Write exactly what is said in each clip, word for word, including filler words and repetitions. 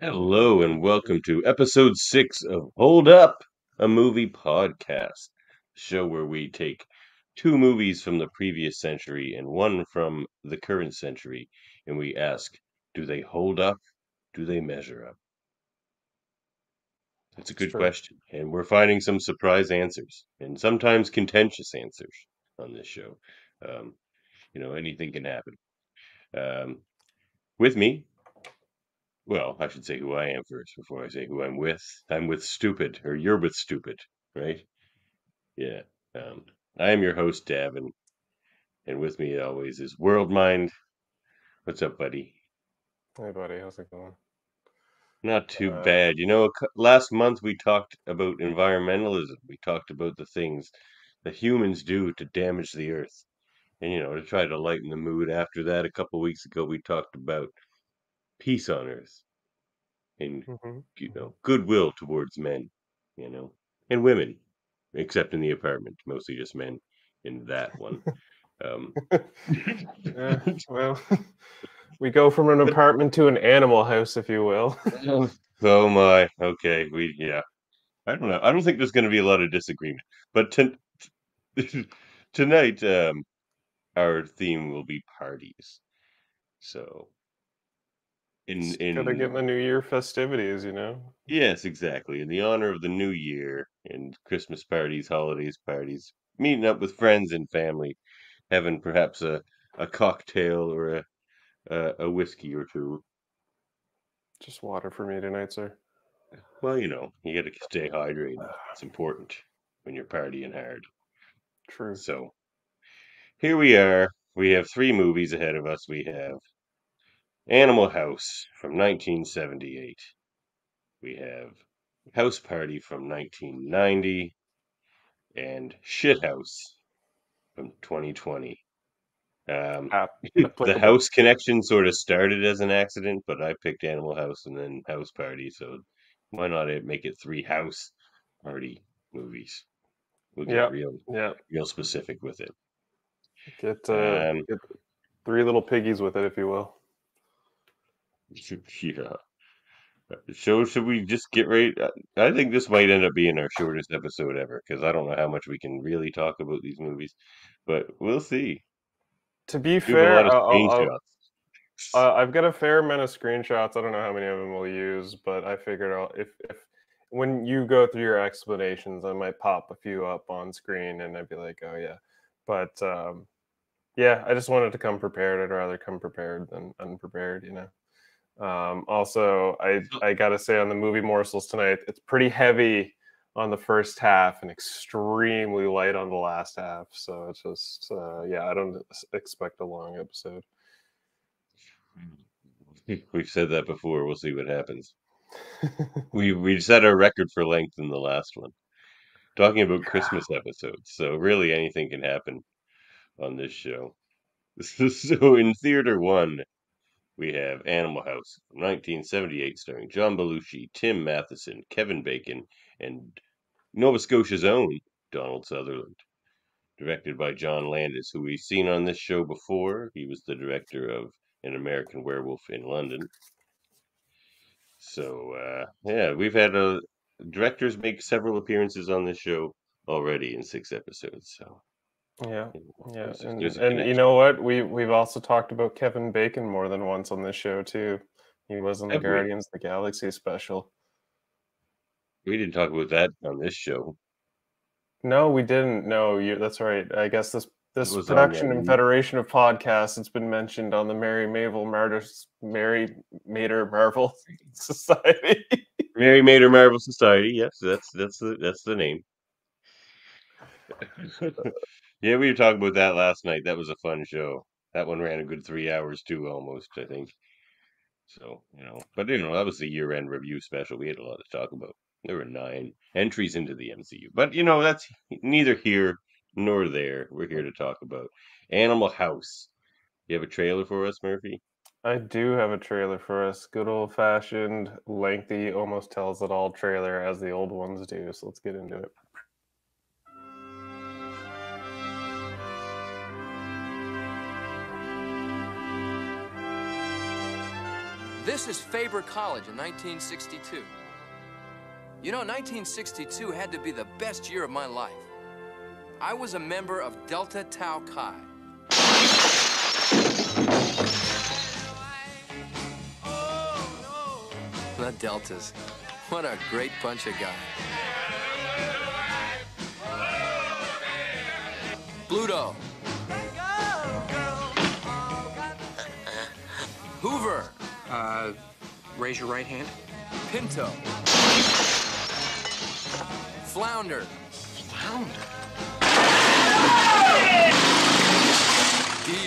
Hello and welcome to episode six of Hold Up, a movie podcast, the show where we take two movies from the previous century and one from the current century, and we ask, do they hold up? Do they measure up? That's a good Sure. question, and we're finding some surprise answers, and sometimes contentious answers on this show. Um, you know, anything can happen. Um, with me... Well, I should say who I am first before I say who I'm with. I'm with Stupid, or you're with Stupid, right? Yeah. Um, I am your host, Davin. And with me always is WorldMind. What's up, buddy? Hey, buddy. How's it going? Not too uh, bad. You know, last month we talked about environmentalism. We talked about the things that humans do to damage the earth. And, you know, to try to lighten the mood. After that, a couple weeks ago, we talked about peace on earth and mm-hmm. you know, goodwill towards men, you know, and women, except in the apartment, mostly just men in that one. Um uh, well, we go from an apartment to an animal house, if you will. Oh my, okay. We yeah I don't know, I don't think there's going to be a lot of disagreement, but t- tonight um our theme will be parties. So In, in, gotta get the New Year festivities, you know? Yes, exactly. In the honor of the New Year and Christmas parties, holidays parties, meeting up with friends and family, having perhaps a, a cocktail or a, a a whiskey or two. Just water for me tonight, sir. Well, you know, you gotta stay hydrated. It's important when you're partying hard. True. So, here we are. We have three movies ahead of us. We have Animal House from nineteen seventy-eight. We have House Party from nineteen ninety. And Shithouse from twenty twenty. Um, uh, the House connection sort of started as an accident, but I picked Animal House and then House Party, so why not make it three House Party movies? We'll get yep, real, yep. real specific with it. Get, uh, um, get three little piggies with it, if you will. Yeah. So should we just get right? I think this might end up being our shortest episode ever, because I don't know how much we can really talk about these movies, but we'll see. To be we fair, uh, uh, uh, I've got a fair amount of screenshots. I don't know how many of them we'll use, but I figured I'll, if, if when you go through your explanations, I might pop a few up on screen, and I'd be like, oh yeah. But um, yeah, I just wanted to come prepared. I'd rather come prepared than unprepared, you know. Um, also, I, I gotta say on the movie morsels tonight, it's pretty heavy on the first half and extremely light on the last half. So it's just, uh, yeah, I don't expect a long episode. We've said that before. We'll see what happens. we we set a record for length in the last one. Talking about Christmas episodes. So really anything can happen on this show. So in theater one, we have Animal House from nineteen seventy-eight, starring John Belushi, Tim Matheson, Kevin Bacon, and Nova Scotia's own Donald Sutherland. Directed by John Landis, who we've seen on this show before. He was the director of An American Werewolf in London. So, uh, yeah, we've had uh, directors make several appearances on this show already in six episodes, so... Yeah, yeah, and, and you know what? We we've also talked about Kevin Bacon more than once on this show too. He was on the Every, Guardians of the Galaxy special. We didn't talk about that on this show. No, we didn't. No, you. That's right. I guess this this production and federation of podcasts. It's been mentioned on the Mary Mavel Marvel Mary Mater Marvel Society. Mary Mater Marvel Society. Yes, that's that's the that's the name. Yeah, we were talking about that last night. That was a fun show. That one ran a good three hours too, almost, I think. So, you know, but you know, that was the year-end review special. We had a lot to talk about. There were nine entries into the M C U. But, you know, that's neither here nor there. We're here to talk about Animal House. You have a trailer for us, Murphy? I do have a trailer for us. Good old-fashioned, lengthy, almost tells it all trailer as the old ones do. So let's get into it. This is Faber College in nineteen sixty-two. You know, nineteen sixty-two had to be the best year of my life. I was a member of Delta Tau Chi. Not Deltas. What a great bunch of guys. Pluto. Hoover. Uh, raise your right hand. Pinto. Flounder. Flounder?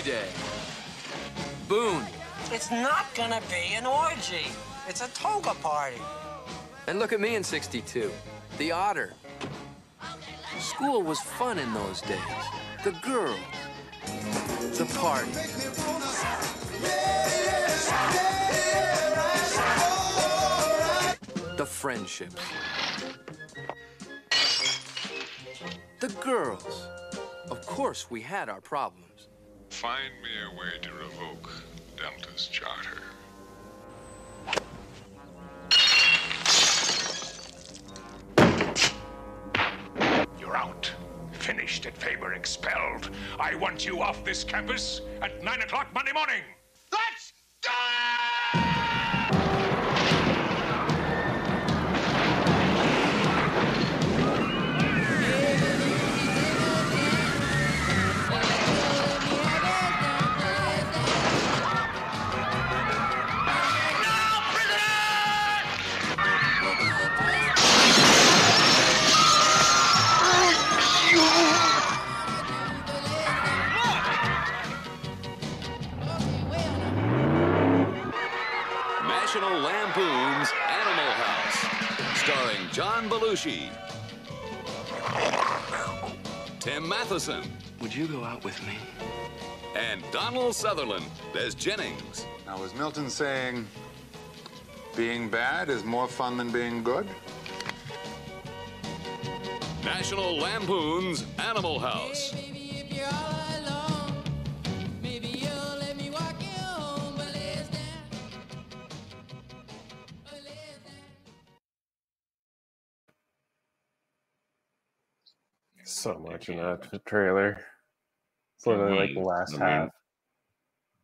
D-Day. Boone. It's not gonna be an orgy. It's a toga party. And look at me in sixty-two. The Otter. School was fun in those days. The girls. The party. The friendships. The girls. Of course, we had our problems. Find me a way to revoke Delta's charter. You're out. Finished at Faber, expelled. I want you off this campus at nine o'clock Monday morning. Let's go! John Belushi, Tim Matheson. Would you go out with me? And Donald Sutherland as Jennings. Now, was Milton saying being bad is more fun than being good? National Lampoon's Animal House. Hey, baby, if you're all alone, maybe you'll let me walk you home, but let's dance. So much in that trailer. It's literally like the last I mean, half.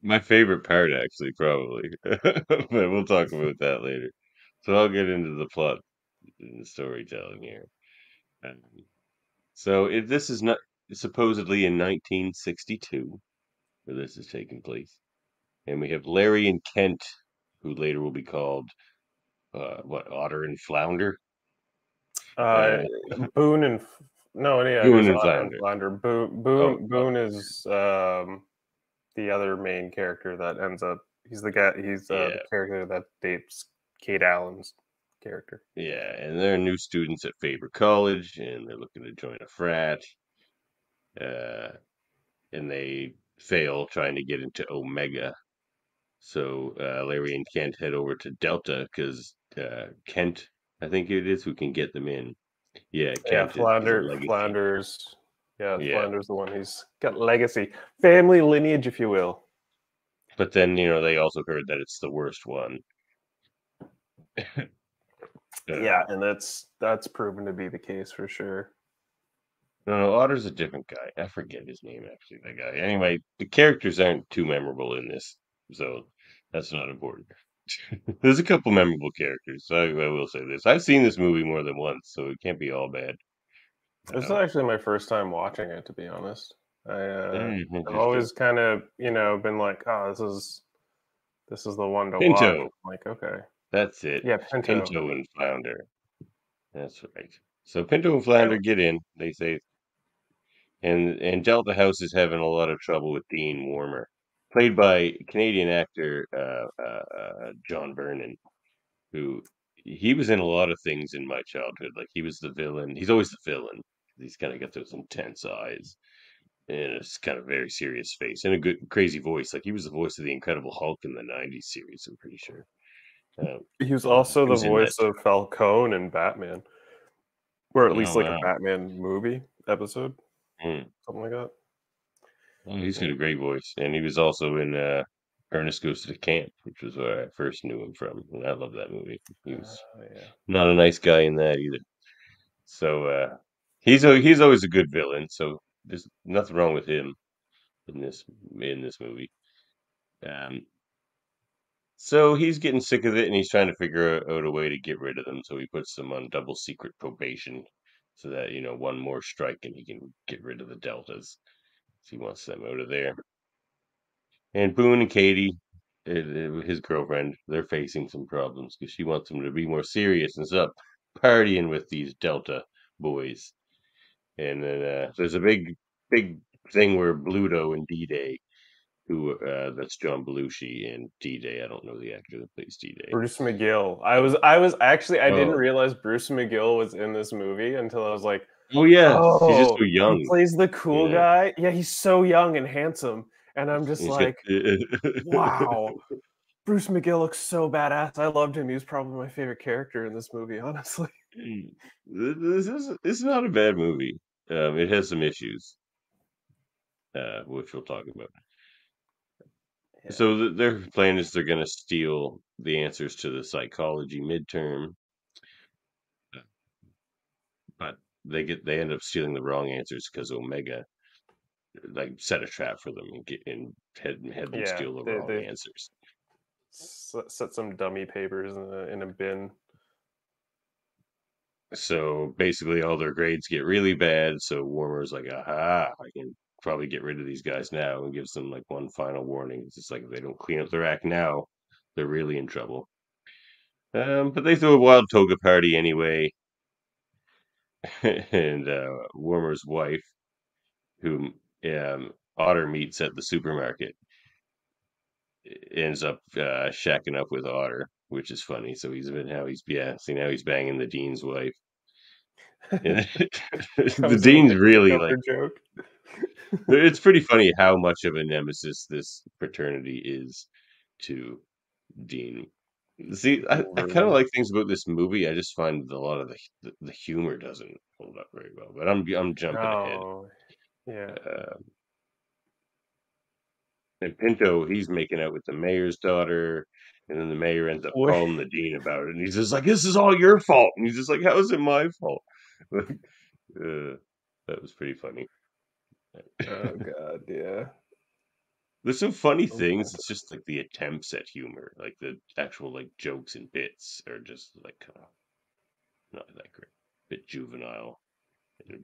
My favorite part, actually, probably. But we'll talk about that later. So I'll get into the plot and the storytelling here. Um, so if this is not supposedly in nineteen sixty-two where this is taking place. And we have Larry and Kent, who later will be called, uh, what, Otter and Flounder? Uh, uh, Boone and... No, yeah, Boone and Flounder. Flounder. Boone, Boone, oh, Boone oh. is um, the other main character that ends up. He's the guy. He's uh, yeah. the character that dates Kate Allen's character. Yeah, and they're new students at Faber College, and they're looking to join a frat. Uh, and they fail trying to get into Omega. So uh, Larry and Kent head over to Delta because uh, Kent, I think it is, who can get them in. Yeah, yeah, Flounder, Flounder's, yeah, yeah, Flounder's the one who's got legacy, family lineage, if you will. But then, you know, they also heard that it's the worst one. uh, yeah, and that's that's proven to be the case for sure. No, no, Otter's a different guy. I forget his name, actually, that guy. Anyway, the characters aren't too memorable in this, so that's not important. There's a couple memorable characters, so I, I will say this. I've seen this movie more than once, so it can't be all bad. It's not actually my first time watching it, to be honest. I, uh, I've always kind of, you know, been like, oh, this is this is the one to Pinto. watch. I'm like, okay. That's it. Yeah, Pinto. Pinto and Flounder. That's right. So Pinto and Flounder get in, they say. And, and Delta House is having a lot of trouble with Dean Warmer, played by Canadian actor uh, uh, John Vernon, who he was in a lot of things in my childhood. Like, he was the villain. He's always the villain. He's kind of got those intense eyes and it's kind of very serious face and a good crazy voice. Like, he was the voice of the Incredible Hulk in the nineties series, I'm pretty sure. Um, he was also he was the voice of Falcone in Batman, or at least oh, like wow. a Batman movie episode, mm. something like that. Oh, he's got a great voice, and he was also in uh, Ernest Goes to the Camp, which was where I first knew him from, and I love that movie. He was oh, yeah. not a nice guy in that either. So uh, he's a, he's always a good villain. So there's nothing wrong with him in this in this movie. Um, so he's getting sick of it, and he's trying to figure out a way to get rid of them. So he puts them on double secret probation, so that you know one more strike, and he can get rid of the Deltas. So he wants them out of there. And Boone and Katie, his girlfriend, they're facing some problems because she wants him to be more serious and stop partying with these Delta boys. And then uh, there's a big, big thing where Bluto and D-Day, who uh, that's John Belushi and D-Day. I don't know the actor that plays D-Day. Bruce McGill. I was, I was actually, I oh. didn't realize Bruce McGill was in this movie until I was like, oh yeah, oh, he's just so young. He plays the cool yeah. guy. Yeah, he's so young and handsome. And I'm just like, wow, Bruce McGill looks so badass. I loved him. He was probably my favorite character in this movie, honestly. This is, this is not a bad movie. Um, it has some issues, uh, which we'll talk about. Yeah. So the, their plan is they're going to steal the answers to the psychology midterm. But they get they end up stealing the wrong answers because Omega like set a trap for them and get in head and head and yeah, steal the they, wrong they answers. Set some dummy papers in a, in a bin. So basically, all their grades get really bad. So Warmer's like, aha, I can probably get rid of these guys now, and gives them like one final warning. It's just like if they don't clean up their act now, they're really in trouble. Um, but they throw a wild toga party anyway, and uh, Warmer's wife, who Um, Otter meets at the supermarket, ends up uh, shacking up with Otter, which is funny. So he's been how he's yeah, see now he's banging the dean's wife. And the dean's really like joke. It's pretty funny how much of a nemesis this fraternity is to Dean. See, I, I kind of like things about this movie. I just find a lot of the the, the humor doesn't hold up very well. But I'm I'm jumping oh. ahead. Yeah. Uh, and Pinto, he's making out with the mayor's daughter, and then the mayor ends up Boy. calling the dean about it, and he's just like, "This is all your fault." And he's just like, "How is it my fault?" uh, that was pretty funny. Oh god, yeah. There's some funny things. It's just like the attempts at humor, like the actual like jokes and bits are just like kind of not that great, a bit juvenile.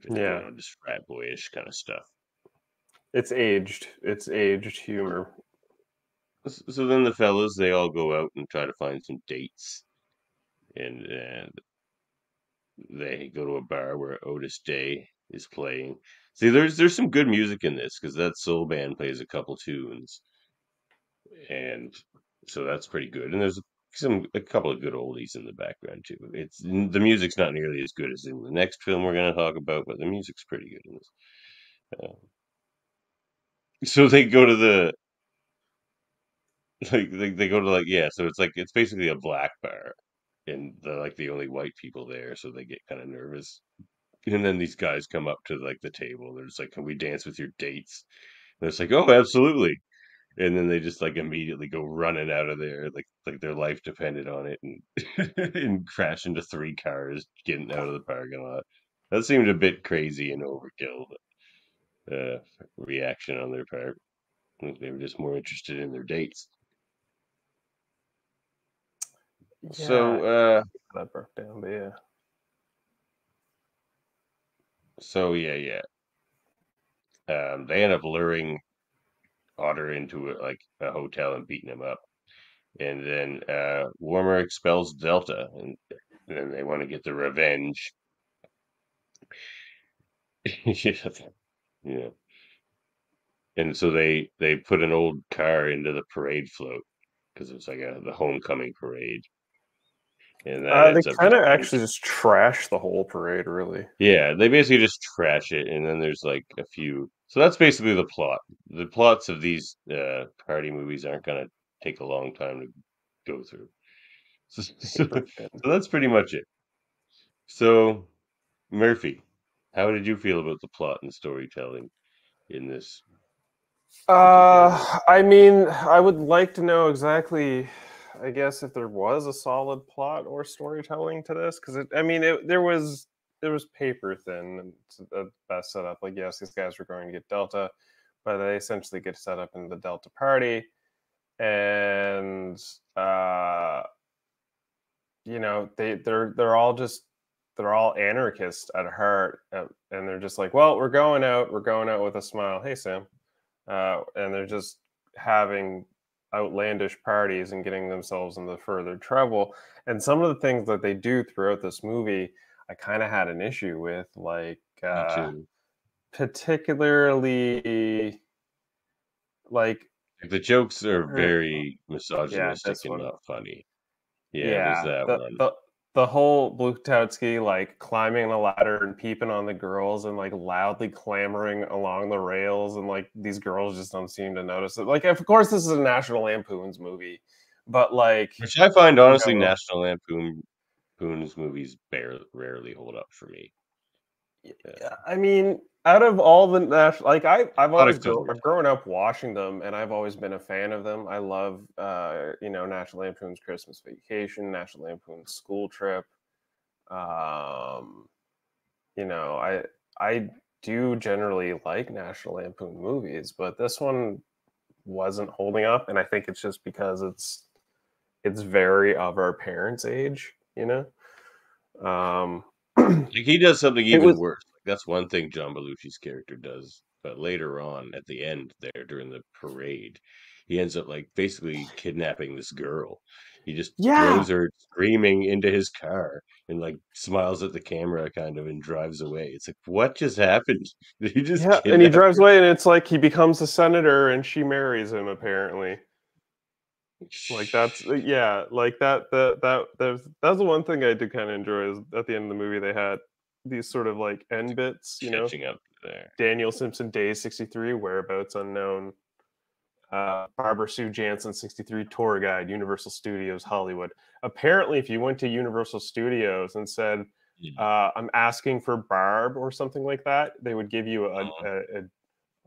Yeah, you know, just frat boyish kind of stuff. It's aged. It's aged humor. So then the fellas, they all go out and try to find some dates, and uh, they go to a bar where Otis Day is playing. See, there's there's some good music in this because that soul band plays a couple tunes, and so that's pretty good. And there's some a couple of good oldies in the background too. It's the music's not nearly as good as in the next film we're going to talk about, but the music's pretty good in this. Uh, so they go to the like they, they go to like yeah. So it's like it's basically a black bar, and they're like the only white people there, so they get kind of nervous. And then these guys come up to like the table. They're just like, "Can we dance with your dates?" And it's like, "Oh, absolutely." And then they just like immediately go running out of there, like like their life depended on it, and and crash into three cars getting out of the parking lot. That seemed a bit crazy and overkill, but, uh, reaction on their part. I think they were just more interested in their dates. Yeah, so uh, that broke down, but yeah. So yeah, yeah. Um, they end up luring Otter into a, like a hotel and beating him up, and then uh, Warmer expels Delta, and then they want to get the revenge. Yeah, and so they they put an old car into the parade float because it's like a, the homecoming parade, and that uh, they kind of actually just trash the whole parade, really. Yeah, they basically just trash it, and then there's like a few. So that's basically the plot. The plots of these uh, party movies aren't going to take a long time to go through. So, so, so that's pretty much it. So, Murphy, how did you feel about the plot and storytelling in this Uh, I mean, I would like to know exactly, I guess, if there was a solid plot or storytelling to this, because I mean, it, there was there was paper thin the best setup. Like, yes, these guys were going to get Delta, but they essentially get set up in the Delta party, and uh, you know, they they're they're all just they're all anarchists at heart, and they're just like, well, we're going out, we're going out with a smile. Hey, Sam. Uh, and they're just having outlandish parties and getting themselves into further trouble. And some of the things that they do throughout this movie, I kind of had an issue with, like uh, particularly like the jokes are very misogynistic yeah, and not funny. Yeah, yeah there's that the, one. The, The whole Blutowski like climbing the ladder and peeping on the girls and like loudly clamoring along the rails, and like these girls just don't seem to notice it. Like, of course, this is a National Lampoon's movie, but like, which I find honestly, you know, National Lampoon, Lampoon's movies barely, rarely hold up for me. Yeah, I mean, out of all the national, like I, I've always grown, I've grown up watching them, and I've always been a fan of them. I love, uh, you know, National Lampoon's Christmas Vacation, National Lampoon's School Trip. Um, you know, I I do generally like National Lampoon movies, but this one wasn't holding up, and I think it's just because it's it's very of our parents' age, you know. Um. Like, he does something even was, worse. Like, that's one thing John Belushi's character does. But later on, at the end there, during the parade, he ends up like basically kidnapping this girl. He just yeah. throws her screaming into his car and like smiles at the camera kind of and drives away. It's like, what just happened? He just yeah, and he drives her away, and it's like he becomes a senator and she marries him apparently. Like that's yeah, like that that that that's that's the one thing I did kind of enjoy, is at the end of the movie they had these sort of like end bits, you catching know, up there. Daniel Simpson, Day sixty-three, whereabouts unknown. Uh, Barbara Sue Jansen, sixty-three, tour guide, Universal Studios, Hollywood. Apparently, if you went to Universal Studios and said, mm-hmm. uh, "I'm asking for Barb" or something like that, they would give you a, oh. a, a,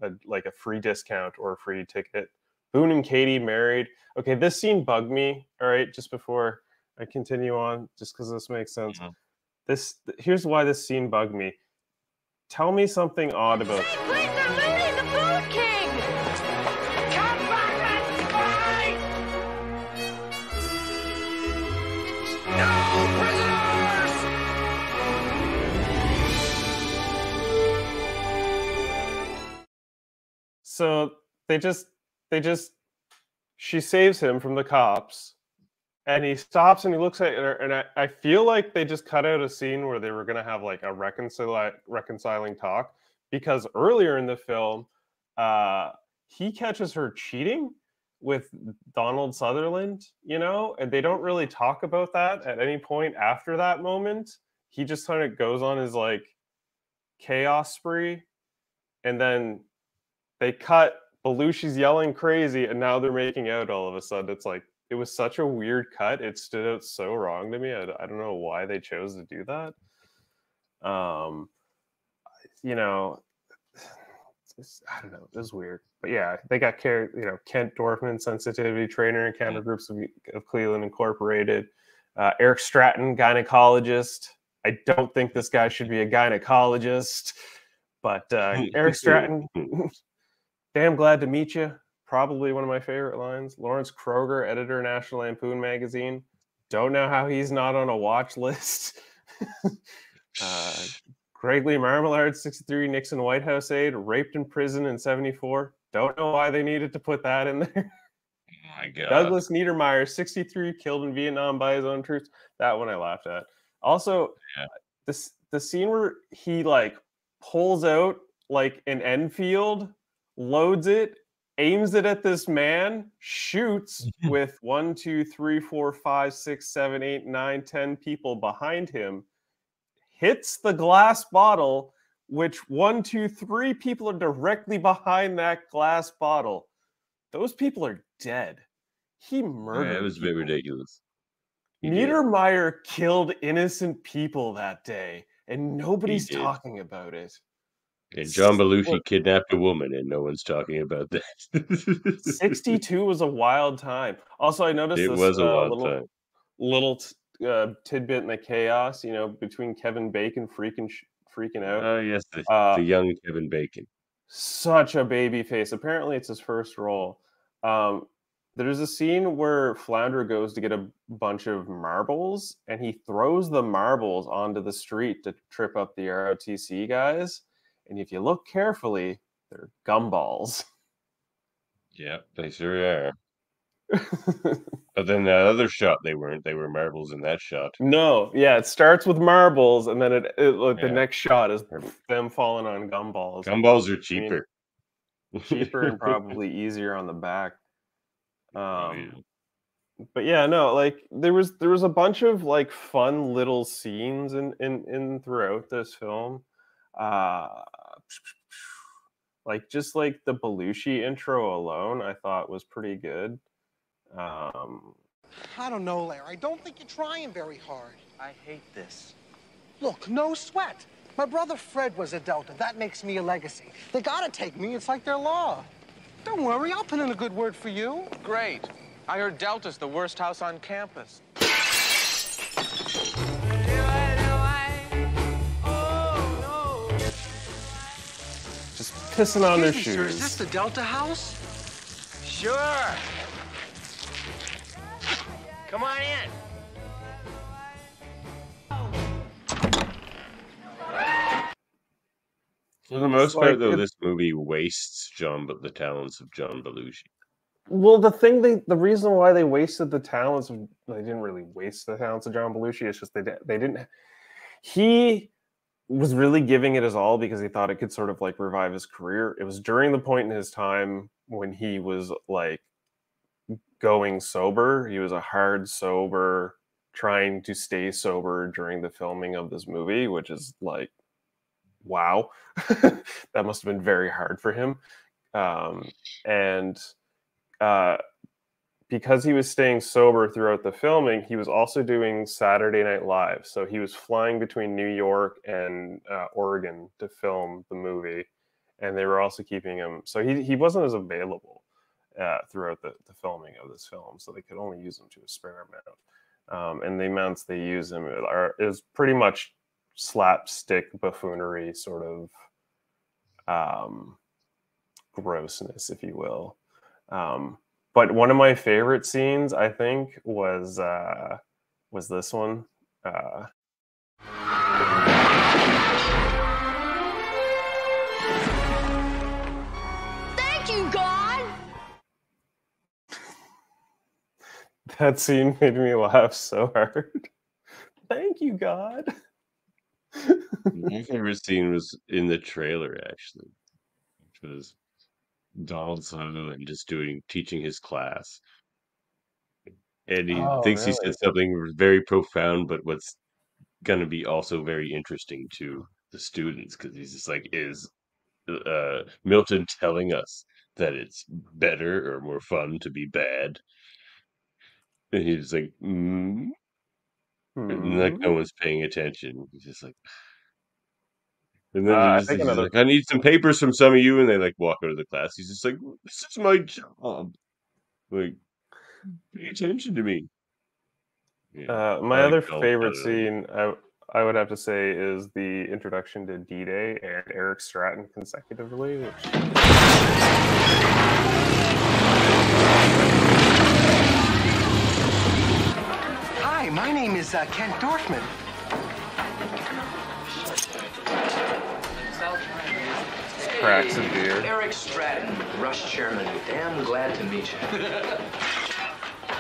a like a free discount or a free ticket. Boone and Katie married. Okay, this scene bugged me. All right, just before I continue on, just because this makes sense. Mm-hmm. This here's why this scene bugged me. Tell me something odd about. This place that Lenny the Food King. Come back and fight. No prisoners. So they just. They just, she saves him from the cops, and he stops and he looks at her, and I, I feel like they just cut out a scene where they were going to have like a reconcil reconciling talk, because earlier in the film, uh, he catches her cheating with Donald Sutherland, you know, and they don't really talk about that at any point after that moment. He just kind of goes on his like chaos spree, and then they cut. Belushi's yelling crazy, and now they're making out all of a sudden. It's like, it was such a weird cut. It stood out so wrong to me. I, I don't know why they chose to do that. Um, you know, just, I don't know. It was weird. But yeah, they got, care, you know, Kent Dorfman, sensitivity trainer and counter groups of, of Cleveland Incorporated. Uh, Eric Stratton, gynecologist. I don't think this guy should be a gynecologist, but uh, Eric Stratton... Damn glad to meet you. Probably one of my favorite lines. Lawrence Kroger, editor, National Lampoon magazine. Don't know how he's not on a watch list. uh, Greg Lee Marmalard, sixty-three, Nixon White House aide, raped in prison in seventy-four. Don't know why they needed to put that in there. Oh my God. Douglas Niedermeyer, sixty-three, killed in Vietnam by his own troops. That one I laughed at. Also, yeah. this the scene where he like pulls out like an Enfield. Loads it, aims it at this man, shoots with one, two, three, four, five, six, seven, eight, nine, ten people behind him, hits the glass bottle, which one, two, three people are directly behind that glass bottle. Those people are dead. He murdered. Yeah, it was a bit ridiculous. Niedermeyer killed innocent people that day, and nobody's talking about it. And John Belushi kidnapped a woman, and no one's talking about that. sixty-two was a wild time. Also, I noticed it this, was a uh, wild little, time. little uh, tidbit in the chaos, you know, between Kevin Bacon freaking freaking out. Oh, yes, the, uh, the young Kevin Bacon. Such a baby face. Apparently, it's his first role. Um, there's a scene where Flounder goes to get a bunch of marbles, and he throws the marbles onto the street to trip up the R O T C guys. And if you look carefully, they're gumballs. Yeah, they sure are. But then that other shot, they weren't. They were marbles in that shot. No, yeah, it starts with marbles, and then it, it like yeah. the next shot is them falling on gumballs. Gumballs are cheaper. I mean, cheaper and probably easier on the back. Um, oh, yeah. But yeah, no, like there was there was a bunch of like fun little scenes in in, in throughout this film. Uh, like just like the Belushi intro alone, I thought was pretty good. Um, I don't know, Larry. I don't think you're trying very hard. I hate this. Look, no sweat. My brother Fred was a Delta. That makes me a legacy. They gotta take me. It's like their law. Don't worry. I'll put in a good word for you. Great. I heard Delta's the worst house on campus. Pissing on Excuse their me, shoes. Sir, is this the Delta house? Sure. Come on in. For the most like part, though, it, this movie wastes John, but the talents of John Belushi. Well, the thing they, the reason why they wasted the talents of, they didn't really waste the talents of John Belushi. It's just they they didn't. He. was really giving it his all because he thought it could sort of like revive his career. It was during the point in his time when he was like going sober. He was a hard sober, trying to stay sober during the filming of this movie, which is like, wow, that must've been very hard for him. Um, and uh, because he was staying sober throughout the filming, he was also doing Saturday Night Live. So he was flying between New York and uh, Oregon to film the movie. And they were also keeping him. So he, he wasn't as available uh, throughout the, the filming of this film. So they could only use him to a spare amount. Um, and the amounts they use him are, is pretty much slapstick buffoonery sort of um, grossness, if you will. Um, But one of my favorite scenes, I think, was uh, was this one. Uh... Thank you, God! That scene made me laugh so hard. Thank you, God! My favorite scene was in the trailer, actually. Which was... Donald Sutherland just doing teaching his class, and he oh, thinks really? he said something very profound, but what's going to be also very interesting to the students, because he's just like, is uh, Milton telling us that it's better or more fun to be bad? And he's like, mm. hmm. and like no one's paying attention. He's just like. And then uh, he's, I he's another... like, I need some papers from some of you. And they like walk out of the class. He's just like, this is my job. Like, pay attention to me. Yeah. Uh, my I other favorite scene, I, I would have to say, is the introduction to D-Day and Eric Stratton consecutively. Which... Hi, my name is uh, Kent Dorfman. Cracks of beer. Eric Stratton, Rush chairman. Damn glad to meet you.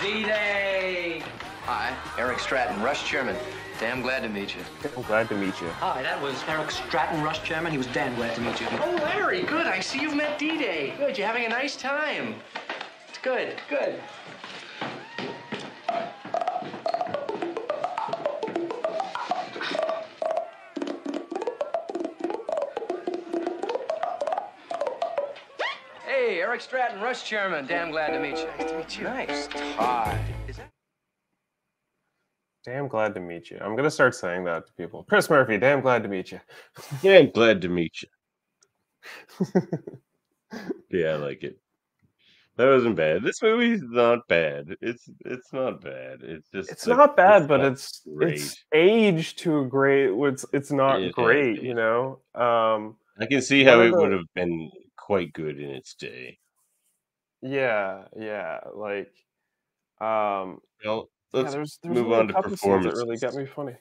D-Day! Hi, Eric Stratton, Rush chairman. Damn glad to meet you. Damn glad to meet you. Hi, that was Eric Stratton, Rush chairman. He was damn glad to meet you. Oh, Larry, good. I see you've met D-Day. Good, you're having a nice time. It's good, good. Eric Stratton, Rush chairman. Damn glad to meet you. Nice to meet you. Nice tie. Is that... Damn glad to meet you. I'm going to start saying that to people. Chris Murphy, damn glad to meet you. Damn glad to meet you. Yeah, I like it. That wasn't bad. This movie's not bad. It's it's not bad. It's just It's like, not bad, it's but not it's great. It's aged to a great. It's it's not It- great, it- you know. Um, I can see how one of it would the have been quite good in its day. yeah yeah like um Well, yeah, let's there's there's move only a on to couple scenes that really got performances. me funny.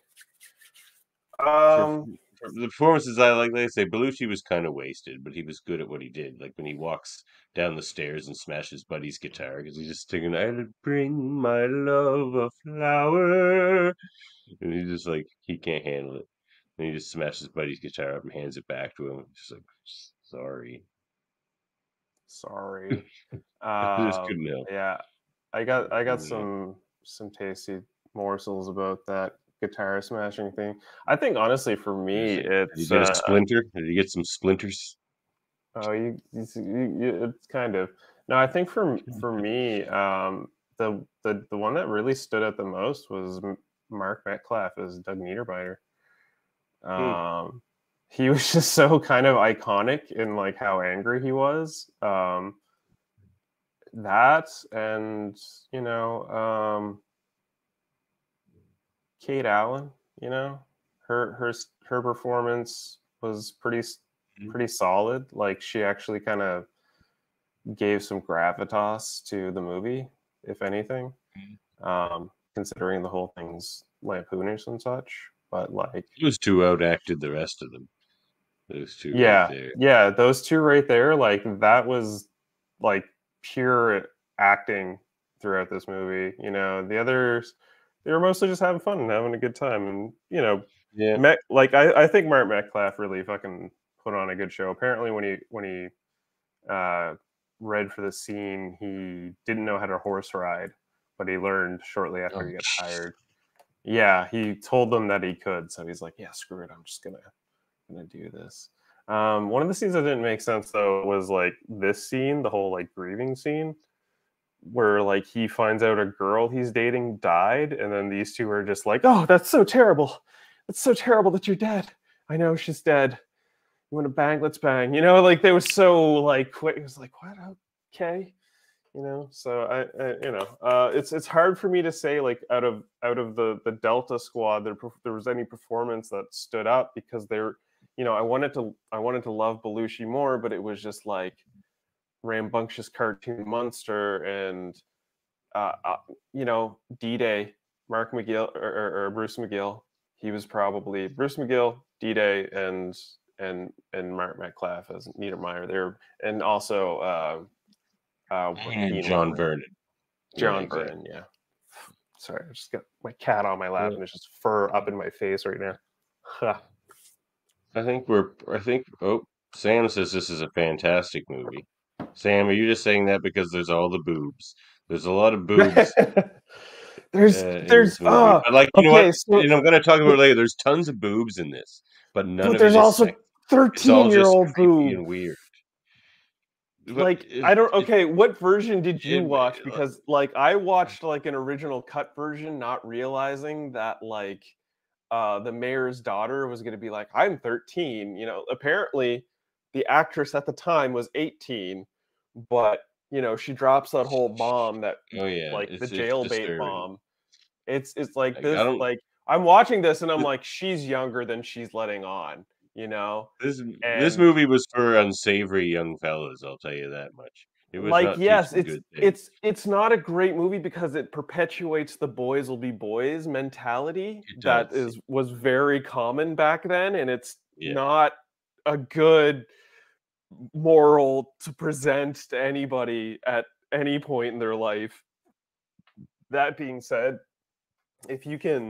For, Um, for the performances, I like, like I say, Belushi was kind of wasted, but he was good at what he did. Like when he walks down the stairs and smashes Buddy's guitar because he's just thinking, "I'll bring my love a flower," and he just like he can't handle it, and he just smashes Buddy's guitar up and hands it back to him. Just like, sorry, Sorry. I just Um, couldn't help. yeah, I got I got Couldn't help. some some tasty morsels about that guitar smashing thing. I think honestly for me, Did you it's get a uh, splinter? Did you get some splinters? oh you, you, s- you, you it's kind of no. I think for m- for me, um, the the the one that really stood out the most was M- Mark Metcalf as Doug Niederbeiner. Hmm. um He was just so kind of iconic in like how angry he was, um that and you know um Kate Allen, you know her her s- her performance was pretty s- pretty solid. Like she actually kind of gave some gravitas to the movie, if anything, um considering the whole thing's lampoonish and such. But like Those two outacted the rest of them. Those two right Yeah, there. yeah, those two right there, like that was like pure acting throughout this movie. You know, the others, they were mostly just having fun and having a good time. And you know, Yeah. Met, like I, I think Mark Metcalf really fucking put on a good show. Apparently, when he when he uh, read for the scene, he didn't know how to horse ride, but he learned shortly after Oh, he got jeez. hired. Yeah, he told them that he could, so he's like, "Yeah, screw it, I'm just gonna." gonna do this. Um, one of the scenes that didn't make sense though was like this scene, the whole like grieving scene, where like he finds out a girl he's dating died, and then these two are just like, "Oh, that's so terrible! It's so terrible that you're dead. I know she's dead. You want to bang? Let's bang." You know, like they were so like quick. It was like, "What? Okay." You know, so I, I you know, uh, it's it's hard for me to say like out of out of the the Delta squad there perf- there was any performance that stood up because they're you know I wanted to I wanted to love Belushi more, but it was just like rambunctious cartoon monster and uh, uh you know D Day Mark McGill or, or, or Bruce McGill. He was probably Bruce McGill, D Day, and and and Mark Metcalf as Niedermeyer there, and also. Uh, uh, what And Dean John Levin, Vernon. Yeah, John exactly. Vernon. Yeah, sorry, I just got my cat on my lap Yeah. and it's just fur up in my face right now. Huh. I think we're. I think. Oh, Sam says this is a fantastic movie. Sam, are you just saying that because there's all the boobs? There's a lot of boobs uh, there's in there's this movie. uh But like, you know what? okay so And I'm going to talk about it but, later. There's tons of boobs in this, but none but of it there's is also sex. It's all thirteen year just old creepy boob. and weird. But Like it, I don't it, okay, what version did you it, watch? Because like I watched like an original cut version, not realizing that like uh the mayor's daughter was going to be like, "I'm thirteen," you know. Apparently the actress at the time was eighteen, but you know, she drops that whole bomb that oh yeah, like the it's it's jailbait disturbing. bomb. It's it's like Like I this don't. like I'm watching this and I'm like, she's younger than she's letting on, you know? This this And movie was for unsavory young fellas, I'll tell you that much. It was like not yes teaching it's good things. it's it's not a great movie because it perpetuates the "boys will be boys" mentality It that does. is was very common back then, and it's Yeah. not a good moral to present to anybody at any point in their life. That being said, if you can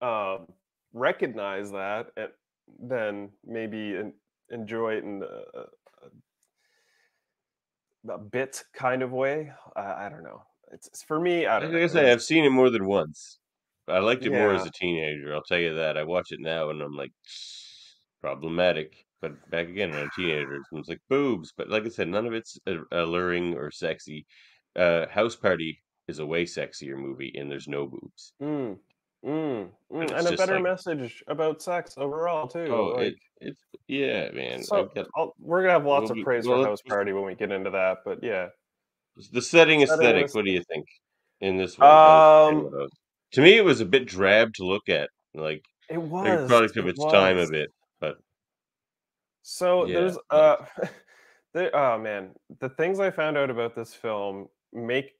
um, recognize that, and then maybe en- enjoy it in a, a a bit kind of way. Uh, I don't know. It's, it's for me. I Like don't know. I It say, I've was seen it more than once. I liked it more as yeah, a teenager, I'll tell you that. I watch it now and I'm like, problematic. But back again, when I'm a teenager, it's like boobs. But like I said, none of it's a- alluring or sexy. Uh, House Party is a way sexier movie, and there's no boobs. mm, Mm, mm, and and a better like, message about sex overall too. Oh, like, it, it's yeah, man. So got, I'll, we're gonna have lots we'll, of praise we'll, for House Party when we get into that, but yeah, the setting the aesthetic. Setting what do you think in this one? Um, was, to me, it was a bit drab to look at. Like it was like a product of it its was. time a bit, but so yeah, there's uh, there, oh man, the things I found out about this film make.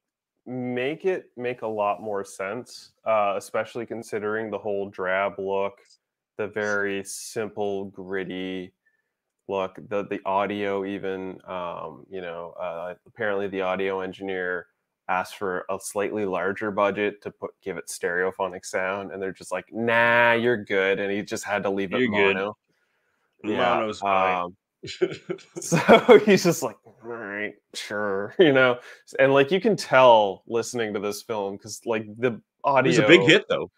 make it make a lot more sense, uh, especially considering the whole drab look, the very simple, gritty look, the the audio even, um, you know, uh, apparently the audio engineer asked for a slightly larger budget to put give it stereophonic sound, and they're just like, nah, you're good, and he just had to leave it you're mono. Good. Yeah. Mono's fine. Um, so he's just like, all right, sure, you know, and like you can tell listening to this film because like the audio was a big hit though.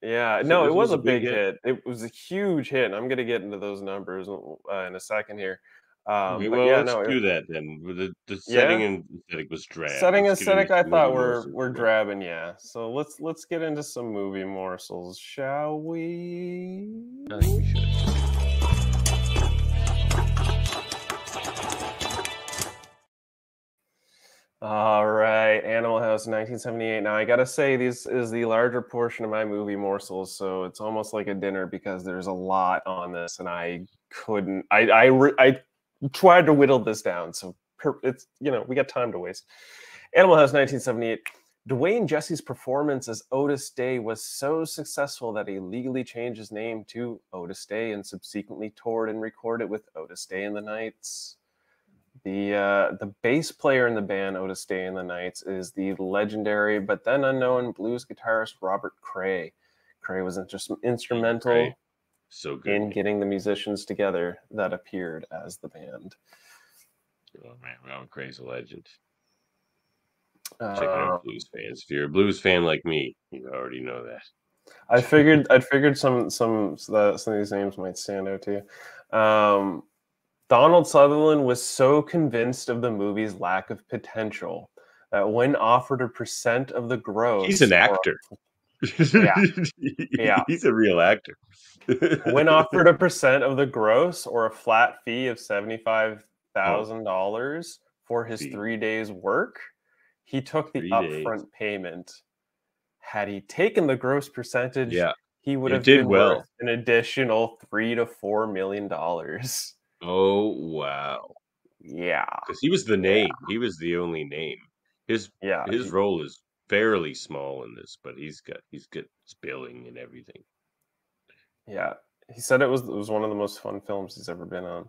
Yeah, no, it was a big hit. It was a huge hit, and I'm gonna get into those numbers uh, in a second here. Um, we will yeah, let's no, do it, that then. The, the setting yeah. and aesthetic was drab. Setting and aesthetic, I thought were were drabbing, yeah. So let's let's get into some movie morsels, shall we? I think we should. All right, Animal House, nineteen seventy-eight. Now I gotta say, this is the larger portion of my movie morsels, so it's almost like a dinner because there's a lot on this, and I couldn't. I I, re, I tried to whittle this down, so per, it's you know we got time to waste. Animal House, nineteen seventy-eight. Dwayne Jesse's performance as Otis Day was so successful that he legally changed his name to Otis Day and subsequently toured and recorded with Otis Day and the Nights. The uh, the bass player in the band Otis Day and the Nights is the legendary but then unknown blues guitarist Robert Cray. Cray was just instrumental Cray. So good. in getting the musicians together that appeared as the band. Oh man, Robert Cray's a legend. Uh, Check out blues fans. If you're a blues fan like me, you already know that. I figured I figured some some uh, some of these names might stand out to you. Um, Donald Sutherland was so convinced of the movie's lack of potential that when offered a percent of the gross... He's an actor. Or, yeah. yeah. He's a real actor. When offered a percent of the gross or a flat fee of seventy-five thousand dollars for his fee. three days' work, he took the three upfront days. payment. Had he taken the gross percentage, yeah. he would it have did been well. worth an additional three to four million dollars. Oh wow! Yeah, because he was the name. Yeah. He was the only name. His yeah. his role is fairly small in this, but he's got he's got billing and everything. Yeah, he said it was it was one of the most fun films he's ever been on.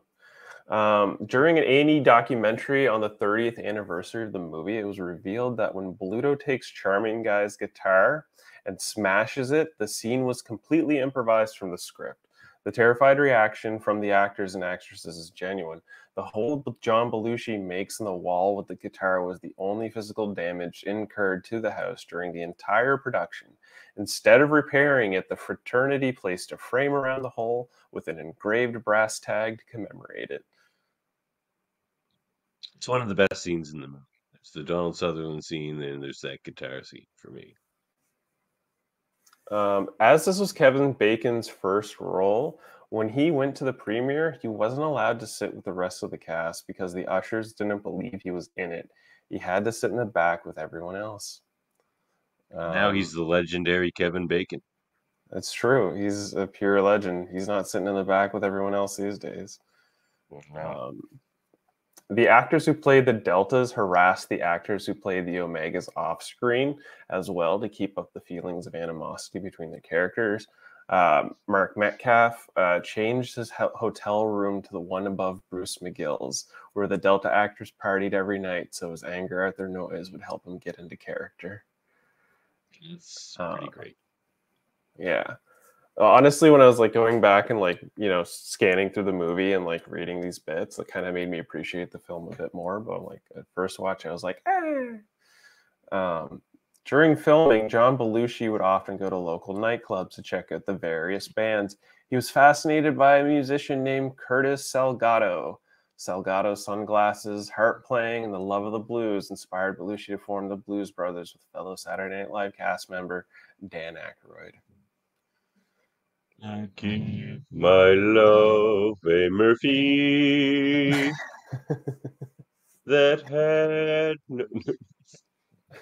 Um, during an A and E documentary on the thirtieth anniversary of the movie, it was revealed that when Bluto takes Charming Guy's guitar and smashes it, the scene was completely improvised from the script. The terrified reaction from the actors and actresses is genuine. The hole John Belushi makes in the wall with the guitar was the only physical damage incurred to the house during the entire production. Instead of repairing it, the fraternity placed a frame around the hole with an engraved brass tag to commemorate it. It's one of the best scenes in the movie. It's the Donald Sutherland scene, and there's that guitar scene for me. Um, as this was Kevin Bacon's first role, when he went to the premiere, he wasn't allowed to sit with the rest of the cast because the ushers didn't believe he was in it. He had to sit in the back with everyone else. Um, now he's the legendary Kevin Bacon. That's true. He's a pure legend. He's not sitting in the back with everyone else these days. Wow. Um, the actors who played the Deltas harassed the actors who played the Omegas off-screen as well to keep up the feelings of animosity between the characters. Um, Mark Metcalf uh, changed his ho hotel room to the one above Bruce McGill's, where the Delta actors partied every night, so his anger at their noise would help him get into character. It's pretty um, great. Yeah. Honestly, when I was like going back and like, you know, scanning through the movie and like reading these bits, it kind of made me appreciate the film a bit more. But like at first watch, I was like, ah. Um, during filming, John Belushi would often go to local nightclubs to check out the various bands. He was fascinated by a musician named Curtis Salgado. Salgado's sunglasses, harp playing, and the love of the blues inspired Belushi to form the Blues Brothers with fellow Saturday Night Live cast member Dan Aykroyd. I give my love a Murphy that had no,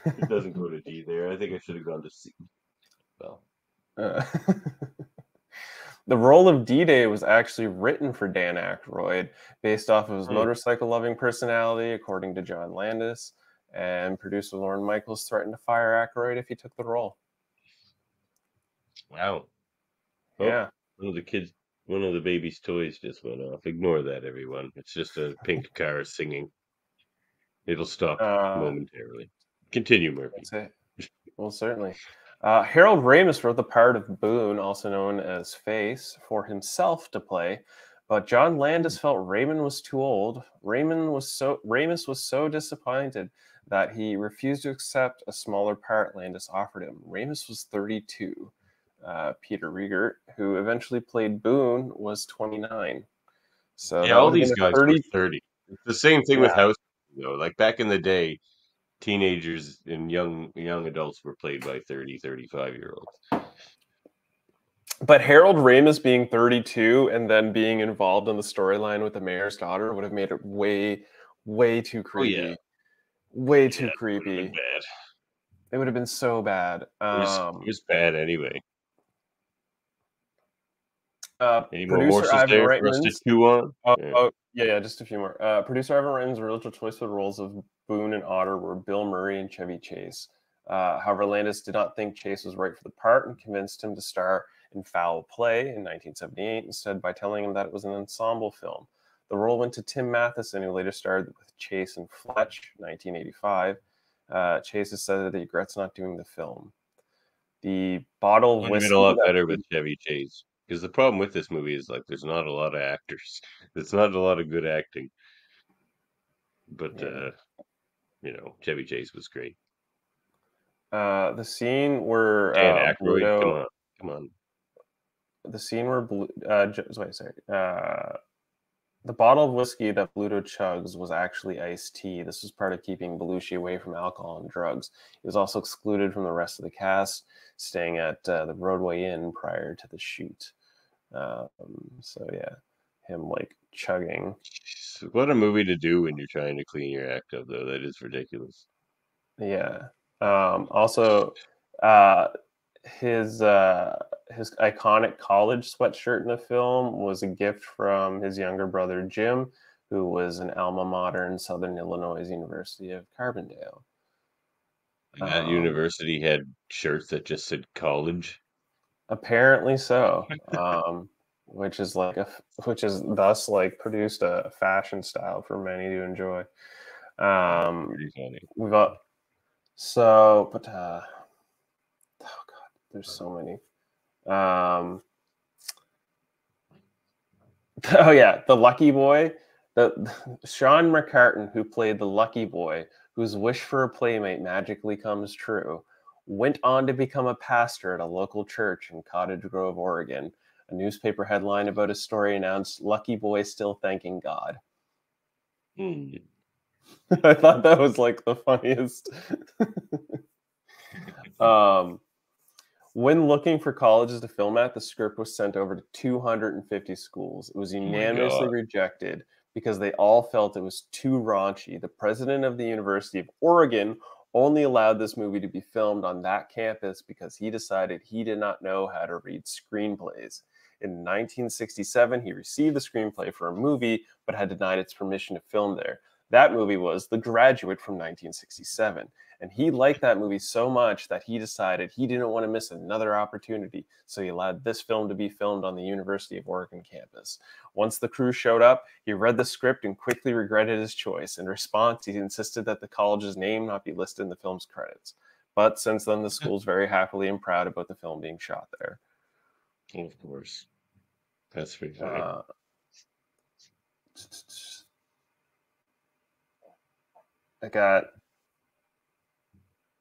it doesn't go to D there. I think I should have gone to C. Well, uh, the role of D-Day was actually written for Dan Aykroyd based off of his mm. motorcycle-loving personality, according to John Landis, and producer Lorne Michaels threatened to fire Aykroyd if he took the role. Wow. Oh, yeah. One of the kids, one of the baby's toys just went off. Ignore that, everyone. It's just a pink car singing. It'll stop uh, momentarily. Continue, Murphy. That's it. Well, certainly. Uh, Harold Ramis wrote the part of Boone, also known as Face, for himself to play, but John Landis felt Raymond was too old. Raymond was so Ramis was so disappointed that he refused to accept a smaller part Landis offered him. Ramis was thirty-two. Uh, Peter Riegert, who eventually played Boone, was twenty-nine. So yeah, all these guys were thirty. It's the same thing yeah. with House Party, though. Like back in the day, teenagers and young young adults were played by thirty, thirty-five-year-olds. But Harold Ramis being thirty-two and then being involved in the storyline with the mayor's daughter would have made it way, way too creepy. Oh, yeah. Way too yeah, creepy. It would have been bad. It would have been so bad. Um, it, was, it was bad anyway. Uh, Any more horses there for us to chew on? Oh, yeah. Oh, yeah, yeah, just a few more. Uh, producer Ivan Reitman's original choice for the roles of Boone and Otter were Bill Murray and Chevy Chase. Uh, however, Landis did not think Chase was right for the part and convinced him to star in Foul Play in nineteen seventy-eight instead by telling him that it was an ensemble film. The role went to Tim Matheson, who later starred with Chase in Fletch, nineteen eighty-five. Uh, Chase has said that he regrets not doing the film. The bottle of whiskey. It would have been a lot better with Chevy Chase. Because the problem with this movie is, like, there's not a lot of actors. There's not a lot of good acting. But, yeah. uh, you know, Chevy Chase was great. Uh, the scene where... Dan uh, Aykroyd, Bluto, come on, come on. The scene where... Blu uh, wait, sorry. Uh, the bottle of whiskey that Bluto chugs was actually iced tea. This was part of keeping Belushi away from alcohol and drugs. He was also excluded from the rest of the cast, staying at uh, the Roadway Inn prior to the shoot. Um, so yeah, him like chugging. What a movie to do when you're trying to clean your act up, though. That is ridiculous. Yeah. Um, also, uh, his uh, his iconic college sweatshirt in the film was a gift from his younger brother Jim, who was an alma mater in Southern Illinois University of Carbondale. And that um, university had shirts that just said college. Apparently so, um, which is like a, which is thus like produced a fashion style for many to enjoy. Um, we've got so, but uh, oh god, there's so many. Um, oh yeah, the Lucky Boy, the, the Sean McCartan, who played the Lucky Boy, whose wish for a playmate magically comes true, went on to become a pastor at a local church in Cottage Grove, Oregon. A newspaper headline about his story announced, "Lucky Boy Still Thanking God." Mm. I thought that was like the funniest. um, when looking for colleges to film at, the script was sent over to two hundred fifty schools. It was unanimously oh rejected because they all felt it was too raunchy. The president of the University of Oregon only allowed this movie to be filmed on that campus because he decided he did not know how to read screenplays. In nineteen sixty-seven, he received the screenplay for a movie, but had denied its permission to film there. That movie was The Graduate from nineteen sixty-seven. And he liked that movie so much that he decided he didn't want to miss another opportunity, so he allowed this film to be filmed on the University of Oregon campus. Once the crew showed up, he read the script and quickly regretted his choice. In response, he insisted that the college's name not be listed in the film's credits. But since then, the school's very happily and proud about the film being shot there. Of course. That's pretty funny. Uh, I got...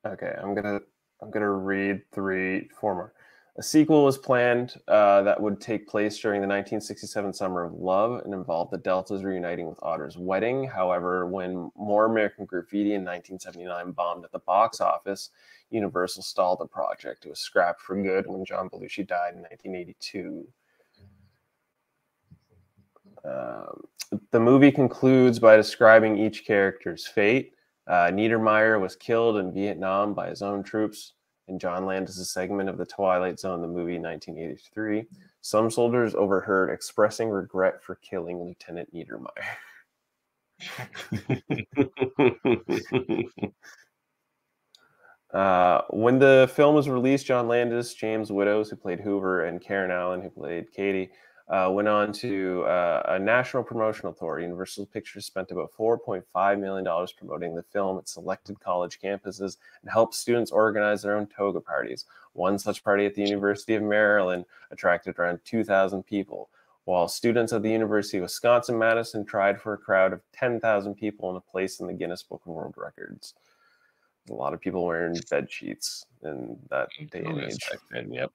Okay, I'm gonna I'm gonna read three, four more. A sequel was planned uh, that would take place during the nineteen sixty-seven Summer of Love and involved the Deltas reuniting with Otter's Wedding. However, when More American Graffiti in nineteen seventy-nine bombed at the box office, Universal stalled the project. It was scrapped for good when John Belushi died in nineteen eighty-two. Um, the movie concludes by describing each character's fate. Uh, Niedermeyer was killed in Vietnam by his own troops. In John Landis' segment of The Twilight Zone, the movie nineteen eighty-three, some soldiers overheard expressing regret for killing Lieutenant Niedermeyer. uh, when the film was released, John Landis, James Widows, who played Hoover, and Karen Allen, who played Katie, uh, went on to uh, a national promotional tour. Universal Pictures spent about four point five million dollars promoting the film at selected college campuses and helped students organize their own toga parties. One such party at the University of Maryland attracted around two thousand people, while students at the University of Wisconsin-Madison tried for a crowd of ten thousand people in a place in the Guinness Book of World Records. A lot of people wearing bed sheets in that day and age. Yep.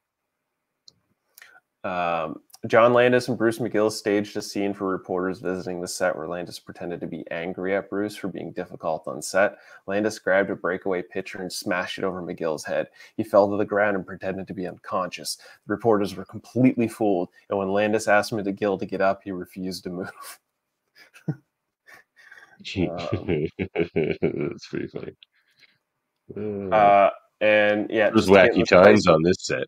Um, John Landis and Bruce McGill staged a scene for reporters visiting the set where Landis pretended to be angry at Bruce for being difficult on set. Landis grabbed a breakaway pitcher and smashed it over McGill's head. He fell to the ground and pretended to be unconscious. The reporters were completely fooled, and when Landis asked McGill to get up, he refused to move. um, That's pretty funny. Uh, and yeah, there's wacky times on this set.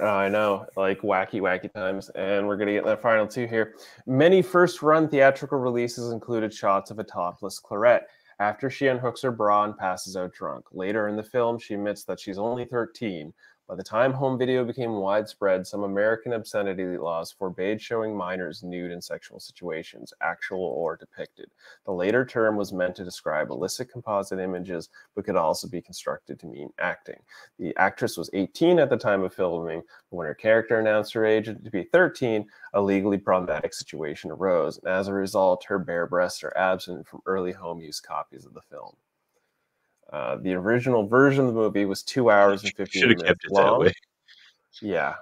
Oh, I know, like wacky, wacky times. And we're going to get that final two here. Many first-run theatrical releases included shots of a topless Clarette after she unhooks her bra and passes out drunk. Later in the film, she admits that she's only thirteen. By the time home video became widespread, some American obscenity laws forbade showing minors nude in sexual situations, actual or depicted. The later term was meant to describe illicit composite images, but could also be constructed to mean acting. The actress was eighteen at the time of filming, but when her character announced her age to be thirteen, a legally problematic situation arose, and as a result, her bare breasts are absent from early home use copies of the film. Uh, the original version of the movie was two hours and fifty-eight minutes long. Should have kept it that way. Yeah.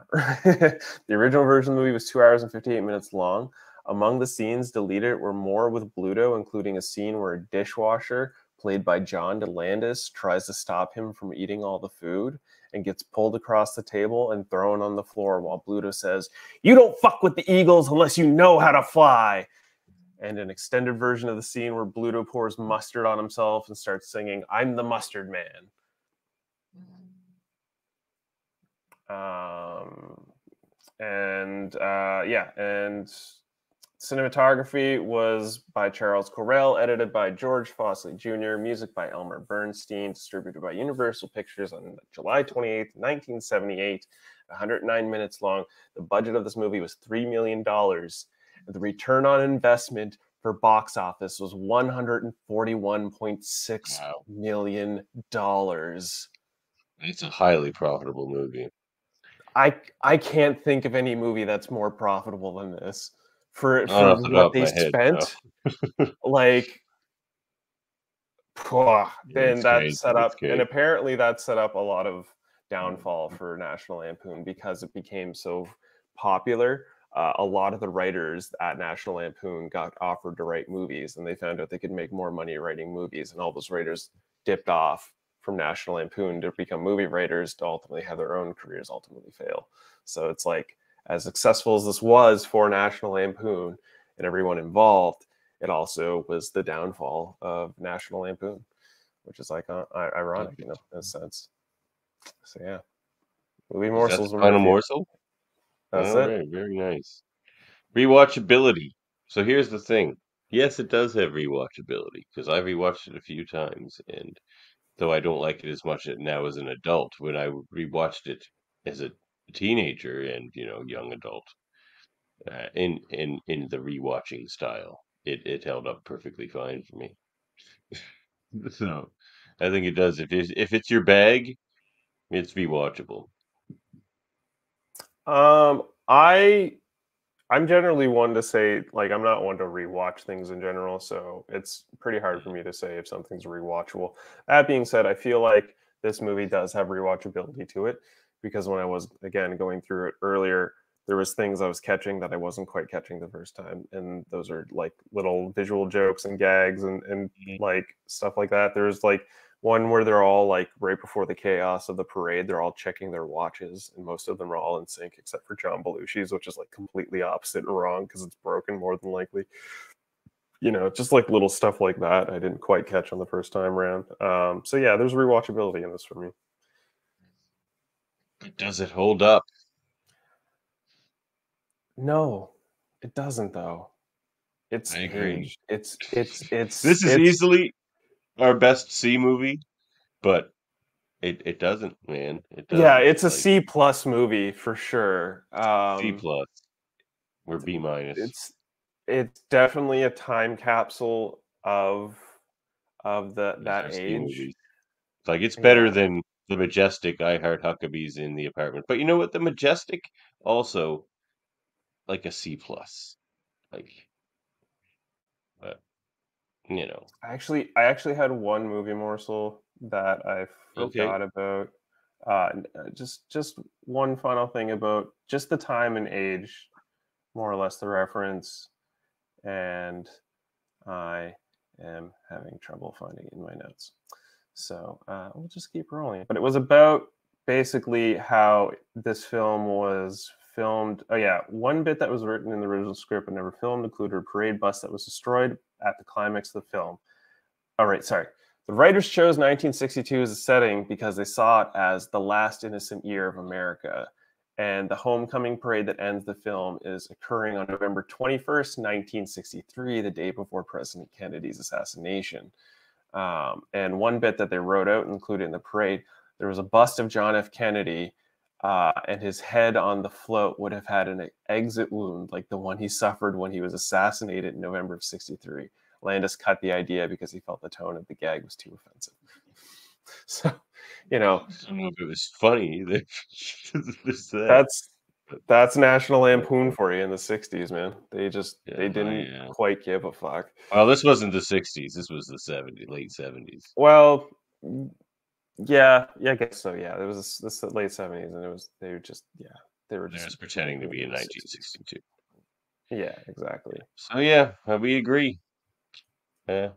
The original version of the movie was two hours and fifty-eight minutes long. Among the scenes deleted were more with Bluto, including a scene where a dishwasher, played by John Landis, tries to stop him from eating all the food and gets pulled across the table and thrown on the floor while Bluto says, "You don't fuck with the Eagles unless you know how to fly." And an extended version of the scene where Bluto pours mustard on himself and starts singing, "I'm the Mustard Man." Um, and uh, yeah, and cinematography was by Charles Correll, edited by George Fossley Junior, music by Elmer Bernstein, distributed by Universal Pictures on July twenty-eighth, nineteen seventy-eight, one hundred nine minutes long. The budget of this movie was three million dollars. The return on investment for box office was one hundred forty-one point six wow. million dollars. It's a highly profitable movie. I I can't think of any movie that's more profitable than this for, for what they spent. Head, no. Like, yeah, then that's great. set up, that's and apparently that set up a lot of downfall for National Lampoon because it became so popular. Uh, a lot of the writers at National Lampoon got offered to write movies, and they found out they could make more money writing movies. And all those writers dipped off from National Lampoon to become movie writers to ultimately have their own careers ultimately fail. So it's like, as successful as this was for National Lampoon and everyone involved, it also was the downfall of National Lampoon, which is like uh, ironic, you know, in a sense. So yeah, movie morsels. Final morsel. That's All it. Right, very nice. Rewatchability. So here's the thing. Yes, it does have rewatchability because I rewatched it a few times, and though I don't like it as much now as an adult, when I rewatched it as a teenager and you know young adult, uh, in in in the rewatching style, it it held up perfectly fine for me. So I think it does. If it's, if it's your bag, it's rewatchable. Um, I, I'm generally one to say, like, I'm not one to rewatch things in general, so it's pretty hard for me to say if something's rewatchable. That being said, I feel like this movie does have rewatchability to it. because when I was, again, going through it earlier, there was things I was catching that I wasn't quite catching the first time. And those are like little visual jokes and gags and, and like stuff like that. There's like one where they're all like right before the chaos of the parade, they're all checking their watches and most of them are all in sync except for John Belushi's, which is like completely opposite and wrong because it's broken more than likely. You know, just like little stuff like that I didn't quite catch on the first time around. Um, so yeah, there's rewatchability in this for me. But does it hold up? No, it doesn't though. It's I agree. It's it's it's this is it's, easily our best C movie, but it it doesn't, man. It doesn't. Yeah, it's a like, C plus movie for sure. Um, C plus, we're B minus. It's it's definitely a time capsule of of the that age. Like it's better yeah. than the Majestic. I Heart Huckabees in the apartment, but you know what? The Majestic also. Like a C plus, like, but you know. Actually, I actually had one movie morsel that I forgot okay. about. Uh, just, just one final thing about just the time and age, more or less the reference, and I am having trouble finding it in my notes. So uh, we'll just keep rolling. But it was about basically how this film was filmed. Oh yeah, one bit that was written in the original script but never filmed included a parade bus that was destroyed at the climax of the film. All right, sorry. The writers chose nineteen sixty-two as a setting because they saw it as the last innocent year of America, and the homecoming parade that ends the film is occurring on November twenty-first, nineteen sixty-three, the day before President Kennedy's assassination. Um, and one bit that they wrote out and included in the parade, there was a bust of John F. Kennedy. Uh, and his head on the float would have had an exit wound like the one he suffered when he was assassinated in November of sixty-three. Landis cut the idea because he felt the tone of the gag was too offensive. So, you know, I don't know if it was funny either. that. That's that's National Lampoon for you in the sixties, man. They just yeah, they didn't yeah. quite give a fuck. Well, this wasn't the sixties. This was the seventies, late seventies. Well. Yeah, yeah, I guess so. Yeah, it was this the late seventies, and it was they were just yeah they were just, just pretending to be in nineteen sixty-two. Yeah, exactly. So yeah, we agree. Yeah,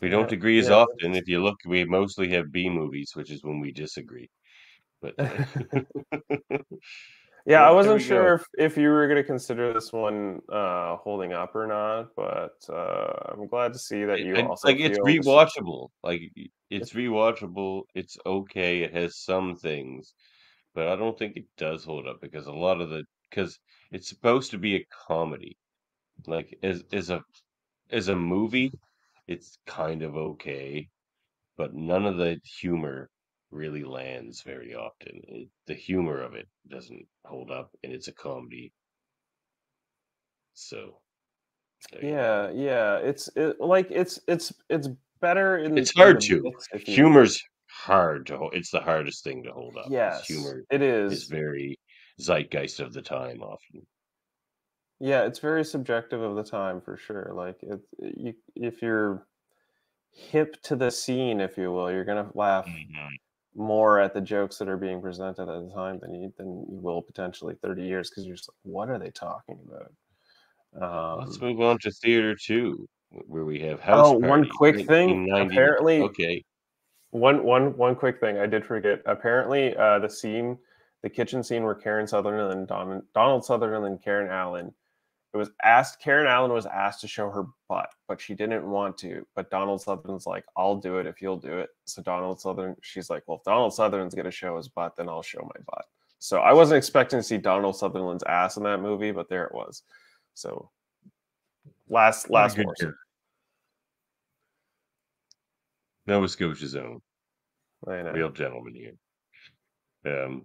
we don't yeah, agree as yeah. often. If you look, we mostly have B movies, which is when we disagree. But yeah, I wasn't sure if, if you were going to consider this one uh, holding up or not, but uh, I'm glad to see that you I, also like it's rewatchable. Like. It's rewatchable. It's okay. It has some things, but I don't think it does hold up because a lot of the because it's supposed to be a comedy. Like as as a as a movie, it's kind of okay, but none of the humor really lands very often. It, the humor of it doesn't hold up, and it's a comedy. So, yeah, yeah, it's it, like it's it's it's. better in it's hard to humor's hard to hold. It's the hardest thing to hold up. Yes, humor it is. It's very zeitgeist of the time often. Yeah, it's very subjective of the time for sure. Like if you if you're hip to the scene, if you will, you're gonna laugh mm-hmm. more at the jokes that are being presented at the time than you than you will potentially thirty years, because you're just like, what are they talking about? Um, let's move on to theater too, where we have House Party. Oh, one quick thing. Apparently, okay. One, one, one quick thing. I did forget. Apparently, uh, the scene, the kitchen scene where Karen Sutherland and Don, Donald Sutherland and Karen Allen, it was asked. Karen Allen was asked to show her butt, but she didn't want to. But Donald Sutherland's like, "I'll do it if you'll do it." So Donald Sutherland, she's like, "Well, if Donald Sutherland's gonna show his butt, then I'll show my butt." So I wasn't expecting to see Donald Sutherland's ass in that movie, but there it was. So. Last, last one. Nova Scotia's own. I know. Real gentleman here. Um,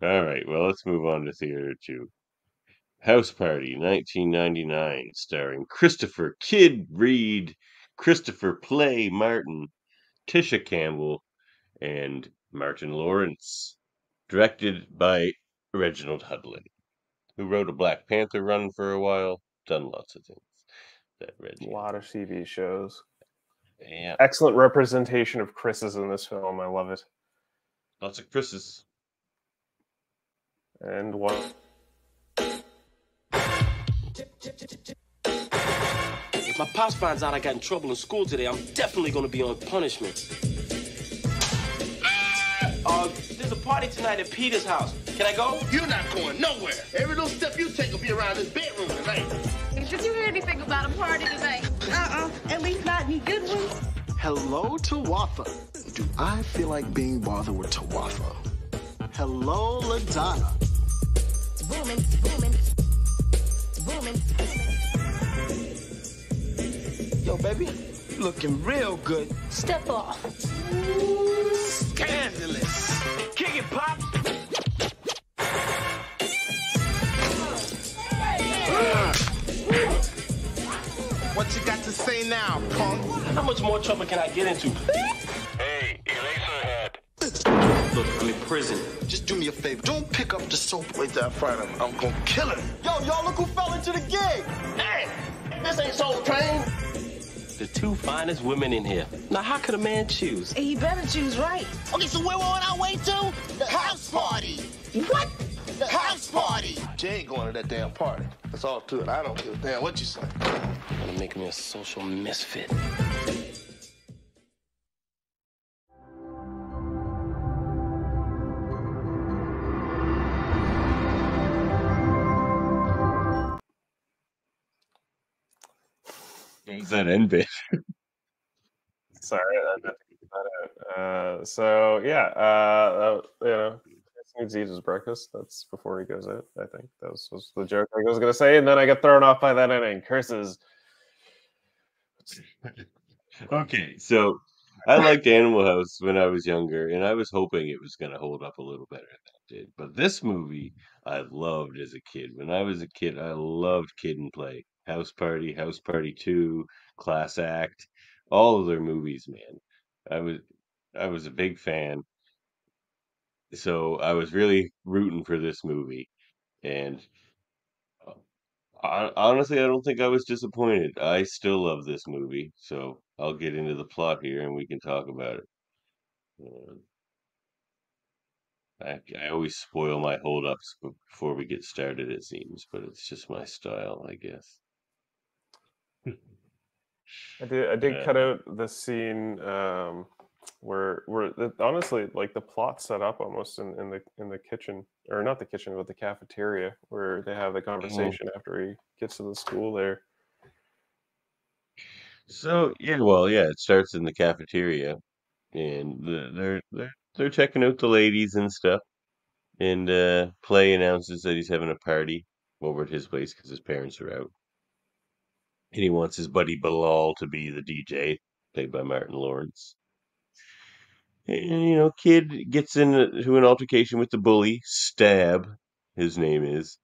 all right, well, let's move on to theater two. House Party, nineteen ninety-nine, starring Christopher Kid Reed, Christopher Play Martin, Tisha Campbell, and Martin Lawrence. Directed by Reginald Hudlin, who wrote a Black Panther run for a while. Done lots of things. That Reggie. A lot of T V shows. Yeah. Excellent representation of Chris's in this film. I love it. Lots of Chris's. And one. If my pops finds out I got in trouble in school today, I'm definitely going to be on punishment. Uh, there's a party tonight at Peter's house. Can I go? You're not going nowhere. Every little step you take will be around his bedroom tonight. Did you hear anything about a party tonight? Uh-uh. At least not any good ones. Hello, Tawatha. Do I feel like being bothered with Tawatha? Hello, LaDonna. It's booming, it's booming, it's booming, it's booming. Yo, baby, you looking real good. Step off. Ooh, scandalous. Kick it, Pop. What you got to say now, punk? How much more trouble can I get into? Hey, eraser head. Look, I'm in prison. Just do me a favor. Don't pick up the soap right there in front of him. I'm gonna kill him. Yo, y'all look who fell into the gig. Hey, this ain't Soul Train. The two finest women in here. Now, how could a man choose? He better choose right. Okay, so where we're on our way to? The house party. What? The house party. Jay ain't going to that damn party. That's all to it. I don't give a damn what you say. You're gonna make me a social misfit. When's that end bit? Sorry, I didn't think about it. Uh, so yeah, uh, you know. Needs to eat his breakfast. That's before he goes out. I think that was, was the joke I was going to say, and then I got thrown off by that ending. Curses. Okay, so I liked Animal House when I was younger, and I was hoping it was going to hold up a little better than it did. But this movie I loved as a kid. When I was a kid, I loved Kid 'n Play, House Party, House Party Two, Class Act, all of their movies. Man, I was I was a big fan. So I was really rooting for this movie, and I, honestly, I don't think I was disappointed. I still love this movie, so I'll get into the plot here, and we can talk about it. Um, I, I always spoil my holdups before we get started, it seems, but it's just my style, I guess. I did, I did uh, cut out the scene... Um... Where we're honestly like the plot set up almost in, in the in the kitchen, or not the kitchen, but the cafeteria where they have the conversation mm-hmm. after he gets to the school there. So yeah, well yeah, it starts in the cafeteria, and they're they're they're checking out the ladies and stuff, and uh, Play announces that he's having a party over at his place because his parents are out, and he wants his buddy Bilal to be the D J, played by Martin Lawrence. And, you know, Kid gets into an altercation with the bully, Stab, his name is,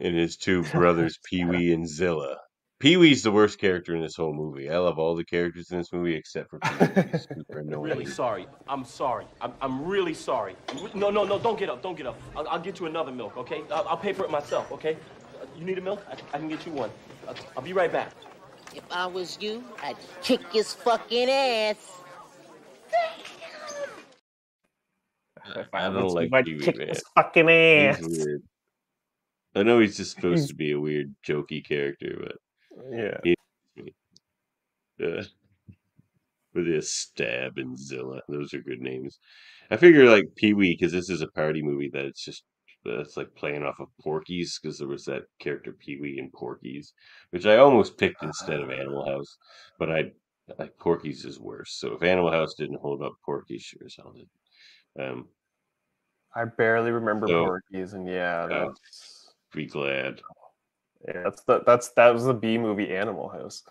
and his two brothers, Pee-wee and Zilla. Pee-wee's the worst character in this whole movie. I love all the characters in this movie except for Pee-wee. He's super annoying. I'm really sorry. I'm sorry. I'm, I'm really sorry. No, no, no, don't get up. Don't get up. I'll, I'll get you another milk, okay? I'll, I'll pay for it myself, okay? You need a milk? I, I can get you one. I'll, I'll be right back. If I was you, I'd kick his fucking ass. I don't like Pee-wee. Fucking ass. He's weird. I know he's just supposed to be a weird, jokey character, but yeah, he, uh, with his Stab and Zilla, those are good names. I figure like Pee-wee because this is a party movie that it's just that's uh, like playing off of Porky's because there was that character Pee-wee in Porky's, which I almost picked instead of Animal House, but I like Porky's is worse. So if Animal House didn't hold up, Porky sure as hell did. Um, I barely remember so, Porky's, and yeah, that's, I'd be glad. Yeah, that's the, that's that was the B movie Animal House.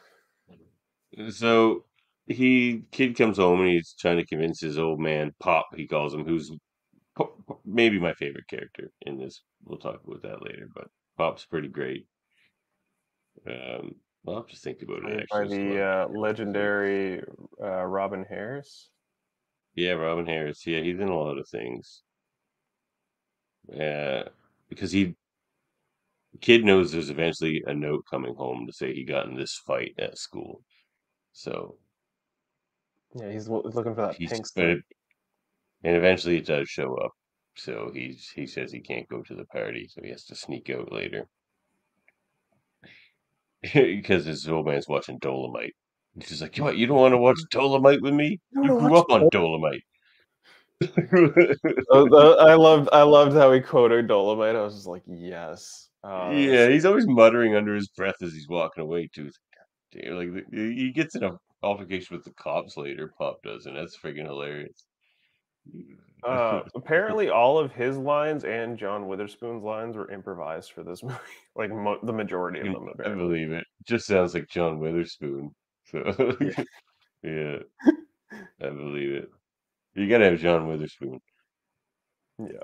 So he Kid comes home and he's trying to convince his old man Pop. He calls him, who's maybe my favorite character in this. We'll talk about that later, but Pop's pretty great. Um, well, I'm just thinking about it. By the uh, legendary uh, Robin Harris. Yeah, Robin Harris. Yeah, he's in a lot of things. Yeah, uh, because he, Kid knows there's eventually a note coming home to say he got in this fight at school. So, yeah, he's looking for that he's pink stuff. And eventually it does show up. So he's, he says he can't go to the party, so he has to sneak out later. Because his old man's watching Dolomite. She's like, what, you don't want to watch Dolomite with me? You grew up on Dolomite. I loved I loved how he quoted Dolomite. I was just like, yes. Uh, yeah, he's always muttering under his breath as he's walking away, too. Like, he gets in an altercation with the cops later, Pop does, and that's freaking hilarious. Uh, apparently, all of his lines and John Witherspoon's lines were improvised for this movie. Like, mo- the majority of them, apparently. I believe it. Just sounds like John Witherspoon. So, yeah. yeah, I believe it. You gotta have John Witherspoon. Yeah.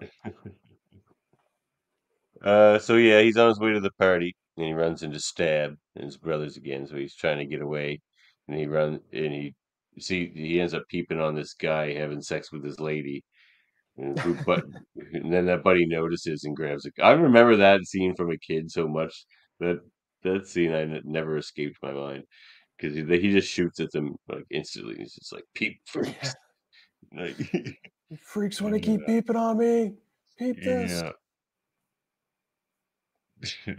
uh, so yeah, he's on his way to the party, and he runs into Stab and his brothers again. So he's trying to get away, and he runs, and he see he ends up peeping on this guy having sex with his lady, and, but, and then that buddy notices and grabs it. I remember that scene from a kid so much that that scene I n- never escaped my mind. Because he, he just shoots at them like instantly. He's just like, peep freaks. Yeah. Like, freaks want to keep peeping on me. Peep this. Yeah.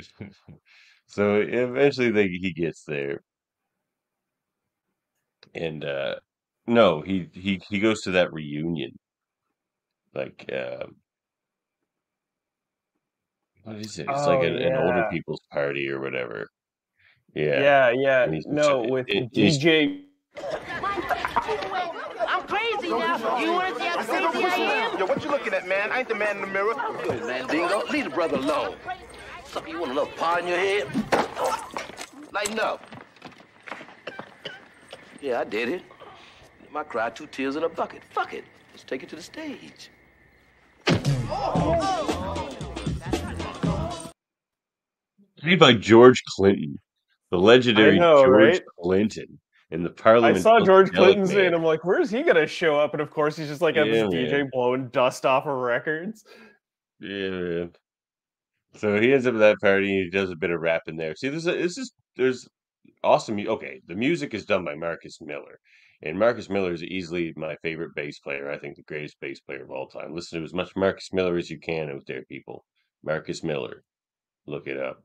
So eventually they, he gets there. And uh, no, he, he, he goes to that reunion. Like, uh, what is it? It's oh, like an, yeah. an older people's party or whatever. Yeah, yeah, yeah. No, with it, D J. I'm crazy now. You want to see how crazy I am? Yo, what you looking at, man? I ain't the man in the mirror. Good, man, Dingo. Leave the brother alone. Sucker, you want a little paw in your head? Lighten up. Yeah, I did it. My cry, two tears in a bucket. Fuck it. Let's take it to the stage. Made by George Clinton. The legendary know, George right? Clinton in the Parliament. I saw George Clinton's name, and I'm like, where's he going to show up? And of course, he's just like yeah, this D J man. Blowing dust off of records. Yeah, man. So he ends up at that party, and he does a bit of rap in there. See, this is just, there's awesome. Okay, the music is done by Marcus Miller. And Marcus Miller is easily my favorite bass player. I think the greatest bass player of all time. Listen to as much Marcus Miller as you can out there, people. Marcus Miller. Look it up.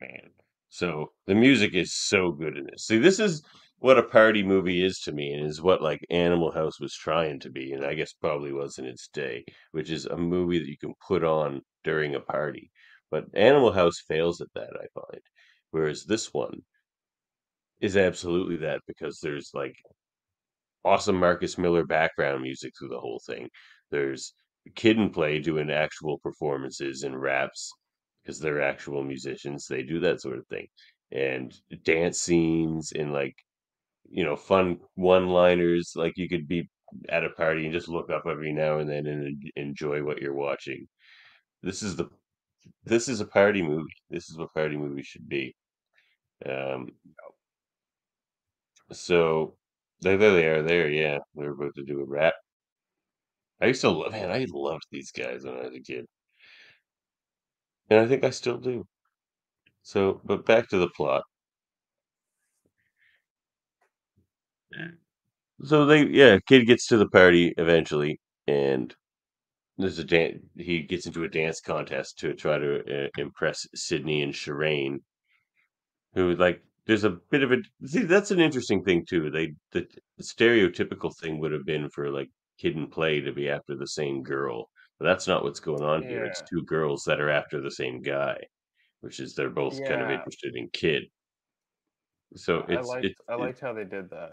Man. So the music is so good in this. See, this is what a party movie is to me, and is what like Animal House was trying to be, and I guess probably was in its day, which is a movie that you can put on during a party. But Animal House fails at that, I find. Whereas this one is absolutely that, because there's like awesome Marcus Miller background music through the whole thing. There's Kid 'n Play doing actual performances and raps. Because they're actual musicians, they do that sort of thing, and dance scenes and like, you know, fun one-liners. Like you could be at a party and just look up every now and then and enjoy what you're watching. This is the, this is a party movie. This is what party movies should be. Um, so there, there they are. There, yeah, they're about to do a rap. I used to love, man. I loved these guys when I was a kid. And I think I still do. So, but back to the plot. So they, yeah, kid gets to the party eventually, and there's a dance. He gets into a dance contest to try to uh, impress Sydney and Shireen, who like. There's a bit of a see. That's an interesting thing too. They the, the stereotypical thing would have been for like Kid 'n Play to be after the same girl. But that's not what's going on yeah. here. It's two girls that are after the same guy, which is they're both yeah. kind of interested in Kid. So it's, I liked, it's, I liked how they did that.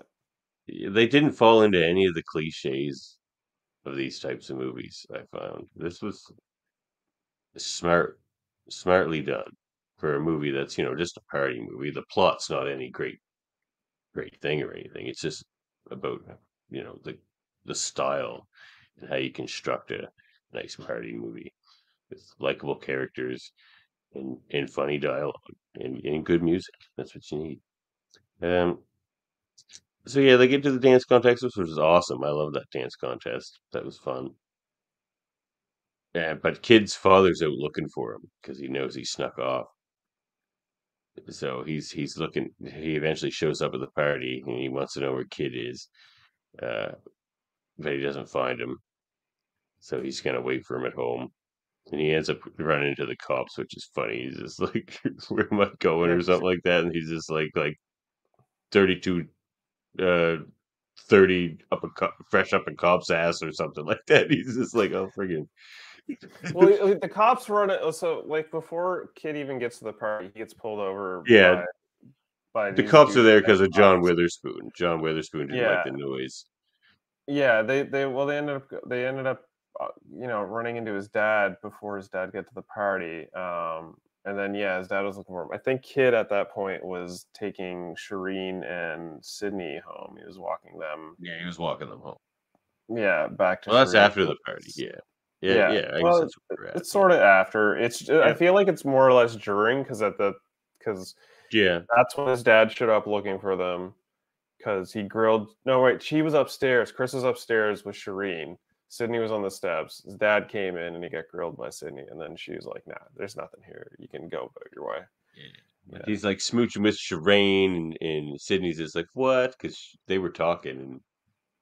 They didn't fall into any of the cliches of these types of movies, I found. This was smart, smartly done for a movie that's, you know, just a party movie. The plot's not any great, great thing or anything. It's just about, you know, the the style and how you construct a nice party movie with likable characters and, and funny dialogue and, and good music. That's what you need. Um. So yeah, they get to the dance contest, which is awesome. I love that dance contest. That was fun. Yeah, but Kid's father's out looking for him because he knows he snuck off. So he's he's looking. He eventually shows up at the party and he wants to know where Kid is. Uh, but he doesn't find him. So he's going to wait for him at home. And he ends up running into the cops, which is funny. He's just like, where am I going? Or something like that. And he's just like, like thirty-two, uh, thirty up a cop, fresh up a cop's ass or something like that. He's just like, oh, friggin'. Well, the cops run it. So, like, before Kid even gets to the party, he gets pulled over. Yeah. By, by the cops are there because of John Witherspoon. John Witherspoon didn't yeah. like the noise. Yeah. They, they, well, they ended up, they ended up, you know, running into his dad before his dad got to the party. Um, and then, yeah, his dad was looking for him. I think Kid at that point was taking Shireen and Sydney home. He was walking them. Yeah, he was walking them home. Yeah, back to Well, Shireen. That's after the party, yeah. Yeah, yeah. yeah I well, guess that's what we're at. It's sort of after. It's just, yeah. I feel like it's more or less during, because at the because yeah, that's when his dad showed up looking for them, because he grilled. No, wait, she was upstairs. Chris was upstairs with Shireen. Sydney was on the steps. His dad came in and he got grilled by Sydney, and then she was like, "Nah, there's nothing here. You can go about your way." Yeah. Yeah. He's like smooching with Shireen, and, and Sydney's just like, "What?" Because they were talking, and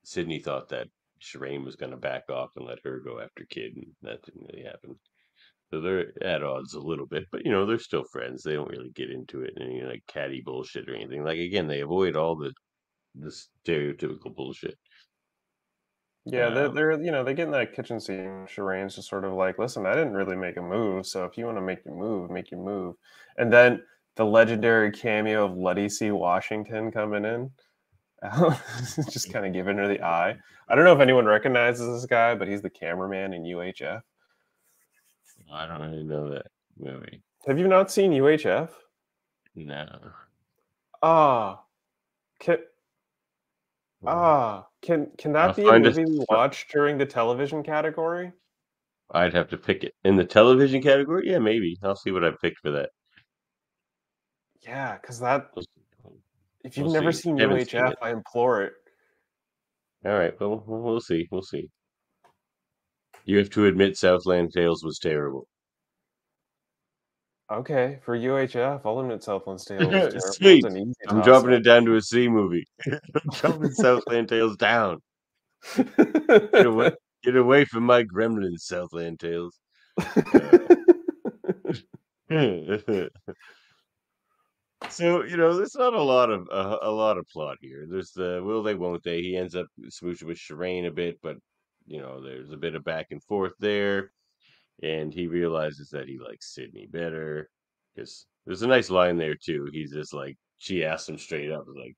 Sydney thought that Shireen was going to back off and let her go after Kid, and that didn't really happen. So they're at odds a little bit, but you know they're still friends. They don't really get into it, any like catty bullshit or anything. Like again, they avoid all the the stereotypical bullshit. Yeah, they're, they're, you know, they get in that kitchen scene. Shireen's just sort of like, listen, I didn't really make a move, so if you want to make your move, make your move. And then the legendary cameo of Letty C. Washington coming in, just kind of giving her the eye. I don't know if anyone recognizes this guy, but he's the cameraman in U H F. I don't really know that movie. Have you not seen U H F? No. Ah. Can... Ah, can can that I'll be a movie we watch during the television category? I'd have to pick it in the television category. Yeah, maybe I'll see what I picked for that. Yeah, because that. If you've we'll never see. seen U H F, seen I implore it. All right, well, we'll see. We'll see. You have to admit, Southland Tales was terrible. Okay, for U H F, I'll limit Southland Tales. Sweet. I'm dropping it down to a C movie. I'm dropping Southland Tales down. Get away, get away from my gremlins, Southland Tales. Uh, so you know, there's not a lot of uh, a lot of plot here. There's the will they, won't they. He ends up smooching with Shireen a bit, but you know, there's a bit of back and forth there. And he realizes that he likes Sydney better. Because there's a nice line there, too. He's just like, she asks him straight up, like,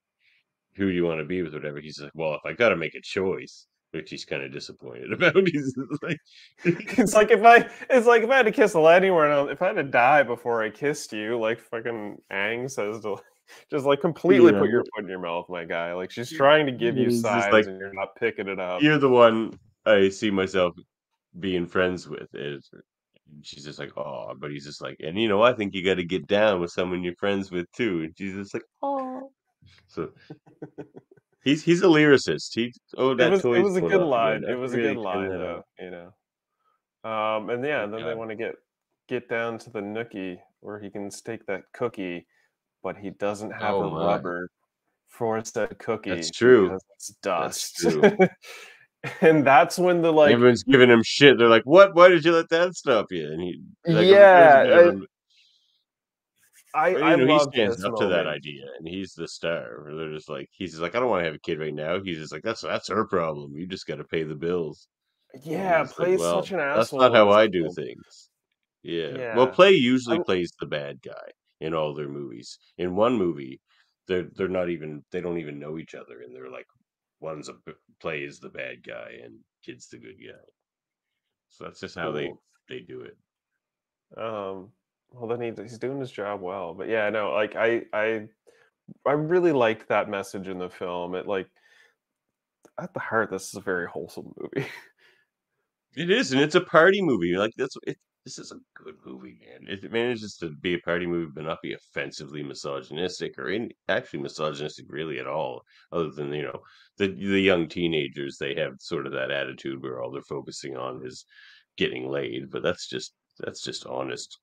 who do you want to be with, whatever. He's like, well, if I got to make a choice, which he's kind of disappointed about. He's like, it's like if I it's like if I had to kiss a lad anywhere, and if I had to die before I kissed you, like fucking Aang says to, just like completely yeah. put your foot in your mouth, my guy. Like, she's trying to give you signs, like, and you're not picking it up. You're the one I see myself being friends with. Is she's just like, oh, but he's just like, and you know, I think you got to get down with someone you're friends with too. And she's just like, oh, so he's he's a lyricist. He oh, that it was, it was a good line. It was really a good line, though, you know. Um, and yeah, then yeah. they want to get get down to the nookie where he can stake that cookie, but he doesn't have oh, the my. rubber for said cookie. That's true. It's dust. That's true. And that's when the like everyone's giving him shit. They're like, "What? Why did you let that stop you?" And he, like, yeah, I, I, I know, he stands up moment. to that idea, and he's the star. Where they're just like, he's just like, "I don't want to have a kid right now." He's just like, "That's that's her problem. You just got to pay the bills." Yeah, plays like, well, such an asshole. That's not how I do things. Yeah, yeah. Well, Play usually I'm... plays the bad guy in all their movies. In one movie, they're they're not even they don't even know each other, and they're like, one's a Play is the bad guy and Kid's the good guy. So that's just how cool. they they do it. Um, well, then he, he's doing his job well, but yeah, no, like I I I really liked that message in the film. It like at the heart, this is a very wholesome movie. It is, and it's a party movie. Like that's it. This is a good movie, man. It manages to be a party movie, but not be offensively misogynistic or in, actually misogynistic really at all. Other than, you know, the the young teenagers, they have sort of that attitude where all they're focusing on is getting laid. But that's just that's just honest.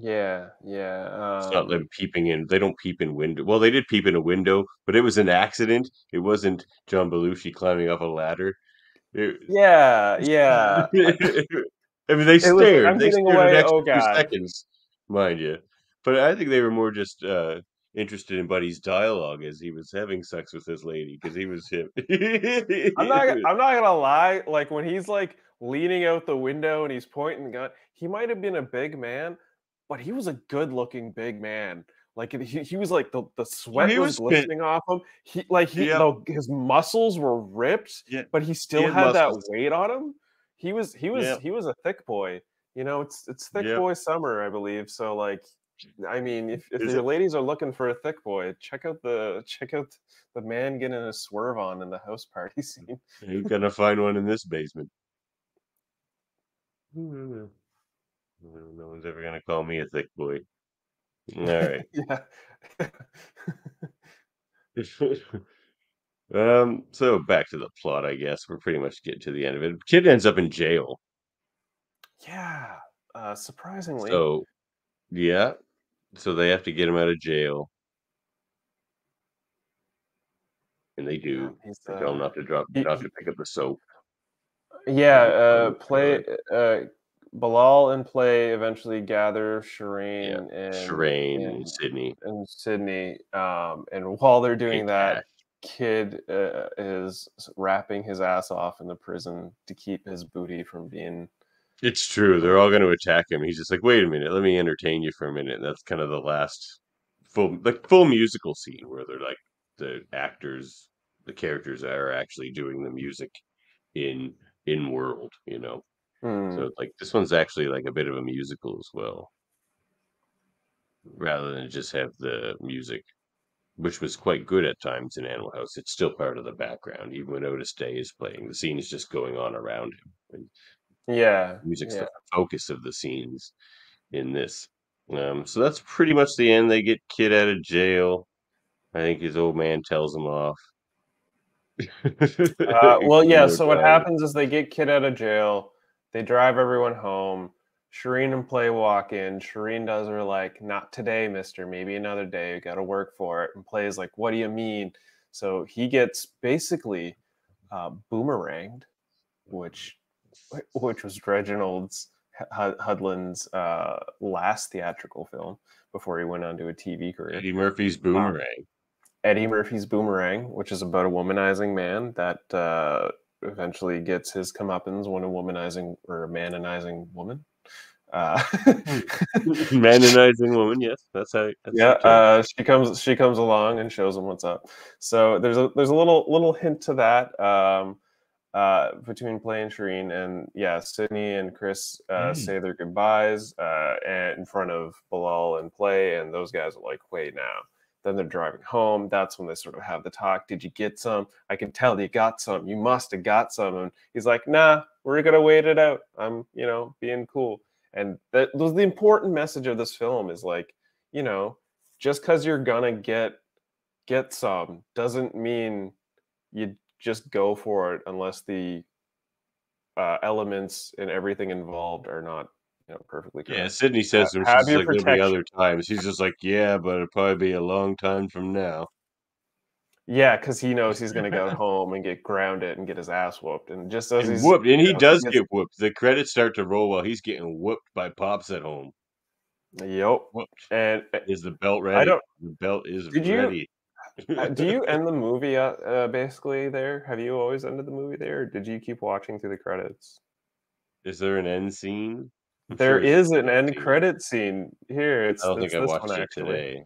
Yeah, yeah. Um, It's not them peeping in. They don't peep in window. Well, they did peep in a window, but it was an accident. It wasn't John Belushi climbing up a ladder. It, yeah, yeah. I mean, they it stared. Was, they stared away, an extra oh, two seconds, mind you. But I think they were more just uh, interested in Buddy's dialogue as he was having sex with this lady, because he was him. I'm not. I'm not gonna lie. Like when he's like leaning out the window and he's pointing the gun, he might have been a big man, but he was a good-looking big man. Like he, he was like the, the sweat he was glistening off him. He like he yeah. though, his muscles were ripped, yeah. but he still he had, had that weight on him. He was he was yeah. he was a thick boy. You know, it's it's thick yeah. boy summer, I believe. So like, I mean, if, if your it? ladies are looking for a thick boy, check out the check out the man getting a swerve on in the house party scene. You're gonna find one in this basement. No one's ever gonna call me a thick boy. All right. yeah. Um, so back to the plot, I guess. We're pretty much getting to the end of it. Kid ends up in jail. Yeah. Uh, surprisingly. So, yeah. So they have to get him out of jail. And they do. Yeah, they uh, tell him not to drop, he, not to pick up the soap. Yeah. Uh, play, uh, Bilal and Play eventually gather Shireen yeah. and Shireen and, and Sydney. And Sydney. Um, and while they're doing that, that. Kid uh, is wrapping his ass off in the prison to keep his booty from being. It's true. They're all going to attack him. He's just like, wait a minute, let me entertain you for a minute. And that's kind of the last full, like full musical scene where they're like the actors, the characters are actually doing the music in in world, you know. Mm. So like this one's actually like a bit of a musical as well, rather than just have the music, which was quite good at times in Animal House. It's still part of the background, even when Otis Day is playing. The scene is just going on around him. And yeah. Music's yeah. the focus of the scenes in this. Um, so that's pretty much the end. They get Kid out of jail. I think his old man tells him off. uh, well, yeah, so what happens is they get Kid out of jail. They drive everyone home. Shireen and Play walk in. Shireen does her like, not today, mister. Maybe another day. You got to work for it. And Play's like, what do you mean? So he gets basically uh, boomeranged, which which was Reginald's Hudlin's uh, last theatrical film before he went on to a T V career. Eddie Murphy's Boomerang. Eddie Murphy's Boomerang, which is about a womanizing man that uh, eventually gets his comeuppance when a womanizing or a manonizing woman. Uh, manonizing woman, yes, that's how. That's yeah, how uh, she comes. She comes along and shows him what's up. So there's a there's a little little hint to that um, uh, between Play and Shireen, and yeah, Sydney and Chris uh, mm. say their goodbyes uh, and in front of Bilal and Play, and those guys are like, wait now. Then they're driving home. That's when they sort of have the talk. Did you get some? I can tell you got some. You must have got some. And he's like, nah, we're gonna wait it out. I'm, you know, being cool. And that was the important message of this film is like, you know, just because you're gonna get get some doesn't mean you just go for it unless the uh, elements and everything involved are not, you know, perfectly correct. Yeah, Sydney says uh, when she's like every other time, she's just like, yeah, but it'll probably be a long time from now. Yeah, because he knows he's going to go home and get grounded and get his ass whooped, and just as and he's whooped, and he you know, does he gets, get whooped. The credits start to roll while he's getting whooped by Pops at home. Yep. Whooped. And is the belt ready? I don't. The belt is did ready. You, do you end the movie uh, uh, basically there? Have you always ended the movie there? Or did you keep watching through the credits? Is there an end scene? I'm there sure is an end scene. Credit scene here. It's, I don't it's think I watched one, it actually. Today.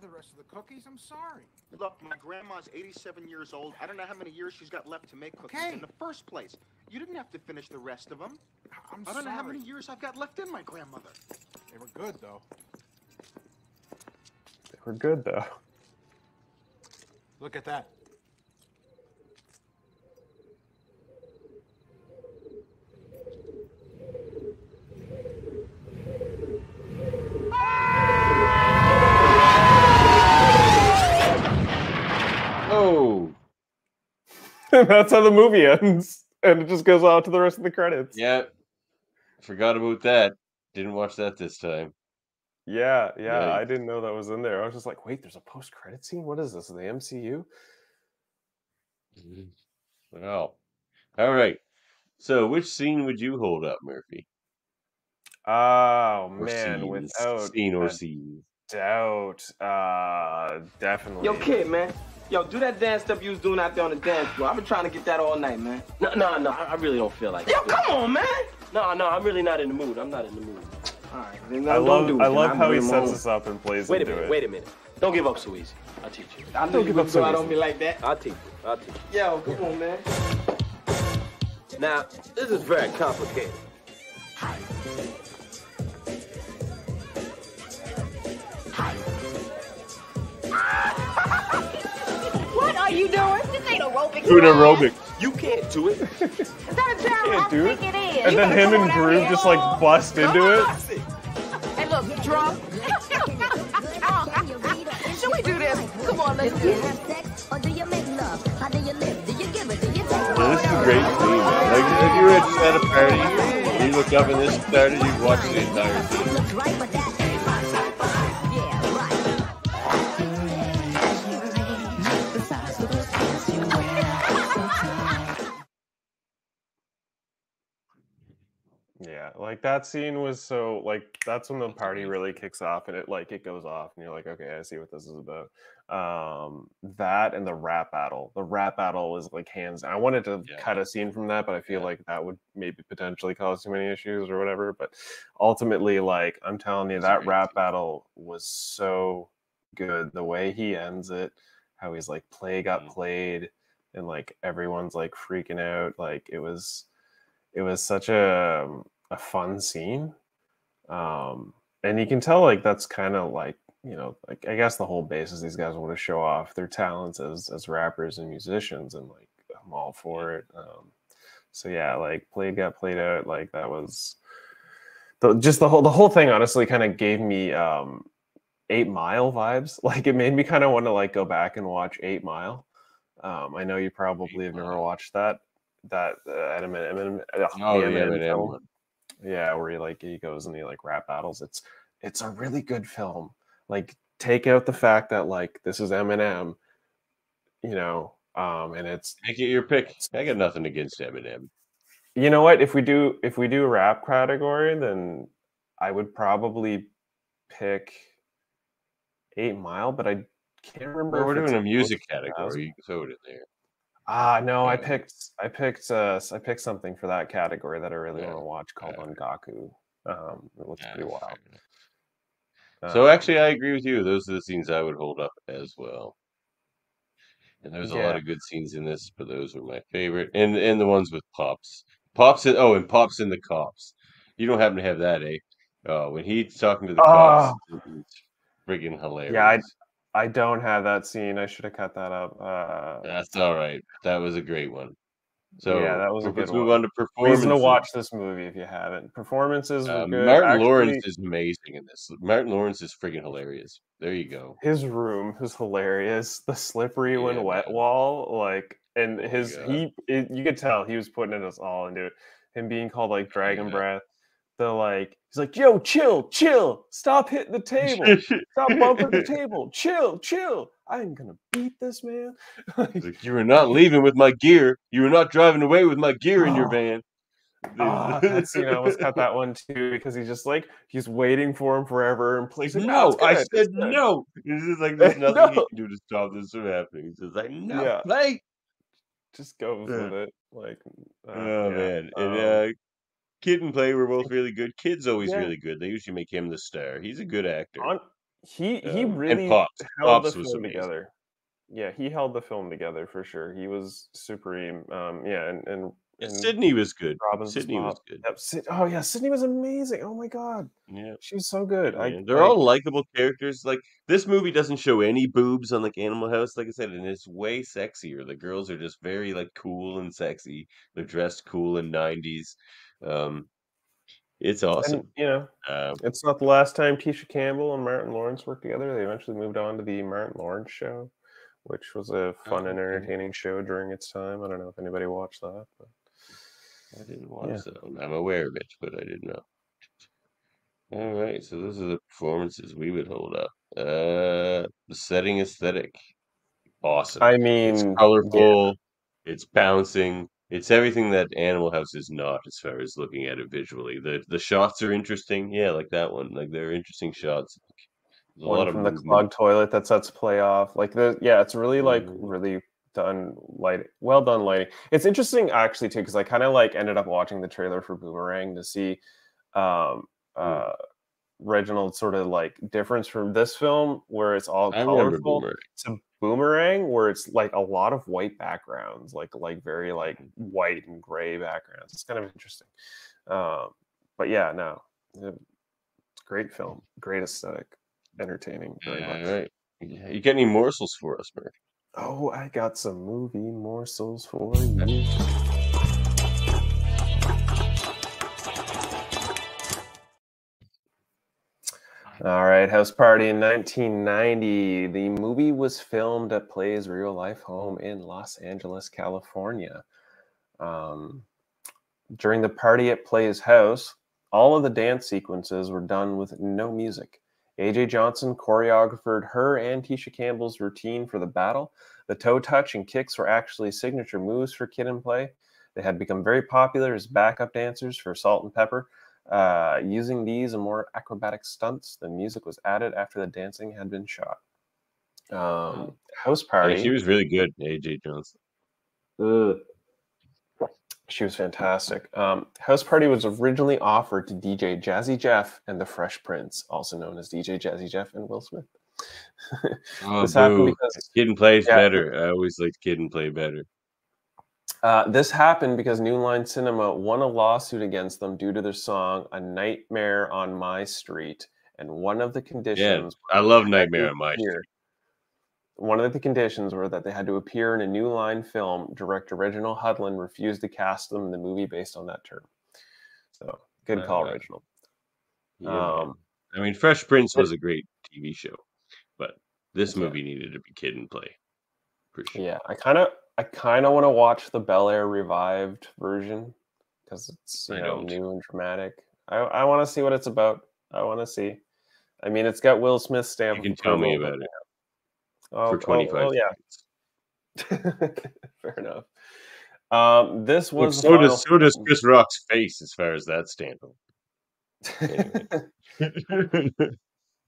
The rest of the cookies, I'm sorry. Look, my grandma's eighty-seven years old. I don't know how many years she's got left to make cookies okay. in the first place. You didn't have to finish the rest of them. I'm I don't sorry. know how many years I've got left in my grandmother. They were good, though. They were good, though. Look at that. That's how the movie ends, and it just goes off to the rest of the credits. Yeah, Forgot about that. Didn't watch that this time. Yeah, yeah, right. I didn't know that was in there. I was just like, wait, there's a post-credit scene? What is this, the M C U? Wow. All right. So which scene would you hold up, Murphy? Oh, or man. Scenes. Without scene or scene. Doubt. Uh, definitely. Yo, Kid, man. Yo, do that dance stuff you was doing out there on the dance floor. I've been trying to get that all night, man. No, no, no. I really don't feel like it. Yo, come on, man. No, no. I'm really not in the mood. I'm not in the mood. All right. Then I love, do it, I love I how he sets us up and plays wait a minute, it. Wait a minute. Don't give up so easy. I'll teach you. I don't give up so easy. I don't be like that. I'll teach you. I'll teach you. Yo, come yeah. on, man. Now, this is very complicated. What are you doing? This ain't aerobic. Doing aerobic. You can't do it. Is that a job? I think it is. And then him and Groove just like bust into it. Hey, look, you drunk? Should we do this? Come on, let's do it. Or do you make love? How do you live? Do you give it? Do you take it? This is a great scene, man. Like if you were at a party, you looked up and this started, you'd watch the entire thing. Yeah, like that scene was so like that's when the party really kicks off and it like it goes off and you're like, okay, I see what this is about. Um, that and the rap battle. The rap battle is like hands down. I wanted to yeah. cut a scene from that, but I feel yeah. like that would maybe potentially cause too many issues or whatever. But ultimately, like I'm telling you, that rap scene. battle was so good. The way he ends it, how he's like play got mm-hmm. played, and like everyone's like freaking out. Like it was, it was such a a fun scene, um and you can tell like that's kind of like, you know, like I guess the whole basis these guys want to show off their talents as as rappers and musicians, and like I'm all for it. Um so yeah, like play got played out, like that was the, just the whole the whole thing honestly kind of gave me um Eight Mile vibes. Like it made me kind of want to like go back and watch Eight Mile. um I know you probably have never watched that that uh, Eminem, Eminem, oh, yeah, Eminem. Yeah, where he like he goes and he like rap battles. It's it's a really good film. Like take out the fact that like this is Eminem, you know, um, and it's I get your pick. I got nothing against Eminem. You know what? If we do if we do a rap category, then I would probably pick Eight Mile, but I can't remember. Well, we're doing a music category, you can throw it in there. Ah, no, I picked, I picked, uh, I picked something for that category that I really yeah. want to watch called yeah. Ongaku. Um, it looks yeah, pretty wild. Um, so actually, I agree with you. Those are the scenes I would hold up as well. And there's yeah. a lot of good scenes in this, but those are my favorite. And and the ones with Pops, Pops, and, oh, and Pops and the Cops. You don't happen to have that, eh? Uh, when he's talking to the oh. cops, it's friggin' hilarious. Yeah, I. I don't have that scene. I should have cut that up. Uh, That's all right. That was a great one. So yeah, that was a good one. Let's move on to performances. Reason to watch this movie if you haven't. Performances were uh, good. Martin Actually, Lawrence is amazing in this. Martin Lawrence is freaking hilarious. There you go. His room is hilarious. The slippery yeah, when wet man. wall, like, and his yeah. he, it, you could tell he was putting us all into it. Him being called like Dragon yeah. Breath. The like he's like, yo, chill, chill, stop hitting the table, stop bumping the table, chill, chill. I'm gonna beat this man. Like, you are not leaving with my gear. You are not driving away with my gear oh. in your van. Oh, that's, you know, let's cut that one too, because he's just like he's waiting for him forever and plays. Like, no, oh, I said no. He's just like there's nothing no. he can do to stop this from happening. He's just like no, yeah. play. Just goes with it. Like uh, oh yeah. man, um, and uh. Kid 'n Play were both really good. Kid's always yeah. really good. They usually make him the star. He's a good actor. On, he um, he really Pops. held Pops the film was together. Yeah, he held the film together for sure. He was supreme. Um, yeah, and and, and Sydney was good. Robin's Sydney Bob. was good. Yep, Sid, oh yeah, Sydney was amazing. Oh my god. Yeah, she's so good. Yeah, I, they're I, all likable characters. Like this movie doesn't show any boobs on like Animal House, like I said, and it's way sexier. The girls are just very like cool and sexy. They're dressed cool in nineties. Um, it's awesome. And, you know, um, it's not the last time Tisha Campbell and Martin Lawrence worked together. They eventually moved on to the Martin Lawrence Show, which was a fun and entertaining show during its time. I don't know if anybody watched that. But... I didn't watch yeah. that one. I'm aware of it, but I didn't know. All right, so those are the performances we would hold up. Uh, the setting aesthetic, awesome. I mean, it's colorful, yeah. it's bouncing, it's everything that Animal House is not as far as looking at it visually. The the shots are interesting, yeah, like that one. Like they're interesting shots. There's a one lot from of the movement. Clogged toilet that sets play off. Like the yeah, it's really like mm-hmm. really. done lighting well done lighting It's interesting actually too, because I kind of like ended up watching the trailer for Boomerang to see um uh mm. Reginald's sort of like difference from this film where it's all I colorful to Boomerang where it's like a lot of white backgrounds, like like very like white and gray backgrounds. It's kind of interesting. Um but yeah, no, it's a great film, great aesthetic, entertaining very yeah, much. Right. Yeah. You get any morsels for us, Murray? Oh, I got some movie morsels for you. All right, House Party in nineteen ninety. The movie was filmed at Play's real-life home in Los Angeles, California. Um, during the party at Play's house, all of the dance sequences were done with no music. A J Johnson choreographed her and Tisha Campbell's routine for the battle. The toe touch and kicks were actually signature moves for Kid 'n Play. They had become very popular as backup dancers for Salt and Pepper. Uh, using these and more acrobatic stunts, the music was added after the dancing had been shot. Um, House Party. Yeah, she was really good, A J Johnson. Ugh. She was fantastic. Um, House Party was originally offered to D J Jazzy Jeff and the Fresh Prince, also known as D J Jazzy Jeff and Will Smith. oh, this happened because Kid 'n Play is yeah. better. I always liked Kid 'n Play better. Uh, this happened because New Line Cinema won a lawsuit against them due to their song "A Nightmare on My Street," and one of the conditions. Yeah, I love "Nightmare on My Street." One of the conditions were that they had to appear in a New Line film. Director Reginald Hudlin refused to cast them in the movie based on that term. So, good call, uh, Reginald. Yeah. Um, I mean, Fresh Prince was a great T V show, but this movie yeah. needed to be Kid 'n Play. Sure. Yeah, I kind of, I kind of want to watch the Bel Air revived version because it's you know, new and dramatic. I, I want to see what it's about. I want to see. I mean, it's got Will Smith's stamp. You can tell me about it. Now. Oh, for twenty-five. Oh, oh yeah. Fair enough. Um, this was Look, so does so does Chris Rock's face as far as that standalone. Anyway.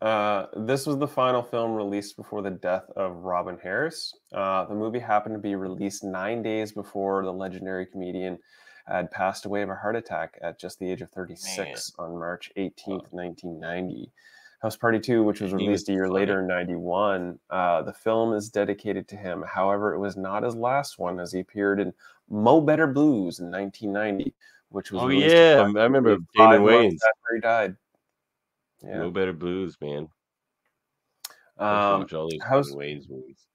uh, this was the final film released before the death of Robin Harris. Uh, the movie happened to be released nine days before the legendary comedian had passed away of a heart attack at just the age of thirty-six Man. on March eighteenth, oh. nineteen ninety. House Party two, which was released a year later in ninety-one, uh, the film is dedicated to him. However, it was not his last one, as he appeared in Mo' Better Blues in nineteen ninety, which was oh yeah, I remember Damon Wayans after he died. Yeah. Mo' Better Blues, man. Um, House Wayans movies.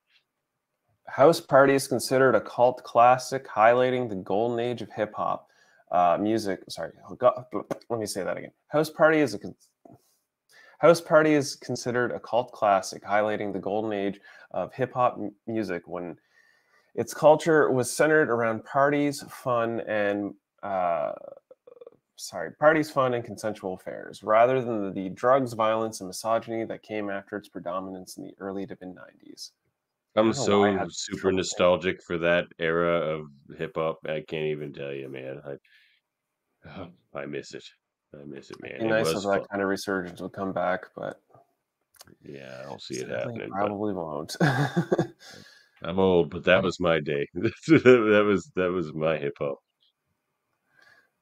House Party is considered a cult classic, highlighting the golden age of hip hop uh, music. Sorry, let me say that again. House Party is a House Party is considered a cult classic, highlighting the golden age of hip-hop music when its culture was centered around parties, fun, and uh, sorry, parties, fun, and consensual affairs, rather than the, the drugs, violence, and misogyny that came after its predominance in the early to mid-nineties. I'm so super nostalgic thing. for that era of hip-hop. I can't even tell you, man. I, I miss it. I miss it, man. It'd be nice if that kind of resurgence would come back, but yeah, I don't see it happening. Probably won't. I'm old, but that was my day. that was that was my hip hop.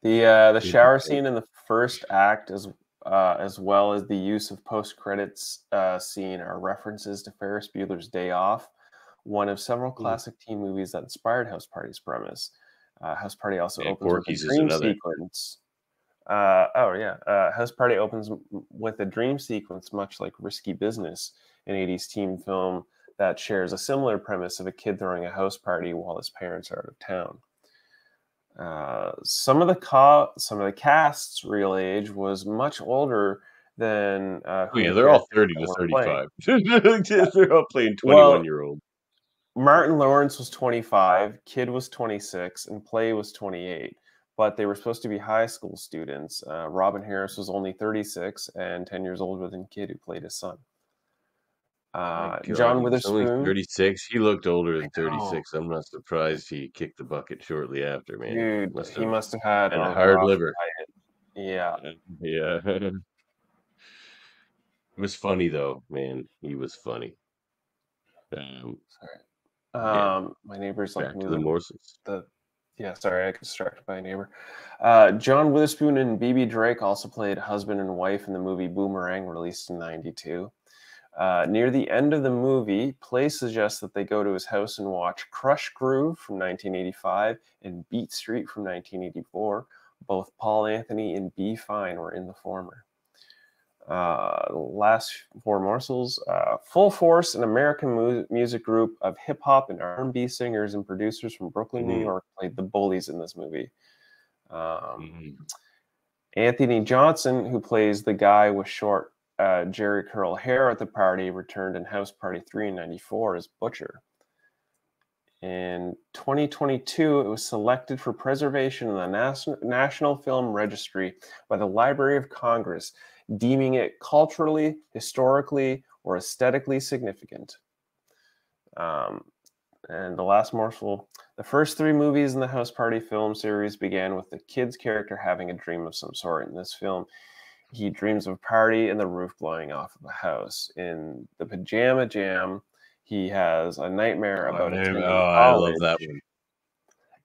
The uh, the shower scene in the first act, as uh, as well as the use of post credits uh, scene, are references to Ferris Bueller's Day Off, one of several classic mm. teen movies that inspired House Party's premise. Uh, House Party also and opens Porky's with a dream sequence. Uh, oh, yeah. Uh, House Party opens with a dream sequence, much like Risky Business, an eighties teen film that shares a similar premise of a kid throwing a house party while his parents are out of town. Uh, some of the co some of the cast's real age was much older than... Uh, oh, yeah, they're all thirty to thirty-five. They're all playing twenty-one-year-old. Well, Martin Lawrence was twenty-five, Kid was twenty-six, and Play was twenty-eight. but they were supposed to be high school students. Uh, Robin Harris was only thirty-six and ten years older than Kid, who played his son. Uh, John Witherspoon, only thirty-six. He looked older than thirty-six. I'm not surprised he kicked the bucket shortly after, man. Dude, must he have, must have had a hard liver. Yeah. Yeah. It was funny, though, man. He was funny. Um, sorry. Yeah. Um, my neighbor's like moving the morsels. The, yeah, sorry, I got distracted by a neighbor. Uh, John Witherspoon and B B Drake also played husband and wife in the movie Boomerang, released in ninety-two. Uh, near the end of the movie, Play suggests that they go to his house and watch Crush Groove from nineteen eighty-five and Beat Street from nineteen eighty-four. Both Paul Anthony and Be Fine were in the former. Uh, last four morsels. Uh, Full Force, an American mu music group of hip-hop and R and B singers and producers from Brooklyn, mm-hmm. New York, played the bullies in this movie. Um, mm-hmm. Anthony Johnson, who plays the guy with short Uh, Jerry curl hair at the party, returned in House Party three in ninety-four as Butcher. In twenty twenty-two, it was selected for preservation in the Nas National Film Registry by the Library of Congress, deeming it culturally, historically, or aesthetically significant. Um, and the last morsel, the first three movies in the House Party film series began with the kid's character having a dream of some sort. In this film, he dreams of a party and the roof blowing off of the house. In the Pajama Jam, he has a nightmare about him. Oh, I love that one.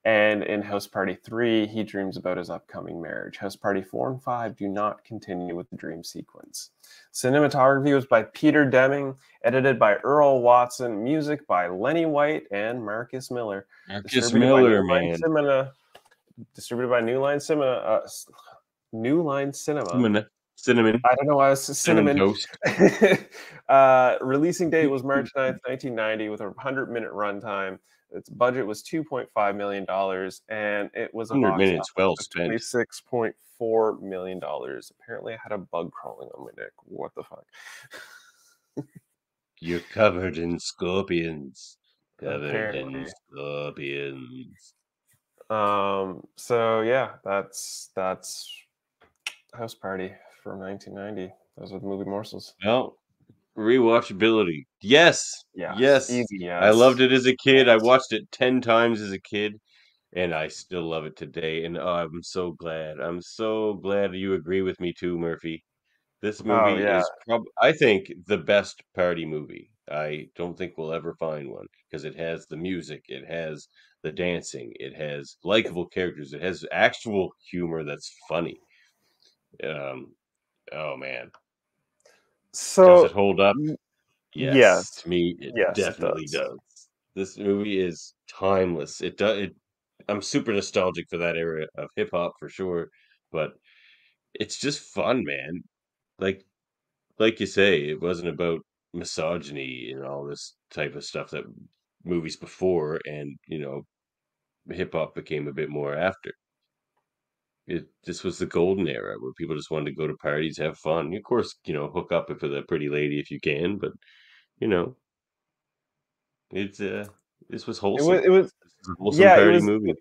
And in House Party three, he dreams about his upcoming marriage. House Party four and five do not continue with the dream sequence. Cinematography was by Peter Deming, edited by Earl Watson, music by Lenny White and Marcus Miller. Marcus Miller, man. Cinema, distributed by New Line Cinema. Uh, New Line Cinema. Cinnamon. Cinnamon. I don't know why I was cinnamon. cinnamon uh, releasing date was March ninth, nineteen ninety, with a one hundred minute runtime. Its budget was two point five million dollars, and it was a one hundred minutes well spent. twenty-six point four million dollars. Apparently, I had a bug crawling on my neck. What the fuck? You're covered in scorpions. Covered Apparently. in scorpions. Um, so, yeah, that's that's... House Party from nineteen ninety. Those are the movie morsels. Well, rewatchability. Yes. Yes. Yes. Easy, yes. I loved it as a kid. I watched it ten times as a kid, and I still love it today. And oh, I'm so glad. I'm so glad you agree with me too, Murphy. This movie oh, yeah. is probably, I think, the best party movie. I don't think we'll ever find one, because it has the music, it has the dancing, it has likable characters, it has actual humor that's funny. Um, oh man, so does it hold up? Yes, yes. To me, it yes, definitely it does. does. This movie is timeless. It does. It, I'm super nostalgic for that era of hip hop for sure, but it's just fun, man. Like, like you say, it wasn't about misogyny and all this type of stuff that movies before, and you know, hip hop became a bit more after. It, this was the golden era where people just wanted to go to parties, have fun. Of course, you know, hook up with a pretty lady if you can, but you know, it's uh, this was wholesome. It was, it was, it was a wholesome yeah, parody it was, movie.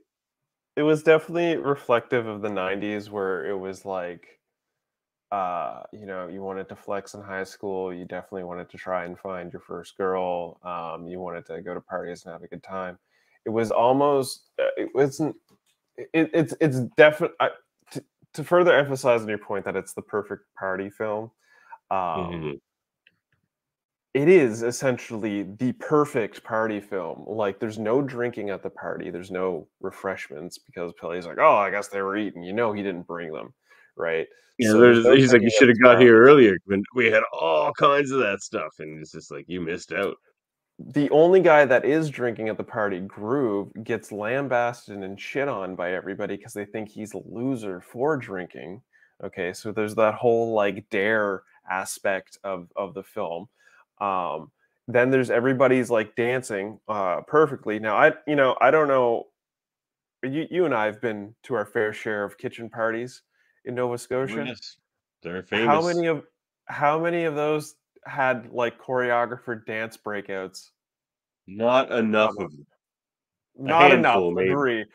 It was definitely reflective of the nineties, where it was like, uh, you know, you wanted to flex in high school. You definitely wanted to try and find your first girl. Um, you wanted to go to parties and have a good time. It was almost, it wasn't. It, it's it's definitely to, to further emphasize on your point that it's the perfect party film. Um, mm-hmm. It is essentially the perfect party film. Like, there's no drinking at the party. There's no refreshments, because Pelly's like, oh, I guess they were eating. You know, he didn't bring them, right? Yeah, so there's, there's he's like, you should have got here earlier when we had all kinds of that stuff, and it's just like you missed out. The only guy that is drinking at the party, Groove, gets lambasted and shit on by everybody because they think he's a loser for drinking. Okay, so there's that whole like dare aspect of of the film. Um, then there's everybody's like dancing uh, perfectly. Now I, you know, I don't know. You you and I have been to our fair share of kitchen parties in Nova Scotia. Yes, they're famous. How many of how many of those had like choreographer dance breakouts? Not enough of them. Not enough. Maybe. Agree.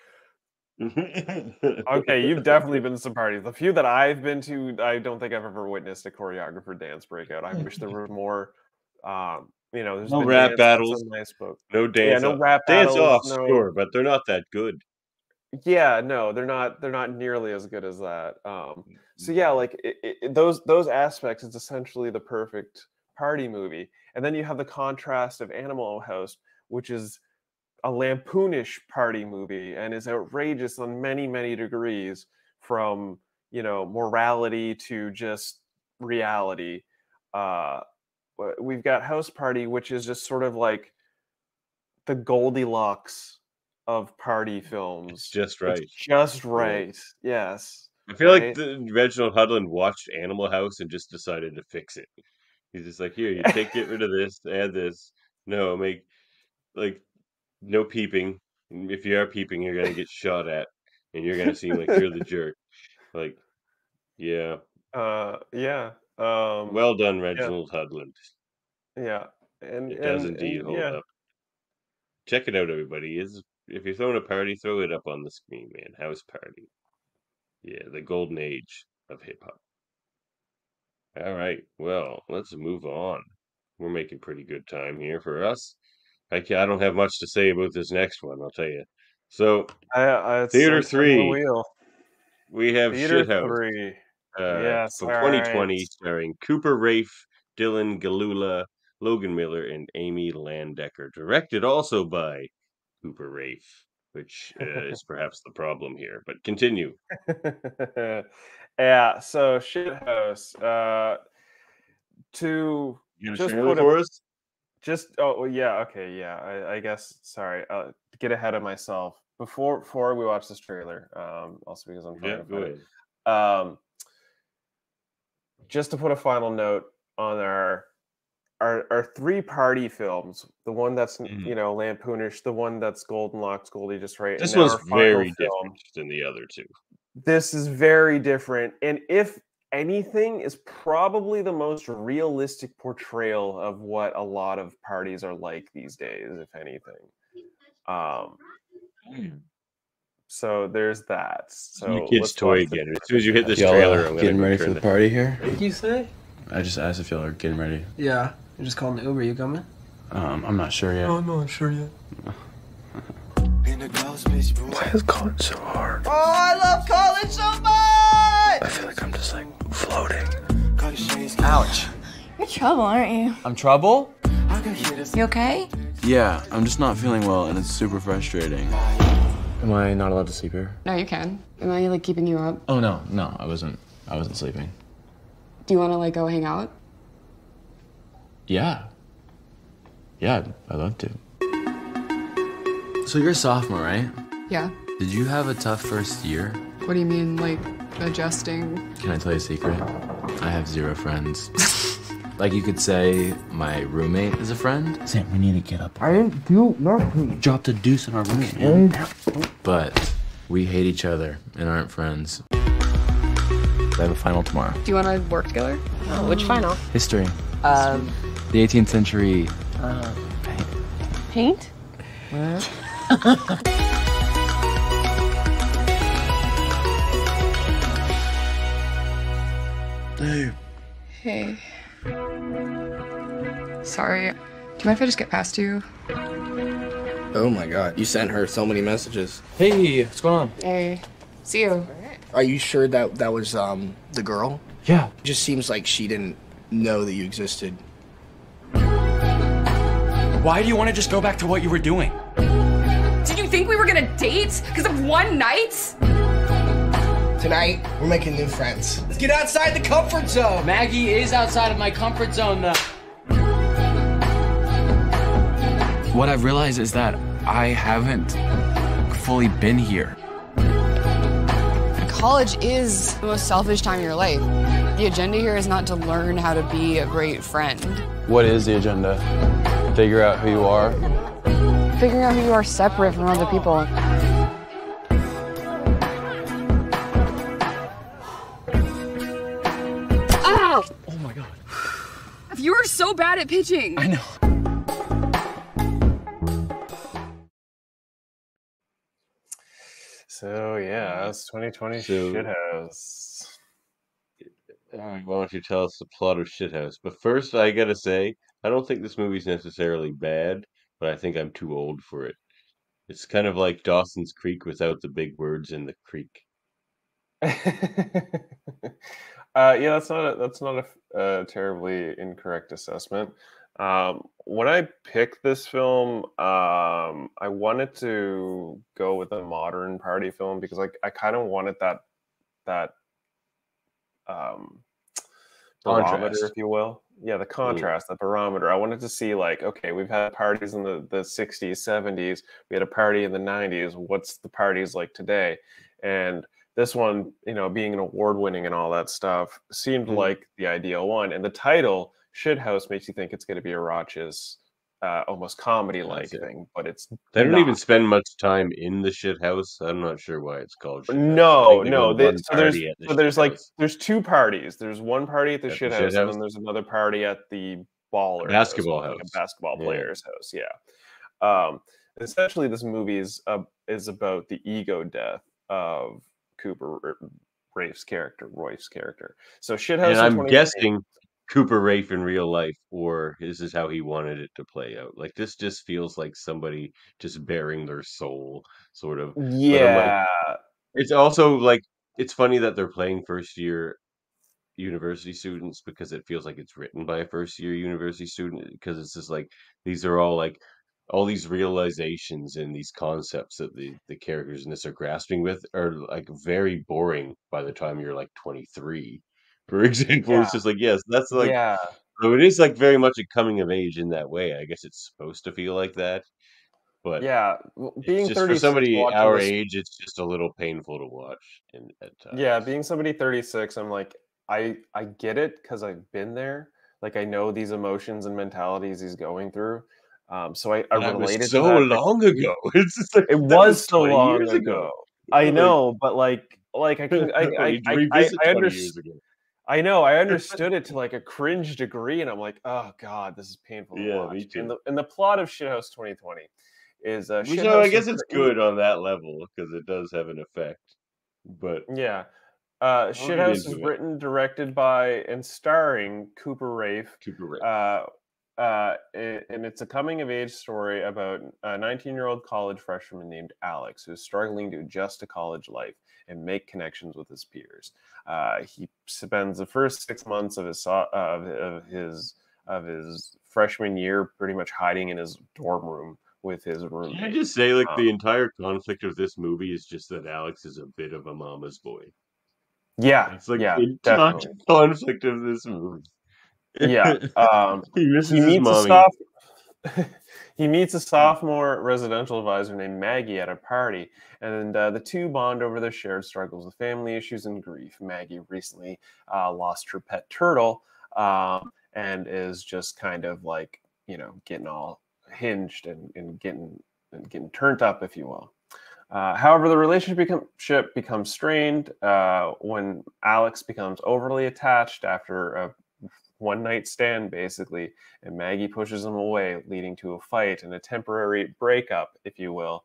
Okay, you've definitely been to some parties. The few that I've been to, I don't think I've ever witnessed a choreographer dance breakout. I wish there were more. Um, you know, there's no been rap battles, nice no dance, yeah, no rap dance battles, off, no... sure, but they're not that good. Yeah, no, they're not. They're not nearly as good as that. Um, so yeah, like it, it, those those aspects, it's essentially the perfect party movie. And then you have the contrast of Animal House, which is a lampoonish party movie and is outrageous on many, many degrees, from, you know, morality to just reality. Uh, we've got House Party, which is just sort of like the Goldilocks of party films. It's just right. It's just right. Yeah. Yes. I feel right? like the, Reginald Hudlin watched Animal House and just decided to fix it. He's just like, here, you take get rid of this, add this. No, make like no peeping. If you are peeping, you're gonna get shot at, and you're gonna seem like you're the jerk. Like, yeah, uh, yeah. Um, well done, Reginald yeah. Hudlin. Yeah, and it and, does indeed and, hold yeah. up. Check it out, everybody. Is if you're throwing a party, throw it up on the screen, man. House Party. Yeah, the golden age of hip hop. All right, well, let's move on. We're making pretty good time here for us. I can't, I don't have much to say about this next one, I'll tell you. So, I, I, Theater three. We have Theater Shithouse. three. Uh, yes, from twenty twenty, right. Starring Cooper Rafe, Dylan Galula, Logan Miller, and Amy Landecker. Directed also by Cooper Rafe, which uh, is perhaps the problem here. But continue. Yeah, so Shithouse. Uh, to you just put it for us. Just oh yeah, okay, yeah. I, I guess sorry. I'll get ahead of myself before before we watch this trailer. Um, also because I'm trying yeah, to find it. Um, just to put a final note on our our our three party films. The one that's mm. you know lampoonish. The one that's Goldilocks, Goldie just right. This was very film. different than the other two. This is very different, and if anything, is probably the most realistic portrayal of what a lot of parties are like these days, if anything. Um, so there's that. So your kid's toy again. As soon as you hit this trailer, I'm getting ready for the party here. What did you say? I just asked if y'all are getting ready. Yeah, you're just calling the Uber. You coming? Um, I'm not sure yet. No, I'm not sure yet. Why is college so hard? Oh, I love college so much! I feel like I'm just like floating. Ouch. You're trouble, aren't you? I'm trouble? You okay? Yeah, I'm just not feeling well and it's super frustrating. Am I not allowed to sleep here? No, you can. Am I like keeping you up? Oh no, no, I wasn't. I wasn't sleeping. Do you want to like go hang out? Yeah. Yeah, I'd love to. So you're a sophomore, right? Yeah. Did you have a tough first year? What do you mean, like, adjusting? Can I tell you a secret? I have zero friends. Like, you could say my roommate is a friend. Sam, we need to get up. I didn't do nothing. Dropped a deuce in our room. Okay. But we hate each other and aren't friends. I have a final tomorrow. Do you want to work together? Um, Which final? History. Um. The eighteenth century. Uh, paint? What? Hey. Hey. Sorry. Do you mind if I just get past you? Oh my god, you sent her so many messages. Hey, what's going on? Hey. See you. All right. Are you sure that that was um the girl? Yeah. It just seems like she didn't know that you existed. Why do you want to just go back to what you were doing? Did you think we were gonna date because of one night? Tonight, we're making new friends. Let's get outside the comfort zone. Maggie is outside of my comfort zone, though. What I've realized is that I haven't fully been here. College is the most selfish time of your life. The agenda here is not to learn how to be a great friend. What is the agenda? Figure out who you are. Figuring out who you are separate from other people. Ow! Oh my god. If you are so bad at pitching. I know. So Shithouse, twenty twenty so, Shithouse. Right, why don't you tell us the plot of Shithouse? But first, I gotta say, I don't think this movie's necessarily bad, but I think I'm too old for it. It's kind of like Dawson's Creek without the big words in the creek. uh, yeah, that's not a, that's not a uh, terribly incorrect assessment. Um, when I picked this film, um, I wanted to go with a modern party film because like I kind of wanted that that um, barometer, if you will. Yeah, the contrast, yeah. the barometer. I wanted to see like, okay, we've had parties in the, the sixties, seventies. We had a party in the nineties. What's the parties like today? And this one, you know, being an award-winning and all that stuff, seemed mm-hmm. like the ideal one. And the title, Shithouse, makes you think it's going to be a raucous, uh, almost comedy-like thing, but it's They not. don't even spend much time in the Shithouse. I'm not sure why it's called Shithouse. No, no. They, so there's, the so there's like, there's two parties. There's one party at the Shithouse, shit and then there's another party at the baller basketball house, house. Like a basketball yeah. player's house. Yeah. Um, essentially, this movie is uh, is about the ego death of Cooper Rafe's character, Roy's character. So Shithouse. And I'm guessing Cooper Rafe in real life, or this is how he wanted it to play out. Like this just feels like somebody just bearing their soul, sort of. Yeah. Like, it's also like it's funny that they're playing first year university students because it feels like it's written by a first year university student because it's just like these are all like all these realizations and these concepts that the, the characters in this are grasping with are like very boring by the time you're like twenty-three, for example. Yeah. It's just like, yes, that's like, yeah. So it is like very much a coming of age in that way. I guess it's supposed to feel like that, but yeah, being just, for somebody our age, it's just a little painful to watch. And at times. Yeah. Being somebody thirty-six, I'm like, I, I get it. Cause I've been there. Like I know these emotions and mentalities he's going through. Um, so I, I related was so to that. long ago. It's just like, it was so long ago. ago. I know, but like, like I can, I, I, I, I, I understand. I know, I understood it to like a cringe degree, and I'm like, oh god, this is painful. Yeah, to watch. Me too. And the and the plot of Shithouse twenty twenty is, uh, which I guess it's good on that level because it does have an effect. But yeah, uh, Shithouse is written, directed by, and starring Cooper Rafe. Cooper Rafe. Uh, Uh, and it's a coming-of-age story about a nineteen-year-old college freshman named Alex who's struggling to adjust to college life and make connections with his peers. Uh, he spends the first six months of his uh, of his of his freshman year pretty much hiding in his dorm room with his roommate. Can I just say, like, um, the entire conflict of this movie is just that Alex is a bit of a mama's boy. Yeah, it's like yeah, the entire definitely. conflict of this movie. Yeah, um, he, he, meets a soft, he meets a sophomore residential advisor named Maggie at a party, and uh, the two bond over their shared struggles with family issues and grief. Maggie recently uh, lost her pet turtle um, and is just kind of like, you know, getting all hinged and, and getting and getting turned up, if you will. Uh, however, the relationship becomes strained uh, when Alex becomes overly attached after a one night stand, basically, and Maggie pushes him away, leading to a fight and a temporary breakup, if you will.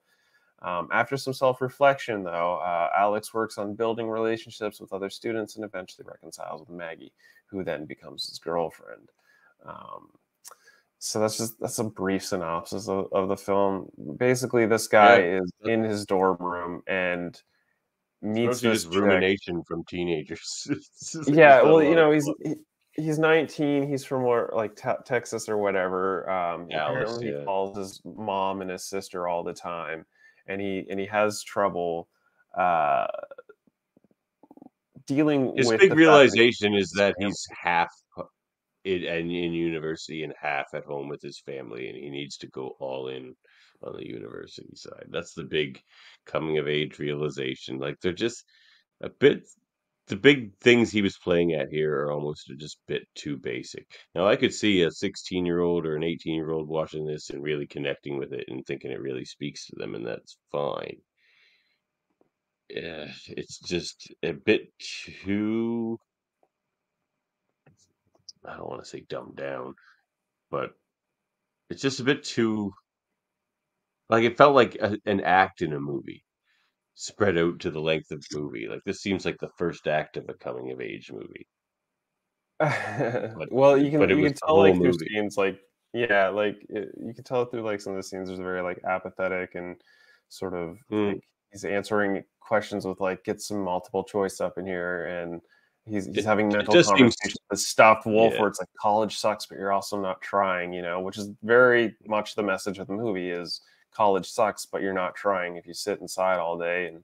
Um, after some self-reflection, though, uh, Alex works on building relationships with other students and eventually reconciles with Maggie, who then becomes his girlfriend. Um, so that's just that's a brief synopsis of, of the film. Basically, this guy yeah. is in his dorm room and meets this rumination chick. from teenagers. Like yeah, well, you know, he's. He, He's nineteen. He's from like te Texas or whatever. Um, yeah, apparently he calls his mom and his sister all the time, and he and he has trouble uh, dealing. His with big the realization that is that he's half in, in university and half at home with his family, and he needs to go all in on the university side. That's the big coming of age realization. Like they're just a bit. The big things he was playing at here are almost just a bit too basic. Now, I could see a sixteen-year-old or an eighteen-year-old watching this and really connecting with it and thinking it really speaks to them, and that's fine. Yeah, it's just a bit too, I don't want to say dumbed down, but it's just a bit too, like it felt like a, an act in a movie. spread out to the length of the movie. Like, this seems like the first act of a coming of age movie. But, well, you can you can tell like through movie. scenes like yeah, like it, you can tell through like some of the scenes. There's very like apathetic and sort of mm. like, he's answering questions with like get some multiple choice up in here, and he's he's it, having mental conversations seems... with Stuffed Wolf, yeah. where it's like college sucks, but you're also not trying, you know, which is very much the message of the movie is college sucks, but you're not trying. If you sit inside all day and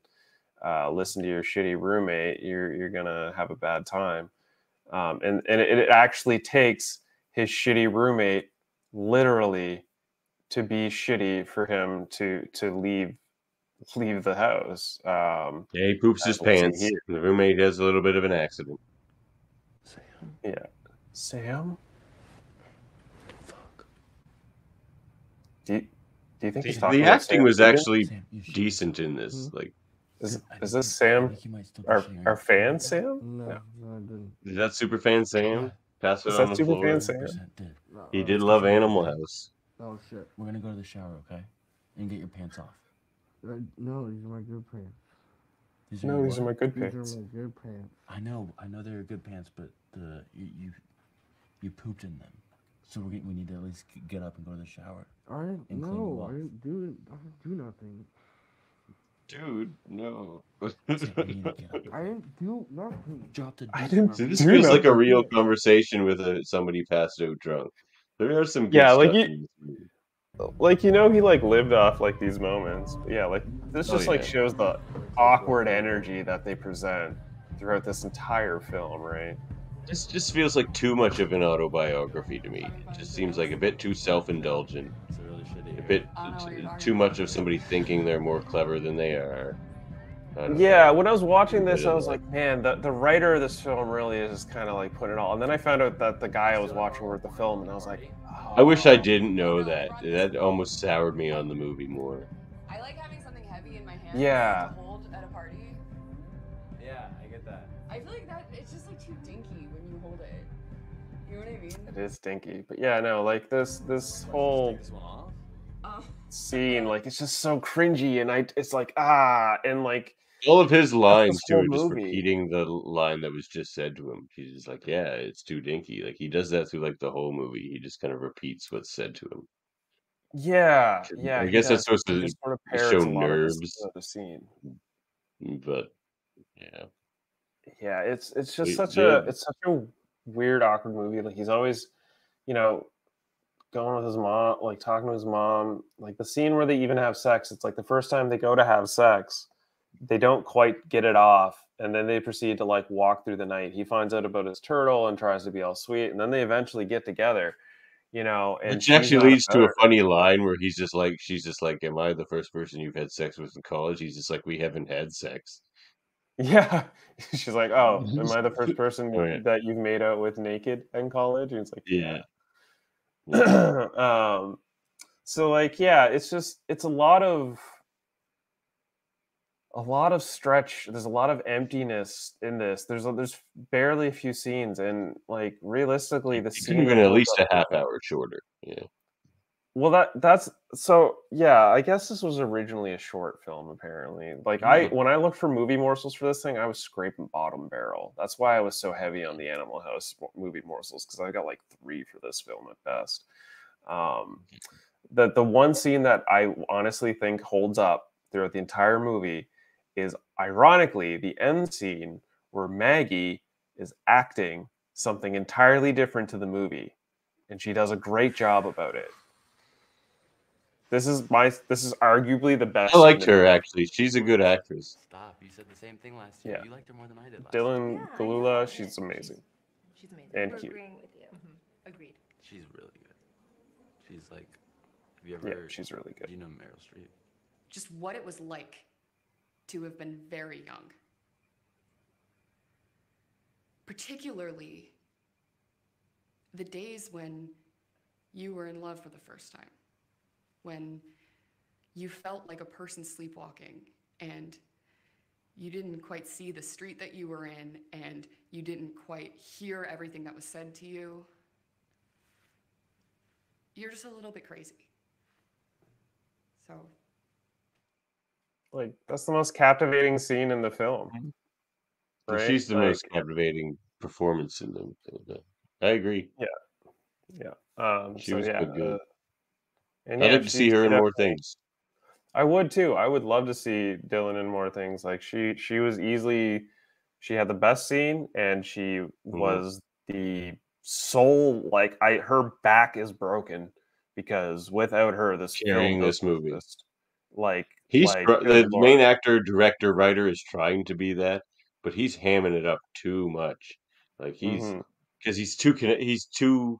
uh, listen to your shitty roommate, you're you're gonna have a bad time. Um, and and it, it actually takes his shitty roommate literally to be shitty for him to to leave leave the house. Um, yeah, he poops his pants. Here. The roommate has a little bit of an accident. Sam. Yeah. Sam. Fuck. Do you, do you think the, he's talking? The about acting Sam was actually Sam, decent in this. Mm-hmm. Like. Is, is this Sam, our, our fan Sam? No, no. Is that super fan Sam? Pass it is on that the super floor. Fan Sam? Did. No, he no, did love Animal House. Oh, shit. We're going to go to the shower, okay? And get your pants off. Uh, no, these are my good pants. These no, these what? are my good these pants. These are my good pants. I know. I know they're good pants, but the you, you, you pooped in them. So we're getting, we need to at least get up and go to the shower. I didn't, no, I didn't do, I didn't do nothing. Dude, no. I didn't do nothing. Drop the I didn't do this. Feels like a real conversation with a, somebody passed out drunk. There are some good yeah, like you, like you know, he like lived off like these moments. But yeah, like this just oh, yeah. like shows the awkward energy that they present throughout this entire film, right? This just feels like too much of an autobiography to me. It just seems like a bit too self-indulgent. A bit t too much of somebody thinking they're more clever than they are. Yeah, know. when I was watching this, I was like, man, the, the writer of this film really is kind of like putting it all. And then I found out that the guy I was watching wrote the film, and I was like, oh. I wish I didn't know that. That almost soured me on the movie more. I like having something heavy in my hand yeah. to hold at a party. Yeah, I get that. I feel like that it's just like too dinky when you hold it. You know what I mean? It is dinky, but yeah, no, like this, this whole. Scene like it's just so cringy, and I it's like ah, and like all of his lines too, just movie. repeating the line that was just said to him. He's just like, yeah, it's too dinky. Like he does that through like the whole movie. He just kind of repeats what's said to him. Yeah, yeah. I guess that's supposed to sort of show nerves. The scene, but yeah, yeah. It's it's just it, such yeah. a it's such a weird, awkward movie. Like he's always, you know. going with his mom, like talking to his mom, like the scene where they even have sex, it's like the first time they go to have sex, they don't quite get it off, and then they proceed to like walk through the night. He finds out about his turtle and tries to be all sweet, and then they eventually get together, you know. And which actually leads to a funny line where he's just like, she's just like, am I the first person you've had sex with in college? He's just like, we haven't had sex. Yeah, she's like, oh, am I the first person oh, yeah. that you've made out with naked in college? And it's like, yeah. yeah. um so like yeah it's just it's a lot of a lot of stretch. There's a lot of emptiness in this. There's a, there's barely a few scenes, and like realistically the scene even at least a half hour shorter. Yeah, well that that's so yeah I guess this was originally a short film apparently. Like I when I looked for movie morsels for this thing, I was scraping bottom barrel. That's why I was so heavy on the Animal House movie morsels, because I got like three for this film at best. um the the one scene that I honestly think holds up throughout the entire movie is ironically the end scene where Maggie is acting something entirely different to the movie, and she does a great job about it. This is my. This is arguably the best. I liked her actually. She's a good actress. Stop! You said the same thing last year. Yeah. You liked her more than I did. Last Dylan yeah, Galula, she's amazing. She's, she's amazing. And We're cute. Agreeing with you. Mm-hmm. Agreed. She's really good. She's like, have you ever? Yeah, she's really good. Do you know Meryl Streep? Just what it was like to have been very young, particularly the days when you were in love for the first time. When you felt like a person sleepwalking and you didn't quite see the street that you were in and you didn't quite hear everything that was said to you. You're just a little bit crazy. So Like, that's the most captivating scene in the film. Right? She's the like, most captivating performance in the. I agree. Yeah, yeah. Um, she so, was yeah, good. Uh, and I'd yeah, like to see her in more things. I would too. I would love to see Dylan in more things. Like she, she was easily, she had the best scene, and she was mm-hmm. the soul. Like I, her back is broken because without her, this carrying this movie. Exist. Like he's like, the Lord. Main actor, director, writer is trying to be that, but he's hamming it up too much. Like he's because mm-hmm. he's too he's too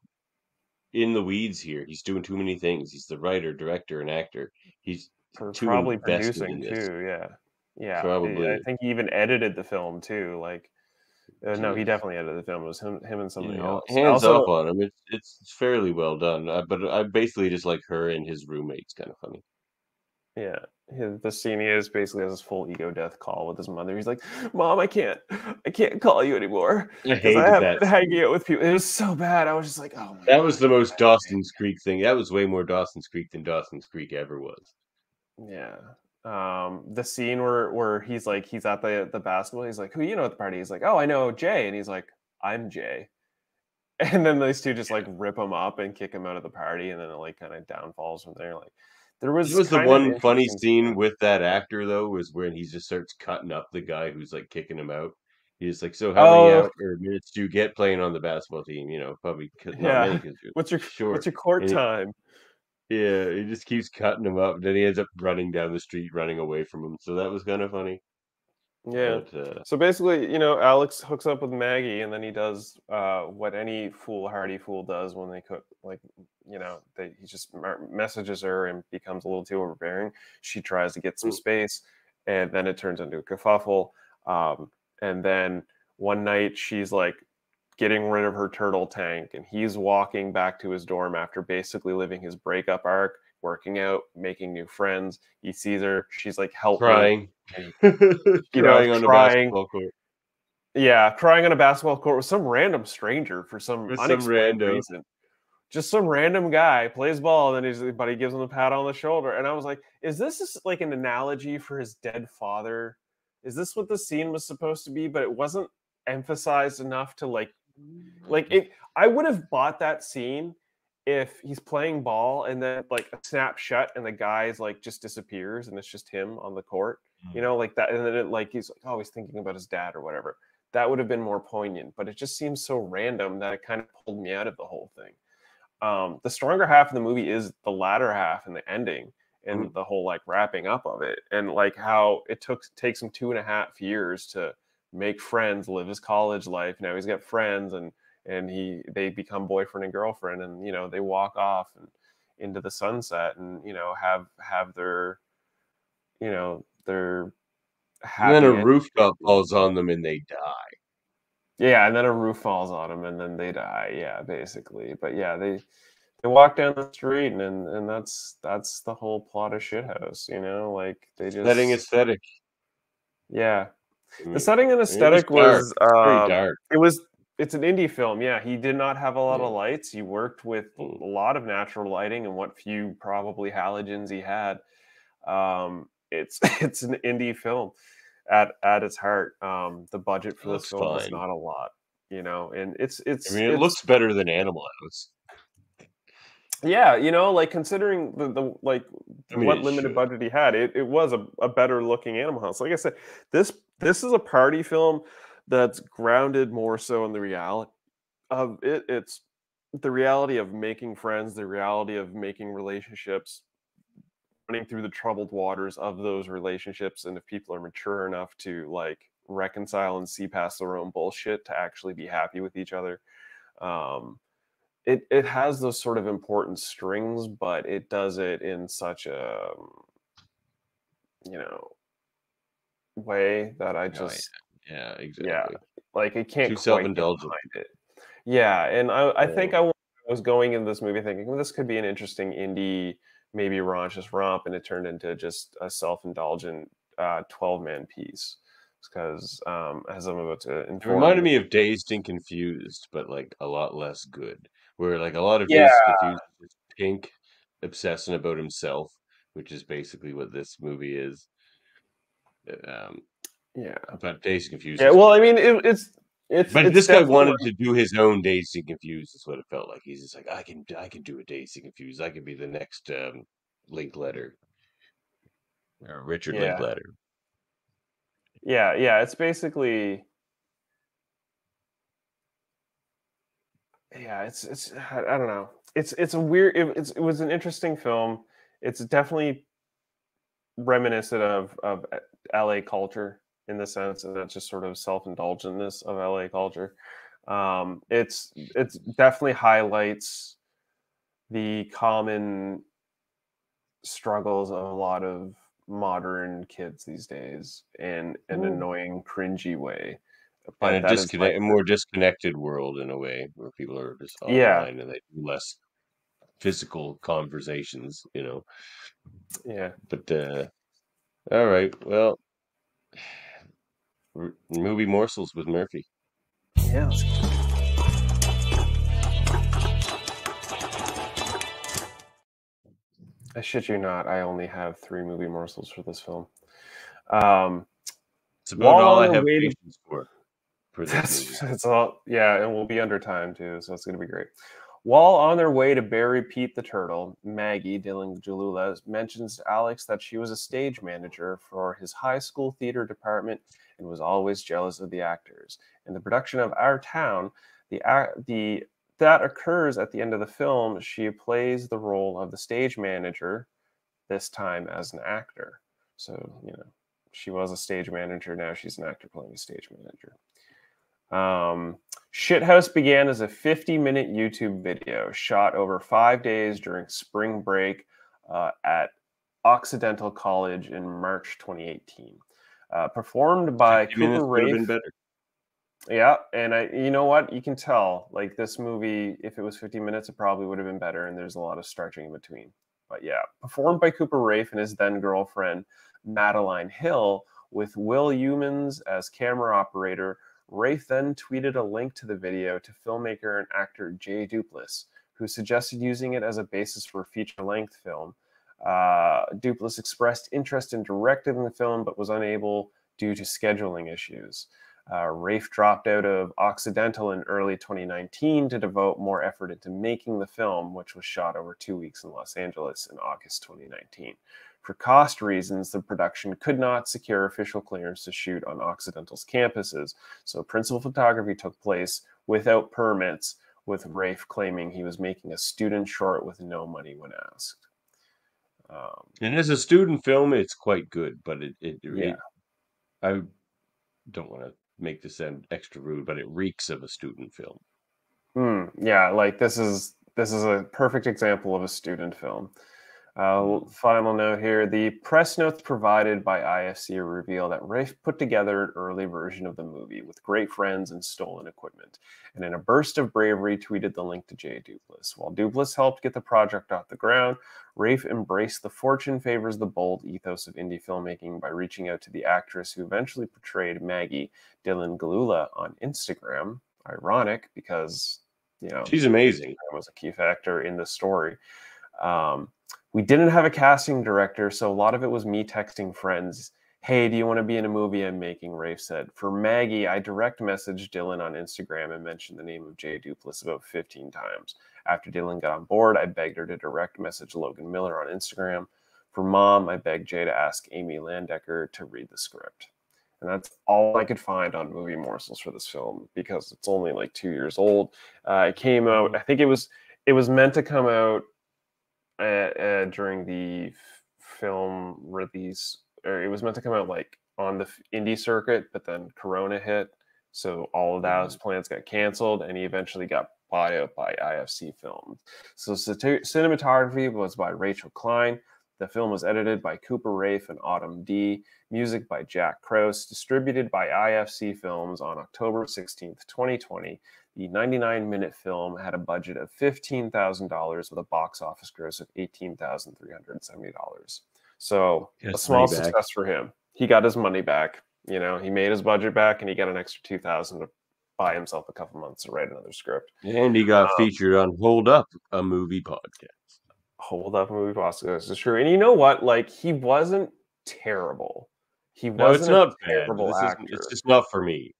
in the weeds here. He's doing too many things. He's the writer, director, and actor. He's probably producing too, yeah, yeah. Probably. I think he even edited the film too. Like, uh, no, he definitely edited the film. It was him, him, and somebody you know, else. Hands also, up on him. It's it's fairly well done. Uh, but I basically just like her and his roommate's kind of funny. Yeah, his, the scene he is basically has his full ego death call with his mother. He's like, "Mom, I can't, I can't call you anymore because I, I haven't been hanging out with people." It was so bad. I was just like, "Oh my." That God, was the most God. Dawson's Creek thing. That was way more Dawson's Creek than Dawson's Creek ever was. Yeah, um, the scene where where he's like he's at the the basketball. He's like, "Who you know at the party?" He's like, "Oh, I know Jay," and he's like, "I'm Jay," and then these two just like rip him up and kick him out of the party, and then it like kind of downfalls from there. Like there was, was the one funny scene with that actor though was when he just starts cutting up the guy who's like kicking him out. He's like, "So how oh. many hour minutes do you get playing on the basketball team?" You know, probably not yeah. many, what's your short. What's your court and time? He, Yeah, he just keeps cutting him up. Then he ends up running down the street, running away from him. So that was kind of funny. Yeah. But, uh, so basically, you know, Alex hooks up with Maggie, and then he does uh, what any foolhardy fool does when they cook. Like, you know, they, he just messages her and becomes a little too overbearing. She tries to get some space, and then it turns into a kerfuffle. Um, and then one night, she's like, getting rid of her turtle tank, and he's walking back to his dorm after basically living his breakup arc, working out, making new friends. He sees her, she's like helping, crying, and, you crying know, on crying. A basketball court. Yeah, crying on a basketball court with some random stranger for some with unexplained some random. reason. Just some random guy plays ball, and then his buddy gives him a pat on the shoulder, and I was like, "Is this just like an analogy for his dead father? Is this what the scene was supposed to be?" But it wasn't emphasized enough to like. Like it, I would have bought that scene if he's playing ball and then like a snap shut and the guy's like just disappears and it's just him on the court, you know, like that. And then it like he's like always oh, thinking about his dad or whatever. That would have been more poignant, but it just seems so random that it kind of pulled me out of the whole thing. Um, the stronger half of the movie is the latter half and the ending and mm-hmm. the whole like wrapping up of it and like how it took takes him two and a half years to. Make friends, live his college life. Now he's got friends, and and he they become boyfriend and girlfriend, and you know they walk off and into the sunset, and you know have have their, you know their. And then a rooftop falls on them, and they die. Yeah, and then a roof falls on them, and then they die. Yeah, basically. But yeah, they they walk down the street, and and that's that's the whole plot of Shithouse. You know, like they just setting aesthetic. Yeah. I mean, the setting and aesthetic was, dark. was uh, dark. It was it's an indie film. Yeah, he did not have a lot yeah. of lights. He worked with a lot of natural lighting and what few probably halogens he had. Um, it's it's an indie film at at its heart. Um, the budget for this film was not a lot, you know. And it's it's. I mean, it it's, looks better than Animal House. Yeah, you know, like considering the, the like I mean, what limited should. budget he had, it, it was a, a better looking Animal House. Like I said, this this is a party film that's grounded more so in the reality of it. It's the reality of making friends, the reality of making relationships, running through the troubled waters of those relationships, and if people are mature enough to like reconcile and see past their own bullshit to actually be happy with each other. Um, It it has those sort of important strings, but it does it in such a, you know, way that I just no, yeah, yeah exactly yeah like it can't too self-indulgent it. Yeah, and I I oh. think I was going in this movie thinking well, this could be an interesting indie maybe raunchous romp, and it turned into just a self-indulgent uh, twelve-man piece. Because um, as I'm about to inform, it reminded me of Dazed and Confused, but like a lot less good. Where like a lot of yeah. Confused is Pink obsessing about himself, which is basically what this movie is. um, yeah, about Dazed and Confused. Yeah, well, I mean, it, it's it's. But it's this guy wanted to do his own Dazed and Confused. Is what it felt like. He's just like, I can, I can do a Dazed and Confused. I can be the next um, Linkletter, or Richard yeah. Linkletter. Yeah, yeah. It's basically. Yeah, it's it's I don't know. It's it's a weird. It, it's it was an interesting film. It's definitely reminiscent of of L A culture in the sense of that just sort of self-indulgentness of L A culture. Um, it's it's definitely highlights the common struggles of a lot of modern kids these days in an Ooh. annoying, cringy way. But and a, disconnect, like, a more disconnected world in a way where people are just online yeah. and they do less physical conversations, you know. Yeah. But, uh, all right. Well, movie morsels with Murphy. Yeah. I shit you not. I only have three movie morsels for this film. Um, it's about all I have patience for. That's, that's all, yeah, and we'll be under time too, so it's gonna be great. While on their way to bury Pete the Turtle, Maggie, Dylan Jalula, mentions to Alex that she was a stage manager for his high school theater department and was always jealous of the actors. In the production of Our Town, the the that occurs at the end of the film. She plays the role of the stage manager, this time as an actor. So you know, she was a stage manager. Now she's an actor playing a stage manager. Um, Shithouse began as a fifty minute YouTube video shot over five days during spring break uh, at Occidental College in March twenty eighteen. Uh, performed by Cooper Wraith. Yeah, and I, you know what? You can tell, like, this movie, if it was fifty minutes, it probably would have been better, and there's a lot of stretching in between. But yeah, performed by Cooper Wraith and his then girlfriend, Madeline Hill, with Will Youmans as camera operator. Rafe then tweeted a link to the video to filmmaker and actor Jay Duplass, who suggested using it as a basis for a feature-length film. Uh, Duplass expressed interest in directing the film, but was unable due to scheduling issues. Uh, Rafe dropped out of Occidental in early twenty nineteen to devote more effort into making the film, which was shot over two weeks in Los Angeles in August twenty nineteen. For cost reasons, the production could not secure official clearance to shoot on Occidental's campuses, so principal photography took place without permits, with Rafe claiming he was making a student short with no money when asked. Um, and as a student film, it's quite good, but it... it, it yeah. I don't want to make this sound extra rude, but it reeks of a student film. Mm, yeah, like this is this is a perfect example of a student film. Uh, final note here, the press notes provided by I F C reveal that Rafe put together an early version of the movie with great friends and stolen equipment, and in a burst of bravery tweeted the link to Jay Duplass. While Duplass helped get the project off the ground, Rafe embraced the fortune favors the bold ethos of indie filmmaking by reaching out to the actress who eventually portrayed Maggie, Dylan Galula, on Instagram. Ironic, because, you know, she's amazing. Instagram was a key factor in the story. Um, We didn't have a casting director, so a lot of it was me texting friends. Hey, do you want to be in a movie I'm making? Rafe said. For Maggie, I direct messaged Dylan on Instagram and mentioned the name of Jay Duplass about fifteen times. After Dylan got on board, I begged her to direct message Logan Miller on Instagram. For Mom, I begged Jay to ask Amy Landecker to read the script. And that's all I could find on movie morsels for this film, because it's only like two years old. Uh, it came out, I think it was, it was meant to come out Uh, uh, during the film release, or it was meant to come out like on the indie circuit, but then Corona hit, so all of those plans got canceled, and he eventually got bought out by I F C Films. So cinematography was by Rachel Klein. The film was edited by Cooper Wraith and Autumn D. Music by Jack Krause. Distributed by I F C Films on October sixteenth, twenty twenty. The ninety-nine minute film had a budget of fifteen thousand dollars with a box office gross of eighteen thousand three hundred seventy dollars. So a small success for him. He got his money back. You know, he made his budget back, and he got an extra two thousand dollars to buy himself a couple months to write another script. And he got um, featured on Hold Up, a movie podcast. Hold Up, a movie podcast. This is true. And you know what? Like, he wasn't terrible. He wasn't no, it's not a terrible bad. actor. It's just not for me.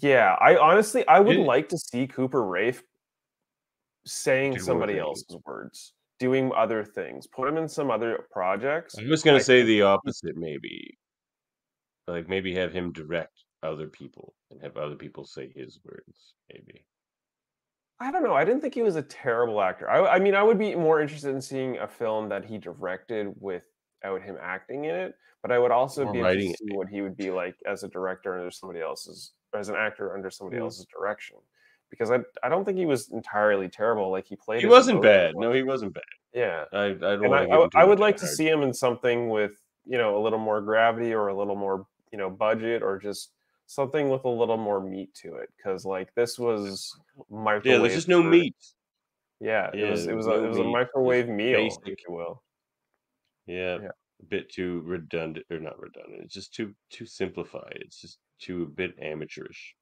Yeah, I honestly, I would it, like to see Cooper Rafe saying somebody else's words, doing other things, put him in some other projects. I was going to say the opposite, maybe. Like, maybe have him direct other people and have other people say his words, maybe. I don't know. I didn't think he was a terrible actor. I, I mean, I would be more interested in seeing a film that he directed without him acting in it, but I would also or be interested to see what he would be like as a director under somebody else's, as an actor under somebody mm. else's direction, because I I don't think he was entirely terrible. Like, he played. He wasn't bad. Well. No, he wasn't bad. Yeah, I I don't. And I, I, I would like hard. to see him in something with, you know, a little more gravity or a little more, you know, budget, or just something with a little more meat to it. Because, like, this was microwave. Yeah, there's just no for, meat. Yeah, yeah, it was it was, no a, it was a microwave meal, basic. if you will. Yeah, yeah, a bit too redundant, or not redundant. It's just too too simplified. It's just too a bit amateurish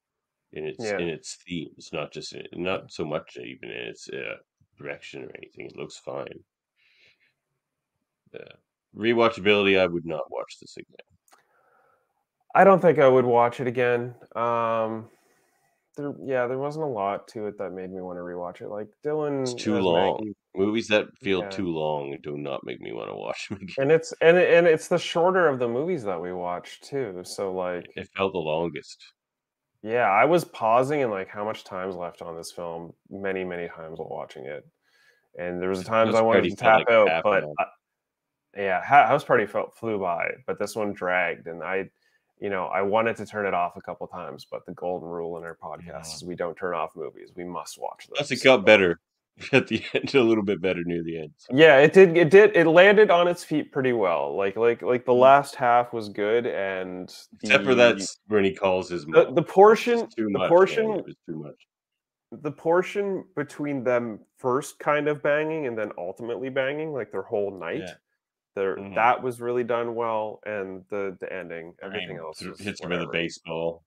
in its yeah. in its theme. It's not just in, not so much even in its uh, direction or anything. It looks fine. Uh, rewatchability, I would not watch this again. I don't think I would watch it again. Um, there, yeah, there wasn't a lot to it that made me want to rewatch it. Like Dylan, it's too long. Maggie. Movies that feel yeah. too long do not make me want to watch them again. And it's and and it's the shorter of the movies that we watched too. So, like, it felt the longest. Yeah, I was pausing and like, how much time's left on this film? Many, many times while watching it. And there was times I wanted to tap like out, but I, yeah, House Party felt flew by, but this one dragged, and I, you know, I wanted to turn it off a couple times, but the golden rule in our podcast yeah. is we don't turn off movies. We must watch them. That's it got better at the end, a little bit better near the end. So. Yeah, it did. It did. It landed on its feet pretty well. Like, like, like the last half was good, and the, except for that when he calls his mom, the, the portion, too the much, portion, man, it was too much. The portion between them first kind of banging and then ultimately banging, like their whole night, yeah. their mm-hmm. that was really done well, and the the ending, everything I mean, else was hits him with a baseball.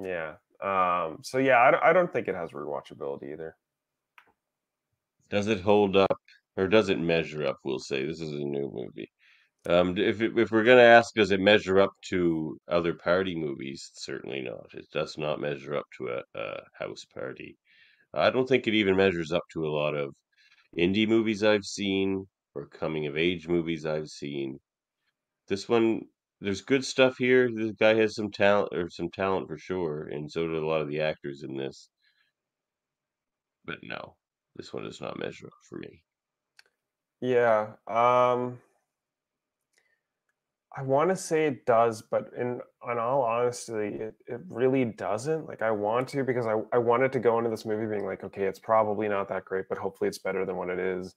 Yeah. Um. So yeah, I I don't think it has rewatchability either. Does it hold up, or does it measure up? We'll say this is a new movie. Um, if it, if we're gonna ask, does it measure up to other party movies? Certainly not. It does not measure up to a, a House Party. I don't think it even measures up to a lot of indie movies I've seen or coming of age movies I've seen. This one, there's good stuff here. This guy has some talent, or some talent for sure, and so do a lot of the actors in this. But no. This one does not measure up for me. Yeah. Um, I want to say it does, but in, in all honesty, it, it really doesn't. Like, I want to, because I, I wanted to go into this movie being like, okay, it's probably not that great, but hopefully it's better than what it is.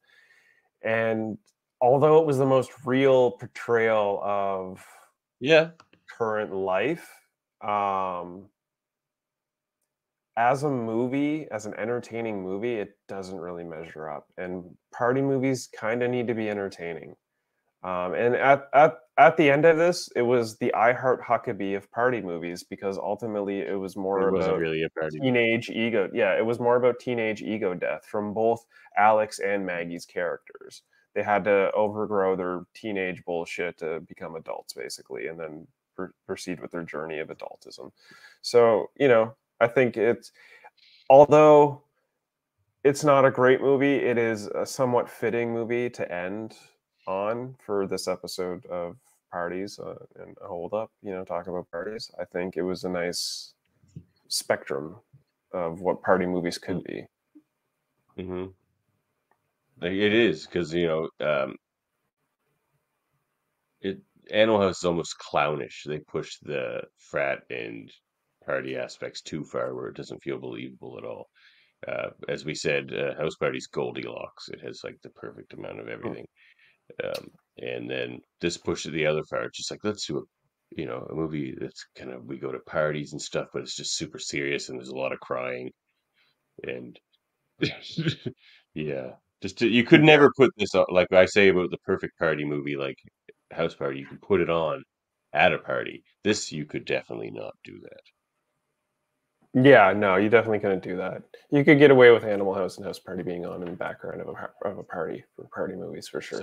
And although it was the most real portrayal of yeah. current life, um, as a movie, as an entertaining movie, it doesn't really measure up. And party movies kind of need to be entertaining. Um, and at, at at the end of this, it was the I Heart Huckabee of party movies, because ultimately it was more it about really a party teenage movie. ego. Yeah, it was more about teenage ego death from both Alex and Maggie's characters. They had to overgrow their teenage bullshit to become adults, basically, and then pr- proceed with their journey of adultism. So, you know, I think it's, although it's not a great movie, it is a somewhat fitting movie to end on for this episode of Parties uh, and Hold Up, you know, talk about parties. I think it was a nice spectrum of what party movies could be. Mm-hmm. It is, because, you know, um, it Animal House is almost clownish. They push the frat and party aspects too far, where it doesn't feel believable at all. Uh, as we said, uh, House Party's Goldilocks. It has like the perfect amount of everything. Um, and then this pushes the other far. It's just like, let's do a, you know, a movie that's kind of, we go to parties and stuff, but it's just super serious and there's a lot of crying. And yeah, just to, you could never put this on. Like I say about the perfect party movie, like House Party, you can put it on at a party. This, you could definitely not do that. Yeah, no, you definitely couldn't do that. You could get away with Animal House and House Party being on in the background of a, of a party, for party movies for sure.